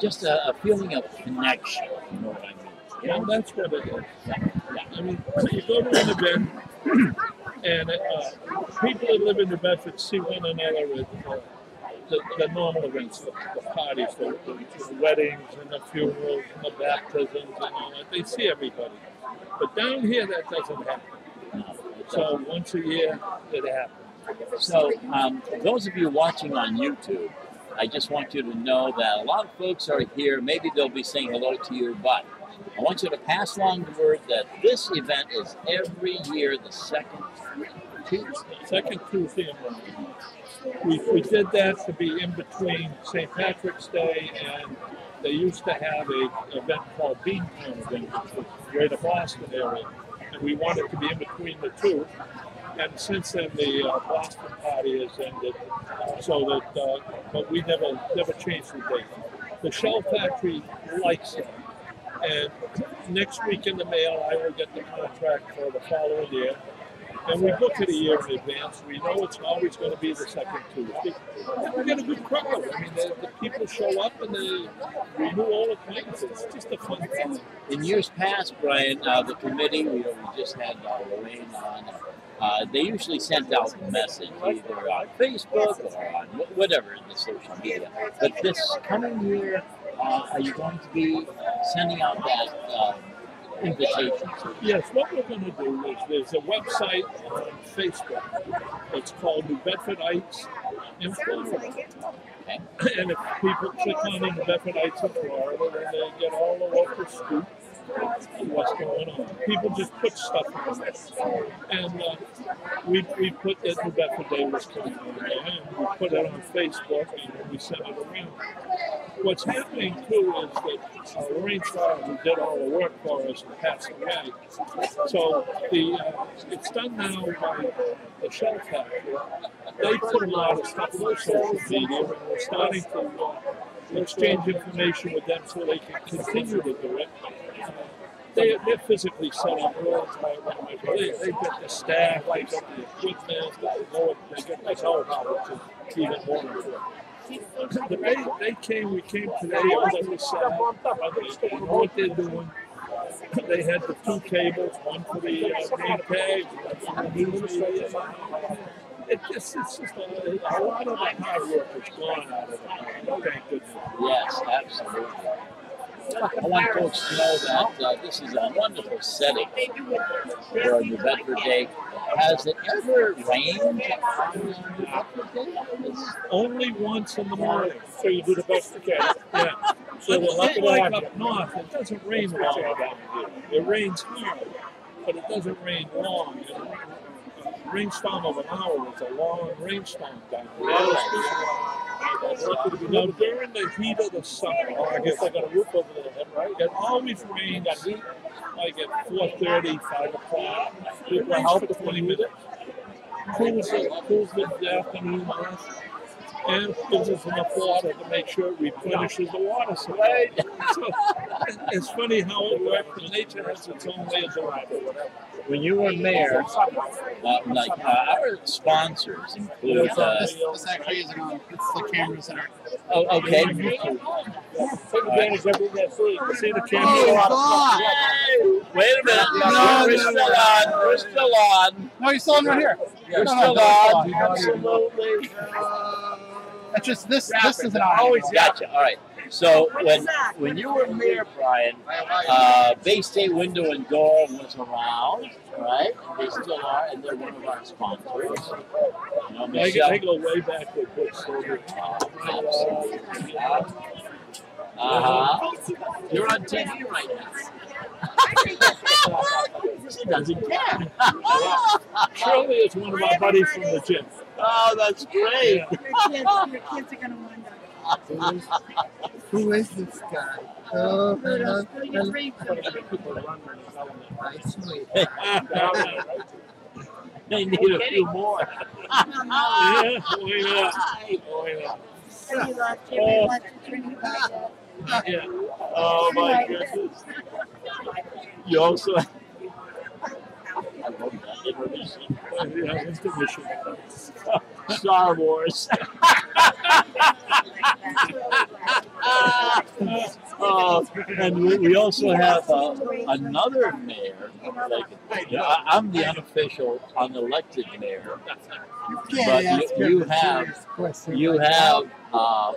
just a, a feeling of connection, you know what I mean? Yeah, that's what it is. I mean, you go to an event, and uh, people that live in New Bedford see one another at uh, the, the normal events, the, the parties, the, the weddings, and the funerals, and the baptisms, and all that. They see everybody. But down here, that doesn't happen. No, so once a year, it happens. So um, for those of you watching on YouTube, I just want you to know that a lot of folks are here. Maybe they'll be saying hello to you, but I want you to pass along the word that this event is every year the second Tuesday. Second Tuesday in March. We, we did that to be in between Saint Patrick's Day and they used to have an event called Bean Town, which was greater Boston area. And we wanted to be in between the two. And since then, the uh, Boston party has ended. So that, uh, but we never, never changed the date. The Shell Factory likes it. And next week in the mail, I will get the contract for the following year. And we book it a year in advance. We know it's always going to be the second Tuesday. And we get a good crowd. I mean, the, the people show up and they renew all acquaintances. It's just a fun thing. In years past, Brian, uh, the committee, we, we just had uh, Lorraine on. Uh, they usually sent out a message either on Facebook or on whatever in the social media. But this coming year, Uh, are you going to be sending out that uh, invitation? Yes, what we're going to do is there's a website on Facebook. It's called New Bedfordites in Florida. Okay. And if people click on New Bedfordites in Florida, then they get all the local scoop of what's going on. People just put stuff on it. And uh, we, we put that New Bedford Day was coming on, and we put it on Facebook and we sent it around. What's happening too is that uh, Lorraine Trial, who did all the work for us, passed away. So the uh, it's done now by the Shell Factory. They put a lot of stuff on social media, and we're starting to uh, exchange information with them so they can continue to do it. They, they're physically set up all the time. They, they've got the staff, they've got the equipment, they've got the know-how, which is even more important. The day they came, we came today on the other side. They know what they're doing. They had the two cables, one for the uh, green peg, one for the news. It just, it's just a, a lot of the hard work is gone out of it. Thank goodness. Yes, absolutely. I want folks to know that uh, this is a wonderful setting for New Bedford Day. Has it ever rained on New Bedford Day? It's only once in the morning, so you do the best you can. Yeah. So we'll have to like up north, it doesn't rain long. It rains hard, but it doesn't rain long. A rainstorm of an hour is a long rainstorm down there. Now, during the heat of the summer, I guess I got a roof over their head, right? It always rains like at four thirty, five o'clock. It rains for twenty minutes. Cools the, cools the afternoon. and gives us enough water to make sure it replenishes the water supply. So it's funny how it works. Nature has its own way of life. When you were mayor, uh, like uh, our sponsors include. Uh, this, this actually isn't on. It's the cameras that are. Oh, okay. Take advantage of it. That free. See the cameras. Wait a minute. No, we're still on. We're still on. No, you're still on right here. We're still on. Absolutely. That's just this. This is an always. Gotcha. All right. So when when you were mayor, Brian, uh, Bay State Window and Door was around, right? They still are, and they're one of our sponsors. You know, they, they go way back to the uh, uh-huh. You're on T V right now. She doesn't care. Shirley is one of our buddies from the gym. Oh, that's great. Your kids, your kids are going to wonder. Who is, who is this guy? Oh, my God. They need a few more. Yeah, why not? Why not? Oh, yeah. Oh, my goodness. You also... I love that. Star Wars. uh, and we, we also have uh, another mayor. Like, you know, I'm the unofficial, unelected mayor. But you, you have, you have uh,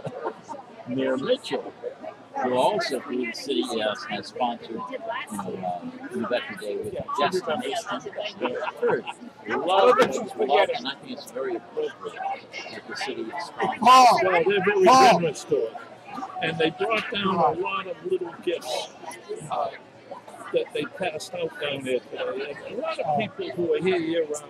Mayor Mitchell, who also through the city yes, has sponsored uh, New Bedford Day with Destination New Bedford. We love it, and I think it's very appropriate that the city is sponsored. Paul, so they're very Paul. Generous store, and they brought down a lot of little gifts uh, that they passed out down there today. And a lot of people who are here year round.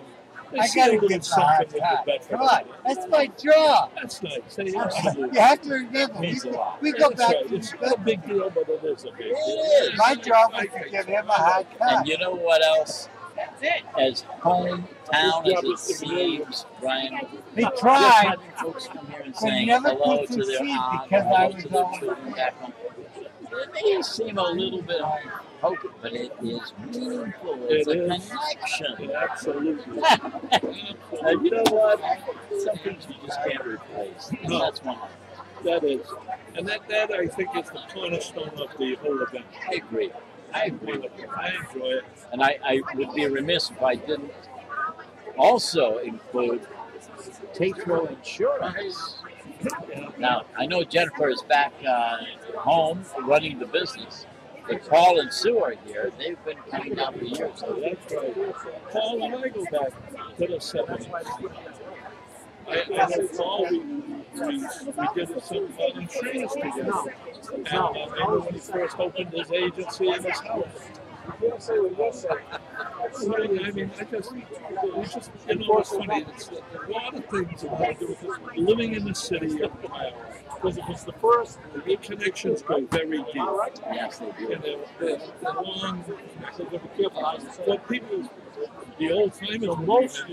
I gotta get something with Bedford. Come on, that's my job. That's nice. That's nice. You have to remember, we, we go back right. to It's a big deal, but it is a big deal. It is. My job is to give him a hard time. And you know what else? That's it. As hometown as it seems, Brian. They tried. Folks come here and saying hello to their aunt, hello to their children back home. It may seem a little bit hokey, but it is meaningful. It's it a is. connection. Yeah, absolutely. And you know what? Some things you just can't replace. No. That's one. That is. And that, that, I think, is the cornerstone of the whole event. I agree. I agree with you. I enjoy it. And I, I would be remiss if I didn't also include Tatro Insurance. Now, I know Jennifer is back uh, home running the business. But Paul and Sue are here. They've been coming out for years. So that's right. Paul and I go back to the seventies. I, I know Paul, we, we, we did some uh, insurance together. And uh, I know when he first opened his agency in his house. I mean, I just, it's just, you know, it's funny. It's a lot of things that have to do with this. Living in the city of Ohio, because it was the first, the connections go very deep. Yes, they do. And they're long, so they're careful. But people, the old famous, most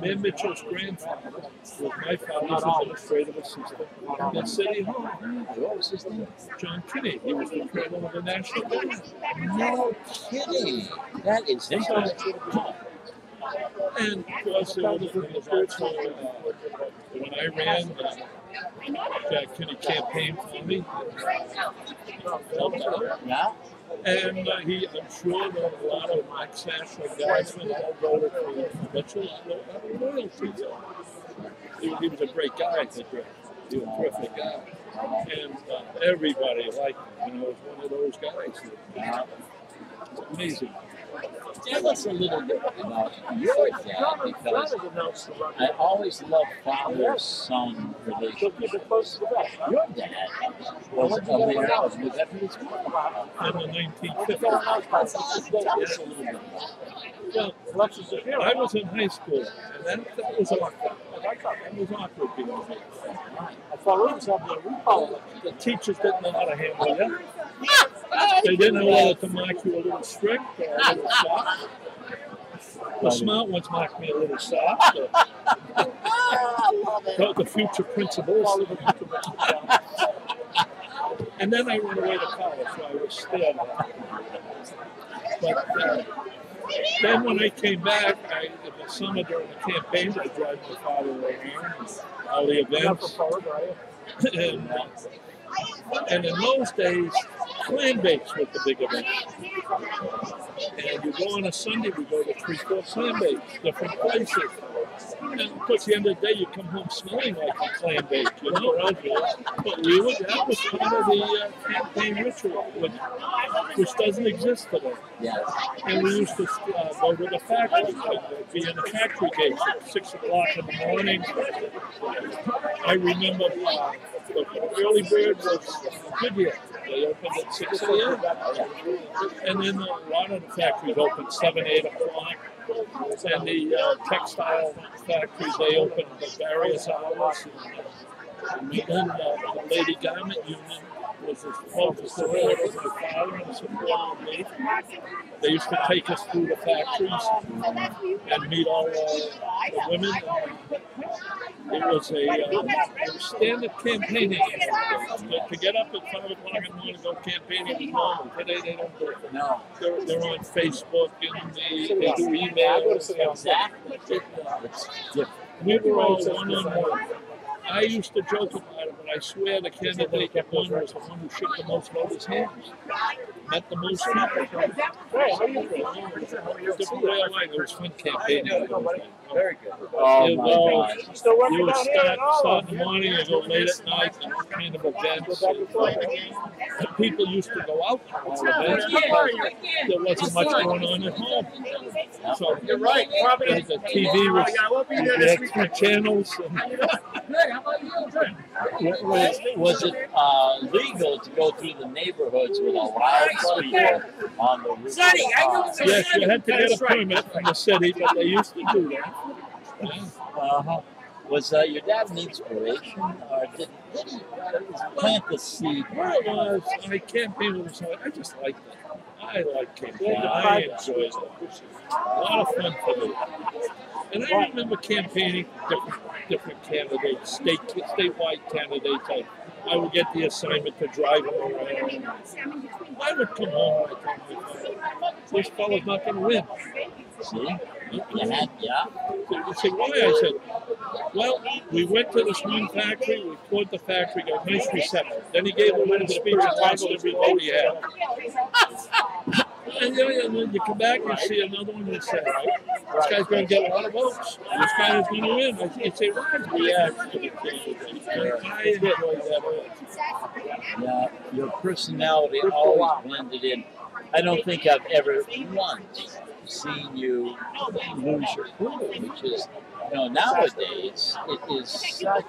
Mayor Mitchell's grandfather was my father's administrative assistant at City Hall. What was his name? John Kinney. He was the chairman of the National Guard. No kidding. That is interesting. And of course, there was also, when I ran, uh, Jack Kinney campaigned for me. Yeah. And uh, he, I'm sure that a lot of ex-national guys voted for Mitchell. He, he was a great guy, I think. He was a terrific guy. And uh, everybody liked him. You know, he was one of those guys. That, uh, it's amazing. Tell us a little bit about your dad, because I always love father-son relationships. Your dad was a mayor of New Bedford. I'm a nineteen fifty. Well, I was in high school, and that, that was awkward. That was awkward being here. I thought the teachers didn't know how to handle it. They didn't know whether to mark you a little strict or a little soft. The smart ones marked me a little soft. the, the future principals. And then I went away to college, so I was still. But uh, then when I came back, I, in the summer during the campaign, I drove my father around all the events. And, uh, and in those days, clam bakes was the big event. And you go on a Sunday, we go to three, four clam bakes, different places. And of course, at the end of the day, you come home smelling like a clam bake, you know. But we would, that was part of the uh, campaign ritual, which, which doesn't exist today. Yes. And we used to uh, go to the factory, we'd be in the factory gates at six o'clock in the morning. I remember uh, the early bird was Goodyear. They opened at six a m And then a lot of the factories opened seven, eight o'clock. And the uh, textile factories, they opened at various hours. And then uh, the Lady Garment Union was as close as the road with my father and supported me. They used to take us through the factories and meet all uh, the women. It was a uh, stand-up campaigning. To get up at five o'clock in the morning and go campaigning is normal. Today they don't do it. No. They're, they're on Facebook and they, they do emails. Exactly. We were all one-on-one. I used to joke about it, but I swear the candidate that won was the one who shook the most voters' hands, met the most people. It was a way of life. It was fun campaigning. Very good. Oh, it was, my God. You would start, start in the morning and go late at night and kind of events. And people used to go out to all events. There wasn't much going on at home. So you're right. The T V was the extra channels. And, Was, was it uh, legal to go through the neighborhoods with a loudspeaker on the roof? Sonny, I know it's yes, you had to get a permit from the city, but they used to do that. Uh-huh. Was uh, your dad an inspiration, or did, did he plant the seed? Well, I was. I campaigned with him. I just liked it. I like campaigning. Yeah, I enjoyed it. A lot of fun for me. And I remember campaigning different, different candidates, state, statewide candidates. I, I would get the assignment to drive them around. I would come home and I think, this fellow's not going to win. See? Yeah. You say, why? I said, well, we went to this one factory, we toured the factory, got a nice reception. Then he gave a little speech and watched every vote he had. And then you come back and you see another one and say, this guy's going to get a lot of votes. This guy is going to win. I think you say, why? Yeah, I enjoyed that. Yeah, your personality always blended in. I don't think I've ever once seen you lose your cool, which is, you know, nowadays it is such a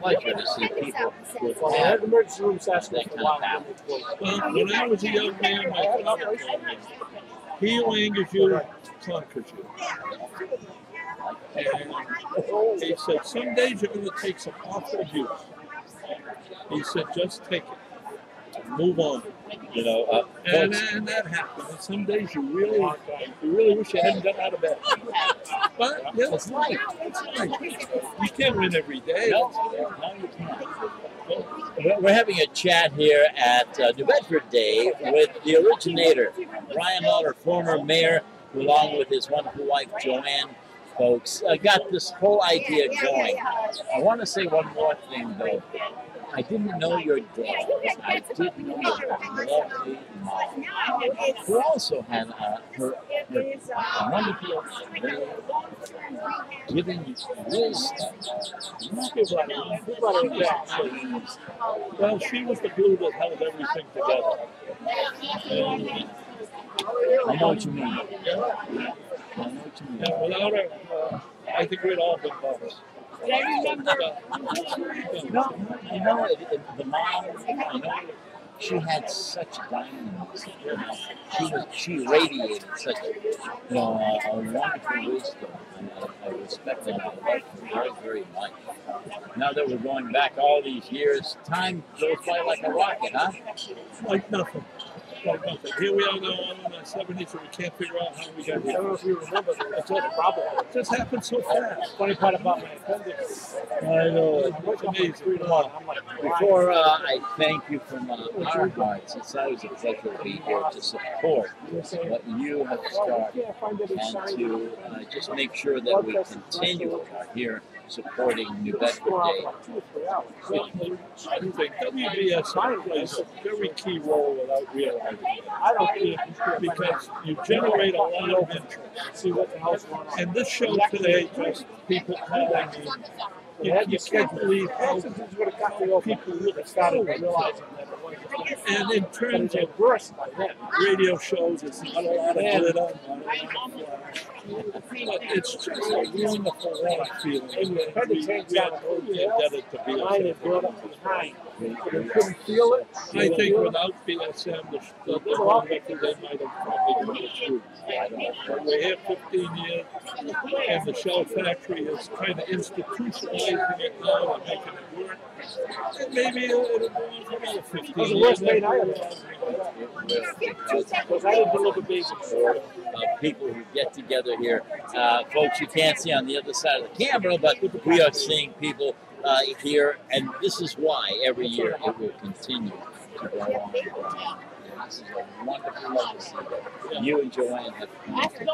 pleasure to see people with that kind of well, when I was a young man, my father told me, he who angers you conquers you. And he said, some days you're going to take some awful abuse. He said, just take it. Move on, you know, uh, and, and that happens. And some days you really, you really wish you hadn't got out of bed. But yeah, it's life. It's life. You can't win every day. No, no, you can't. We're having a chat here at uh, New Bedford Day with the originator, Brian Lawler, former mayor, who, along with his wonderful wife Joanne, folks, uh, got this whole idea going. I want to say one more thing though. I didn't know your dad. I didn't know your lovely mom, who also had uh, her, her wonderful giving wisdom. Well, she was the glue that held everything together. Um, I know what you mean. Yeah. I know what you mean. Yeah, without her, uh, I think we'd all been lost. Yeah, I remember. You know, you know it, it, the mom, you know, she had such dynamism. You know, she was, she radiated such, you know, a, a wonderful wisdom, and I, I respected her very, very much. Now that we're going back all these years, time goes by like a rocket, huh? Like nothing. like nothing. Here we are now on that seventy, so we can't figure out how we got here. I don't know if you remember, but that's what the problem was. It just happened so fast. Funny part about my appendix. I know. It was amazing. I'm like, before uh, I thank you from uh, our hearts, it's always a pleasure to be here to support what you have started and to uh, just make sure that we continue here supporting New Bedford Day. I think W B S M plays a very key role without realizing it. I don't think because you generate a lot of interest. See what the house wants. And this show today, just people calling you. You, you can't believe how people really started realizing that. And in terms of radio shows, it's not a lot of glitter. But it's just a wonderful run feeling. We've got no indebted to B S M. I think without B S M, the, the, the public, they might have probably been a student. We're here fifteen years, and the Shell Factory is kind of institutionalizing it now and making it work. And maybe it'll go on for another fifteen years. It was the worst night I ever had. Because I didn't deliver basics. Uh, people who get together here. Uh, folks, you can't see on the other side of the camera, but we are seeing people uh, here, and this is why every year it will continue to go on and on. This is a wonderful legacy that you and Joanne have created.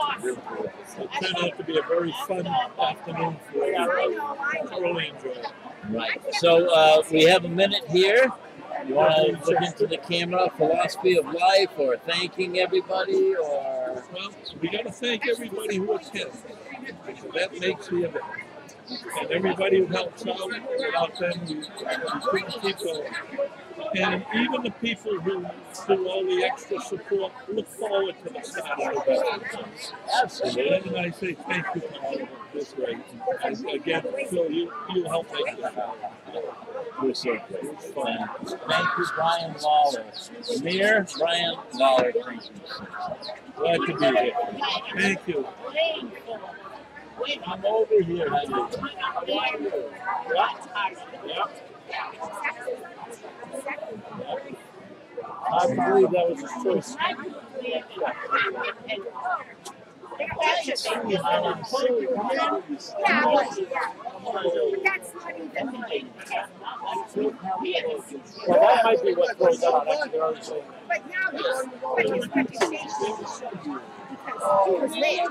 It turned out to be a very fun afternoon for you. I really enjoyed it. Right. So uh, we have a minute here. You want to look into the camera, philosophy of life, or thanking everybody, or? Well, we got to thank everybody who attended. That makes the event. And everybody who helps out, without them, you couldn't keep going. And even the people who do all the extra support look forward to the start of the Absolutely. And I say thank you to all of them this way. And again, Phil, you, you help make this happen. We're so grateful. Thank you, Brian Lawler. Mayor Brian Lawler. Thank you. Glad to be here. Thank you. I'm over here. I'm over here. I believe that was his choice. Well, that might be what goes on. But now his, but his reputation is because he was there.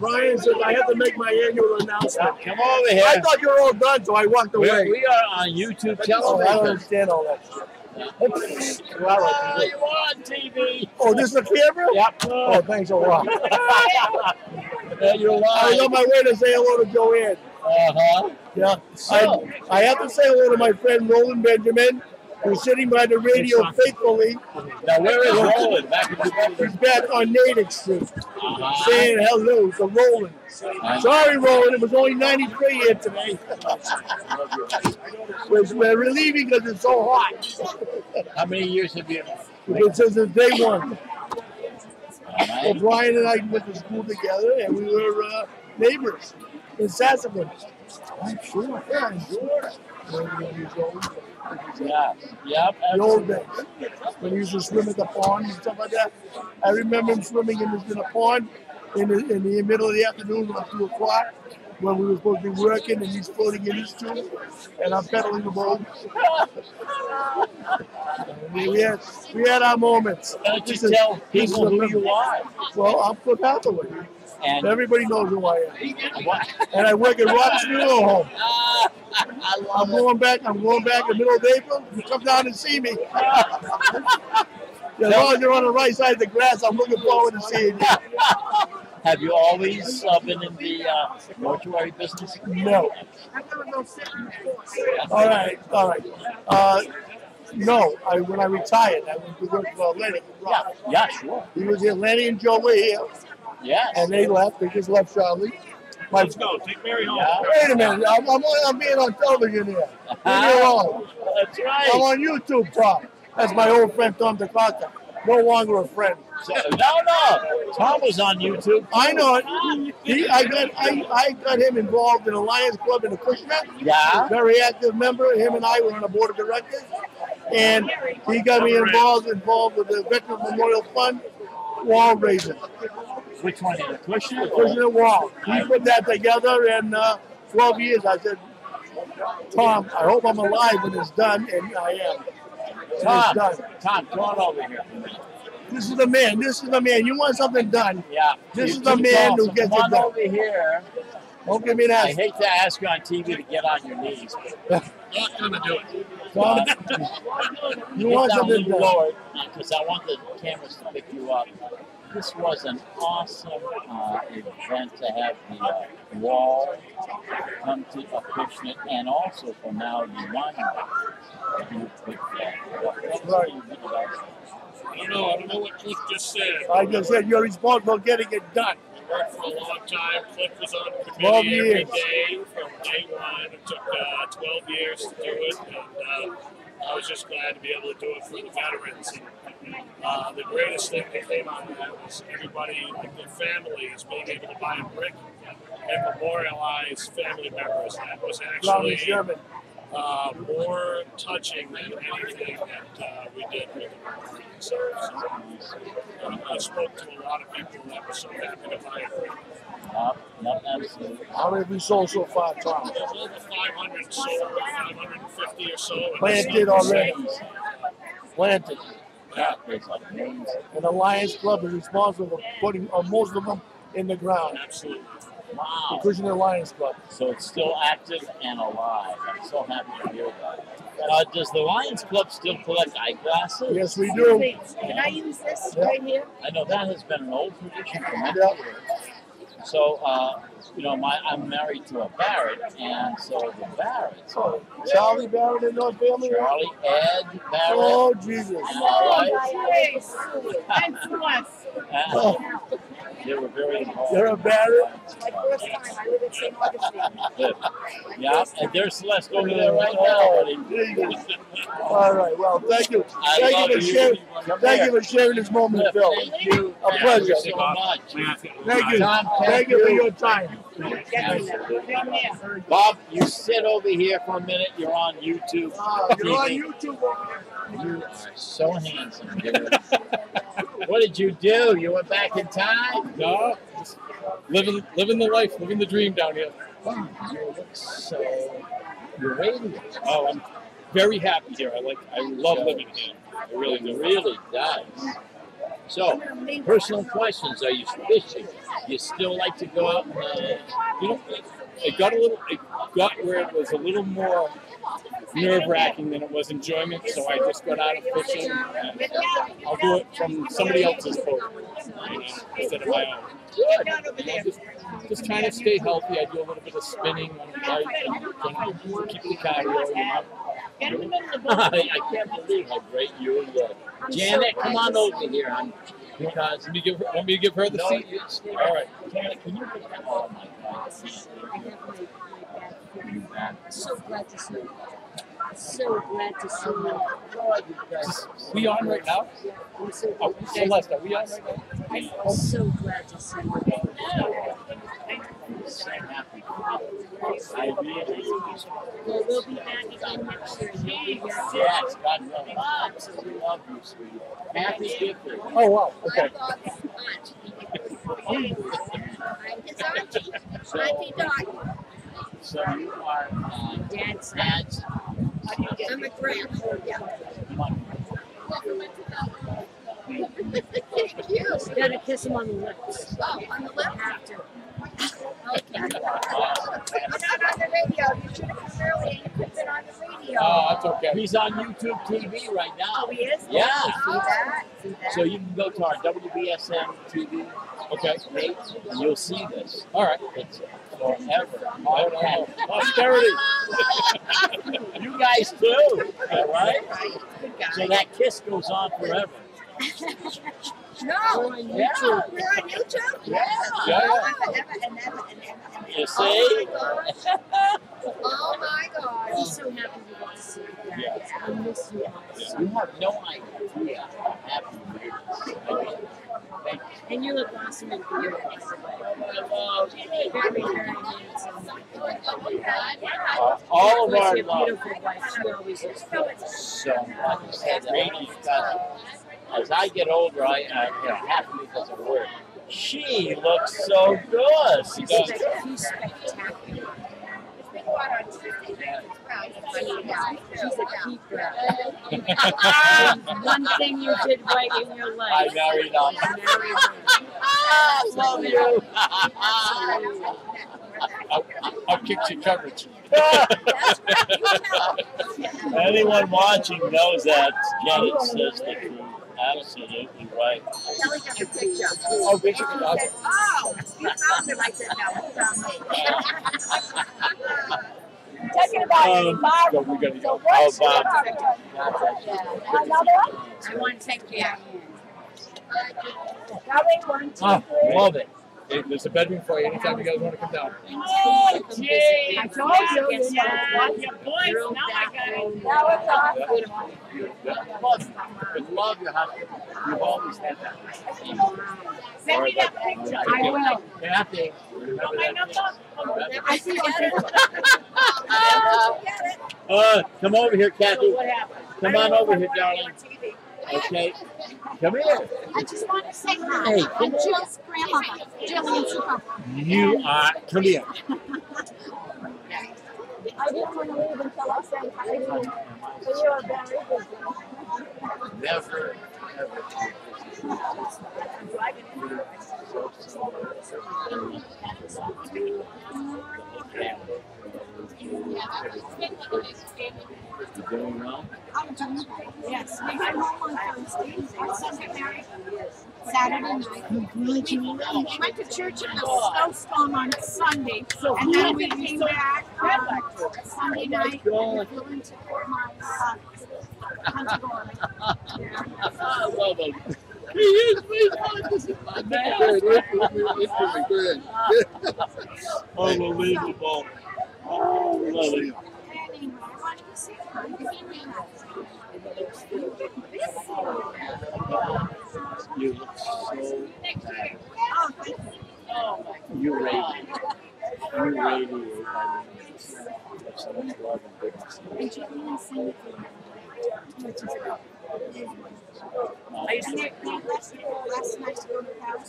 Brian says, I have to make my annual announcement. Come over here. I thought you were all done, so I walked away. We're, we are on YouTube television. I don't understand all that shit. Uh, you're on T V. Oh, this is the camera? Yep. Oh, thanks a lot. Yeah, you're live. I was on my way to say hello to Joanne. Uh-huh. Yeah. So. I, I have to say hello to my friend Roland Benjamin, who's sitting by the radio faithfully. Now, where is Roland? Back in November. He's back on Natick Street, uh-huh. saying hello to Roland. Uh-huh. Sorry, Roland, it was only ninety-three here today. We're, we're relieving because it's so hot. How many years have you been? Since day one. Right. So Brian and I went to school together, and we were uh, neighbors in Sassafras. I'm sure. Yeah, I'm sure. Yeah, yeah. The old days when he used to swim at the pond and stuff like that. I remember him swimming in the, in the pond in the, in the middle of the afternoon around two o'clock when we were supposed to be working, and he's floating in his tube, and I'm pedaling the boat. we had we had our moments. Don't you tell people who you are? Well, I'm Flip Hathaway. And everybody knows who I am. And I work at Rob's funeral home. Uh, I love I'm going it. back, I'm going back in the middle of April. You come down and see me. As long as you're on the right side of the grass, I'm looking forward to seeing you. Have you always uh, been in the uh, mortuary business? No. All right, all right. Uh, No, I, when I retired, I went to work for Lenny and Rob. Yeah, sure. He was here, Lenny and Joe were here. Yeah. And they left. They just left Charlie. My, Let's go. Take Mary home. Yeah. Wait a minute. I'm, I'm, I'm being on television here. Leave me alone. That's right. I'm on YouTube, Tom. That's my old friend Tom DeCosta. no longer a friend. So, no, no. Tom was on YouTube. I know it. He, I got I, I got him involved in a Lions Club in the Kushner. Yeah. Very active member. Him and I were on the board of directors. And he got me involved involved with the Veterans Memorial Fund wall raising. Which one? The Kushner? The Kushner wall. He put that together in uh, twelve years. I said, Tom, I hope I'm alive when it's done, and I am. Tom, Tom, come on over here. This is the man. This is the man. You want something done? Yeah. This is the man who gets it done. Come on over here. Don't give me that. I hate to ask you on T V to get on your knees. But not gonna do it. Tom, you want something done? Because I want the cameras to pick you up. This was an awesome uh, event to have the uh, wall come to a Kushner, and also for now the monument. Right. I don't know. I don't know what Cliff just said. I just said you're responsible for getting it done. I worked for a long time. Cliff was on the committee every day from day one. It took uh, twelve years to do it, and uh, I was just glad to be able to do it for the veterans. Uh, the greatest thing that came out of that was everybody, like their family, is being able to buy a brick and memorialize family members. That was actually uh, more touching than anything that uh, we did with the military. So, so uh, I spoke to a lot of people that were so happy to buy a brick. Uh, How many have we sold so far, Tom? Over five hundred sold, five hundred fifty or so. Planted already. Planted. Yeah. And the Lions Club is responsible for putting uh, most of them in the ground. Absolutely. Wow. The Kushner Lions Club. So it's still active and alive. I'm so happy to hear about it. Uh, does the Lions Club still collect eyeglasses? Yes, we do. Wait, can I use this yeah. right here? I know that has been an old tradition for many years. So, uh, you know, my, I'm married to a Barrett, and so the Barretts. So Charlie Barrett and their family? Charlie, Ed, Barrett. Oh, Jesus. Right. And oh. They were very involved. They're a Barrett? My first time. I live at Saint Augustine. Yeah, and there's Celeste over there right now, buddy. All right, well, thank you. Thank you, you. Sharing, thank you for sharing this moment, Phil. Thank you. A pleasure. Thank you so much. Thank you. Tom, Thank you for your time. Bob, you sit over here for a minute. You're on YouTube. Uh, you're on YouTube over here. You're so handsome, dude. What did you do? You went back in time? No. Just living, living the life, living the dream down here. Wow, you look so radiant. Oh, I'm very happy here. I like, I love so, living here. I really do. Really nice. So, personal questions. Are you fishing? You still like to go out and, uh, you know, it, it got a little, it got where it was a little more nerve-wracking than it was enjoyment, so I just got out of fishing. And I'll do it from somebody else's boat, you know, instead of my own. You know, just, just trying to stay healthy. I do a little bit of spinning on the bike and, and keep the cardio, you know. I, I can't believe how great you and uh, Janet, come on over here. I'm, because me give her, want me to give her the no, seat? All right. Janet, can you put that on my God? So glad to see you. So glad to see you. We on right now? I'm so glad oh, Celeste, are we on right now? I'm so glad to see you. I'm so happy. I really well, we'll be back again next year. Yes, God willing. I absolutely love you, sweetie. Happy birthday. Oh, wow. Okay. I'm his auntie. Auntie Dog. So you are uh, dad's dad's. I'm a grandpa. Yeah. Thank you. You gotta kiss him on the lips. Oh, on the lips. After. Okay. You're not on the radio. You should have come earlier. You could have been on the radio. Oh, that's okay. He's on YouTube T V right now. Oh, he is? Yeah. Oh, see that? See that? So you can go to our W B S M T V. Okay. Great. And you'll see this. All right. It's forever. All right. Posterity. You guys too. All right? So that kiss goes on forever. No, we're on YouTube. Yeah. We're on YouTube? Yeah. yeah. Forever and ever and ever and ever. You see? Oh my gosh. Oh my gosh. I'm so happy you got to see that. Yeah. I miss you. Yeah. You have no idea how happy you are. really blossom and be in a different way. Like, very, very handsome. Uh, all of our love. She always looks so much. And Rainey, as I get older, I, I you know, happen because of work. She looks so good. She does. She's spectacular. One thing you did right in your life. I married up. I love you. I'll, I'll kick your coverage. Anyone watching knows that Janet says that you're absolutely right. Kelly got a picture. Oh, picture. Oh, you found him. I said, no, you found me. Talking about um, Bob. So we're going to go. So oh, Bob. Another one? I want to take care. Oh, love it. It, there's a bedroom for you anytime you guys want to come down. Oh, jeez. I told you. Yeah. Your boys. Now I got it. That was awesome. Yeah. Plus, I love your husband. You've always had that. Send me that picture. I will. Kathy. Oh, my number. I see it. Uh, come over here, Kathy. What happened? Come on over here, darling. Okay, come here. I just want to say hi. Hey, I'm Jill's grandmother. Jillian Chico. You are, come here. I didn't want to leave until I said hi to you. But you are very busy. Never, ever. I'm driving in the house. You're going around? I'm doing right. Yes. I'm home on Thursday. On Sunday night. Saturday night. We went to church in a snowstorm on Sunday. And then we came back um, Sunday night. And we went to Fort Myers. I love him. He is, please, this is my man. It's good. Unbelievable. Oh, love it. You look so bad. You radiate. You radiate. I mean, so much love and goodness. I used to last night to go to Paris.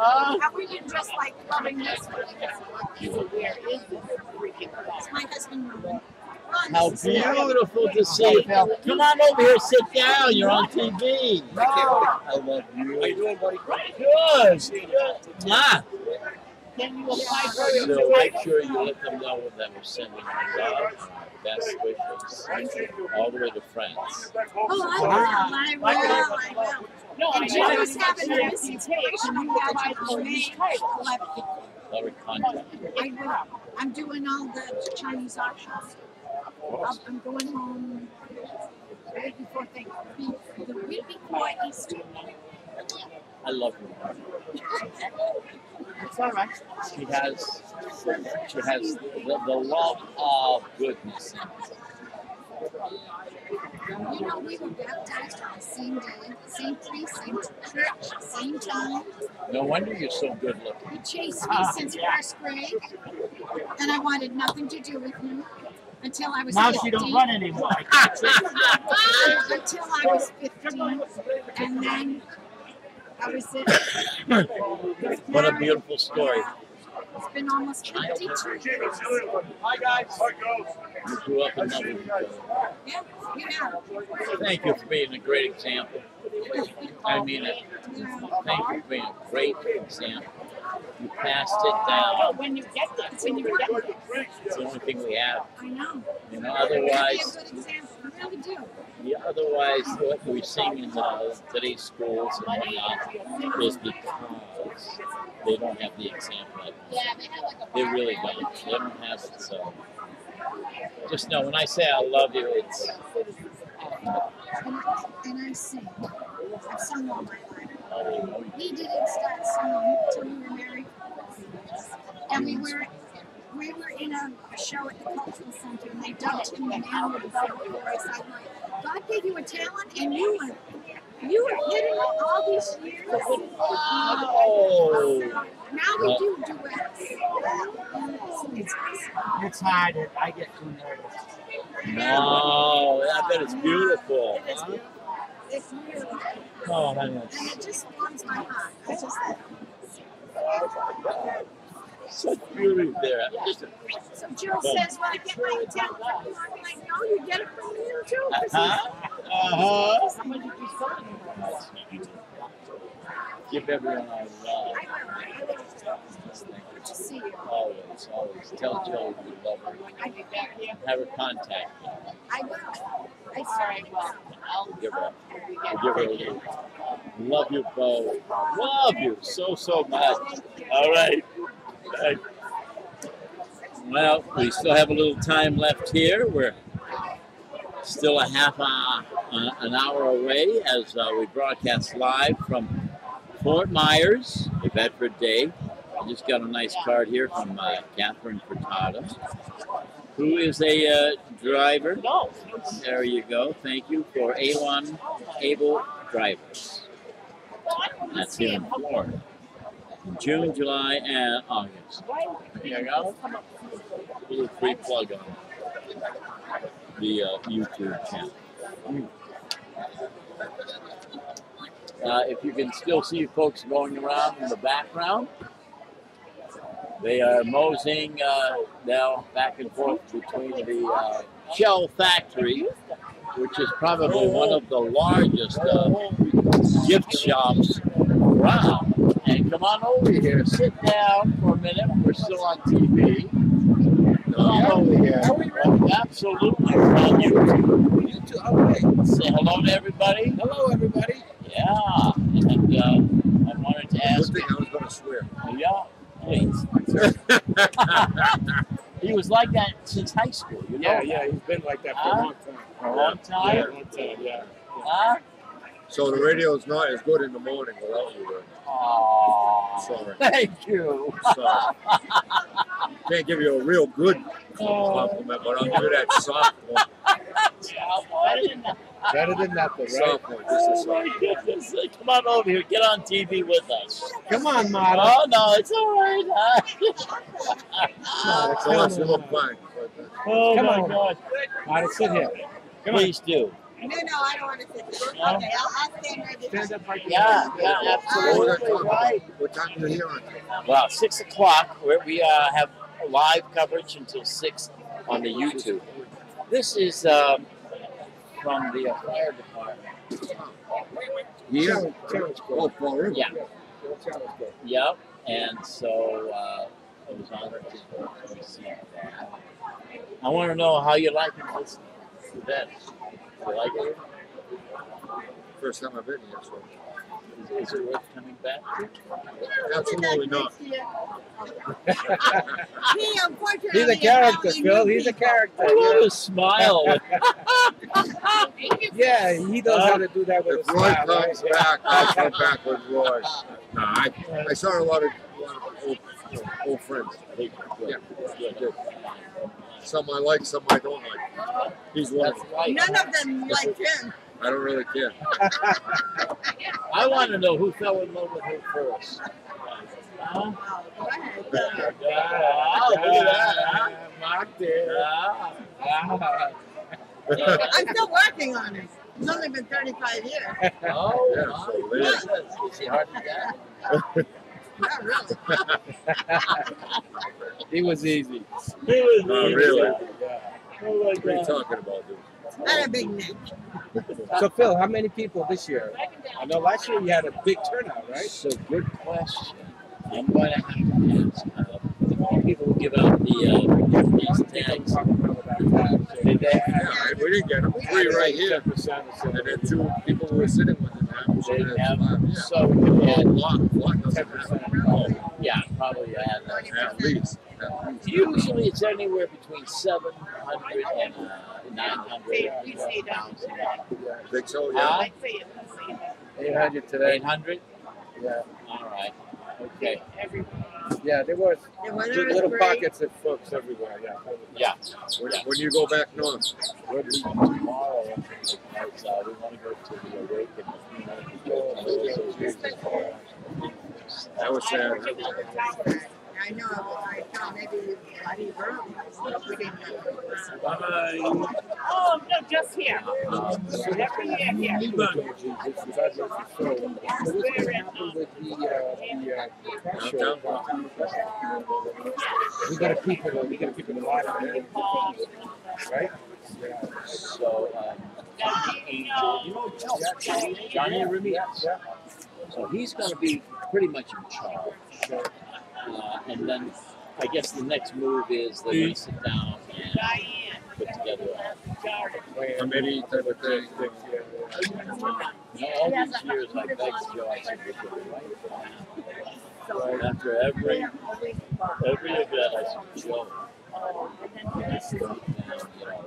How were you just like loving this one? Where is this freaking house? My husband. How beautiful to see you. Come on over here, sit down. You're on T V. Oh, I love you. How you doing, buddy? Good. Good. Nah. Can you apply for your so make sure you let them know that we're sending my love, my best wishes, all the way to France. Oh, I will. I will. I will. No, and Jim was having a misinformation about your name. I will. I'm doing all the Chinese auctions. I'm going home the week before Thanksgiving, the week before Easter. I love her. It's all right. She has, she has the, the love of goodness. You know, we were baptized on the same day, same place, same church, same time. No wonder you're so good looking. He chased me ah, since yeah. first grade, and I wanted nothing to do with him. Until I was now fifteen. Now she don't run anymore. Until I was fifteen, and then I was in. What a beautiful story. Uh, it's been almost fifty-two years. Hi guys. You grew up in London. Yeah, yeah. Thank you for being a great example. I mean it. Thank you for being a great example. You passed it down. When you get there, when you get there. It's the only thing we have. I know. You know, otherwise, yeah, otherwise what we sing in uh, today's schools and whatnot is because they don't have the example. They really don't. They don't have it. So just know when I say I love you, it's. And I, and I sing. I've sung all my life. We didn't start singing until we were married, and we were we were in a, a show at the cultural center, and they dumped him in the man with a big voice. I'm like, God gave you a talent, and you were You were hitting it all these years. Oh. Now we do duets. It's awesome. It's hard. I get too nervous. Oh, I bet it's beautiful. It's beautiful. It's beautiful. Oh, that is. And it just warms my heart. I just love it. Such beauty there. Yeah. So Jill yeah. says, when I get my ten, I'm like, no, you get it from me too. Uh-huh. Uh-huh. How much did you spend? Give everyone our love. Good to see you. Always, always. Tell Jill you love her. I get back here. Have her contact. I will. I sorry. Well, I'll give her. I'll give her. A love you, Bo. Love you so, so much. All right. Right. Well, we still have a little time left here. We're still a half hour, uh, an hour away as uh, we broadcast live from Fort Myers, New Bedford Day. I just got a nice card here from uh, Catherine Furtado, who is a uh, driver. There you go. Thank you for A one Cable Drivers. That's here in Florida. June, July, and August. There you go. A little free plug on the uh, YouTube channel. Uh, if you can still see folks going around in the background, they are moseying uh, now back and forth between the uh, Shell Factory, which is probably one of the largest uh, gift shops around. And come on over here. Sit down for a minute. We're still on T V. Come on yeah. over here. Are we ready? Absolutely. We're on YouTube. YouTube. Okay. Say hello to everybody. Hello, everybody. Yeah. And uh, I wanted to ask. Good thing I was going to swear. Yeah. Please. He was like that since high school. You know yeah, that. yeah. He's been like that for uh, a long time. For a long time? Yeah. A long time, yeah. Huh? So the radio is not as good in the morning without you. Right? Aww, sorry. Thank you. Sorry. Can't give you a real good compliment, but I'll give you that soft one. Better than nothing. Better than nothing, right? Soft one. Just a soft one. Oh my goodness. Come on over here. Get on T V with us. Come on, Mata. Oh, no, it's all right. No, it's all right. You look fine. Oh, my God. Mata, sit here. Please do. No, no, I don't want to sit there. Okay, I'll, I'll stand right there. Stand up right there. Yeah, yeah, absolutely right. What time are you here on? Well, six o'clock. We uh, have live coverage until six on the YouTube. This is um, from the uh, fire department. Yeah. Oh, Fall River. Yeah. Yep. And so uh, I was honored to see that. I want to know how you like this event. You like it? First time I've been here, so. Is, is it worth coming back? Absolutely not. He, unfortunately, he's a character, Phil. He's a character. I love his smile. Yeah, he knows uh, how to do that with a smile. If Roy comes back, I'll come back with Roy. No, I, I saw a lot of, a lot of old, old friends. Yeah, I did. Some I like, some I don't like. He's one of them. Right. None of them like him. I don't really care. I want to know who fell in love with him first. Huh? Go ahead. I'm still working on it. It's only been thirty-five years. Oh, yeah, wow. So yeah. Is he hard to get? Not really. He was easy. He was oh, easy. Really? Yeah. Oh, really? What are you talking about, dude? It's not a big neck. So, Phil, how many people this year? I know last year you had a big turnout, right? So, good question. I'm going to have to ask uh, the people who give out the uh, these tags. Did they? Yeah, we didn't get them. Three right here. And then two people who were sitting with them. They have, yeah. So we had a lot, a lot doesn't happen. Oh, yeah, probably had that. At least. Yeah. Usually it's anywhere between seven hundred and uh, nine hundred. I think so, yeah. Uh, eight hundred today. eight hundred? Yeah. All right. Okay. Everywhere. Yeah, there was little pockets of folks everywhere. Yeah. Yeah. When, yeah. when you go back north, where do you go tomorrow? Because, uh, we want to go to the Awakening. That was sad. I know. I thought maybe Buddy Brown. We didn't know. Oh, no, just here. Every year here. We're We got to keep it. We got to keep it alive, right? So, Angel, you know, Johnny Remy. So he's going to be pretty much in charge. Uh, and then I guess the next move is they're going to sit down and put together a committee type of thing. All these years I begged Joe, I said, we should do right. After every, every event, I said, Joe, let's sit down, you know.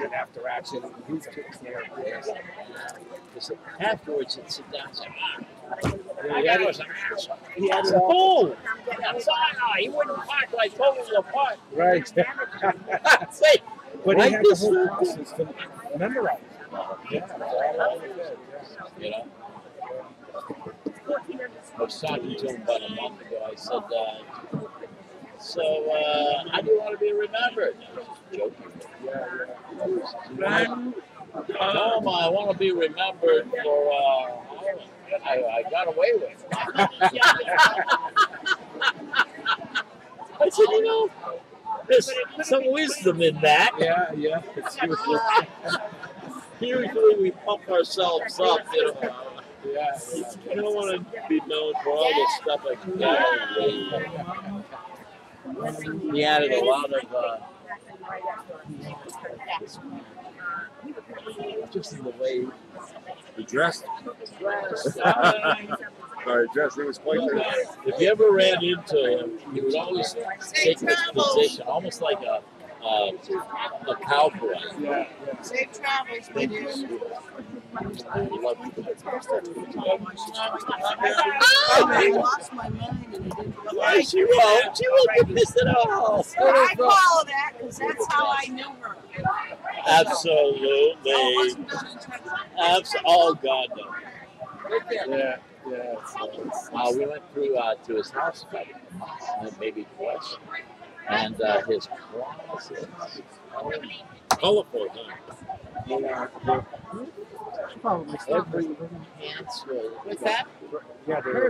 And after action, who's taking care of this? Afterwards, he'd sit down and say, ah, I got was an asshole. He had a fool. I'm sorry, he wouldn't park like I told him to park. Right. Wait, but he had the whole process to memorize. Yeah. You know? I was talking to him about a month ago. I said, uh, so, uh, how do you want to be remembered? I was just joking. Yeah, yeah. No, ma, I want to be remembered for, uh, I, I got away with it. I said, you know, there's some wisdom in that. Yeah, yeah. It's usually, usually we pump ourselves up, you know. Yeah, I don't want to be known for all this stuff like that. He added a lot of uh, just in the way he dressed. Sorry, dressed. He was quite nice. If you ever ran into him, he would always take this position, almost like a uh, a cowboy. Yeah. Safe travels, my dear. I love you. I lost my mind and I didn't realize. She won't. She won't miss it all. I follow that because that's how I knew her. Absolutely. Abs oh, God, no. Yeah, yeah. Uh, we went through uh, to his house about maybe twice. And uh, his closet. Colorful, huh? Probably every answer. What's that? Yeah, they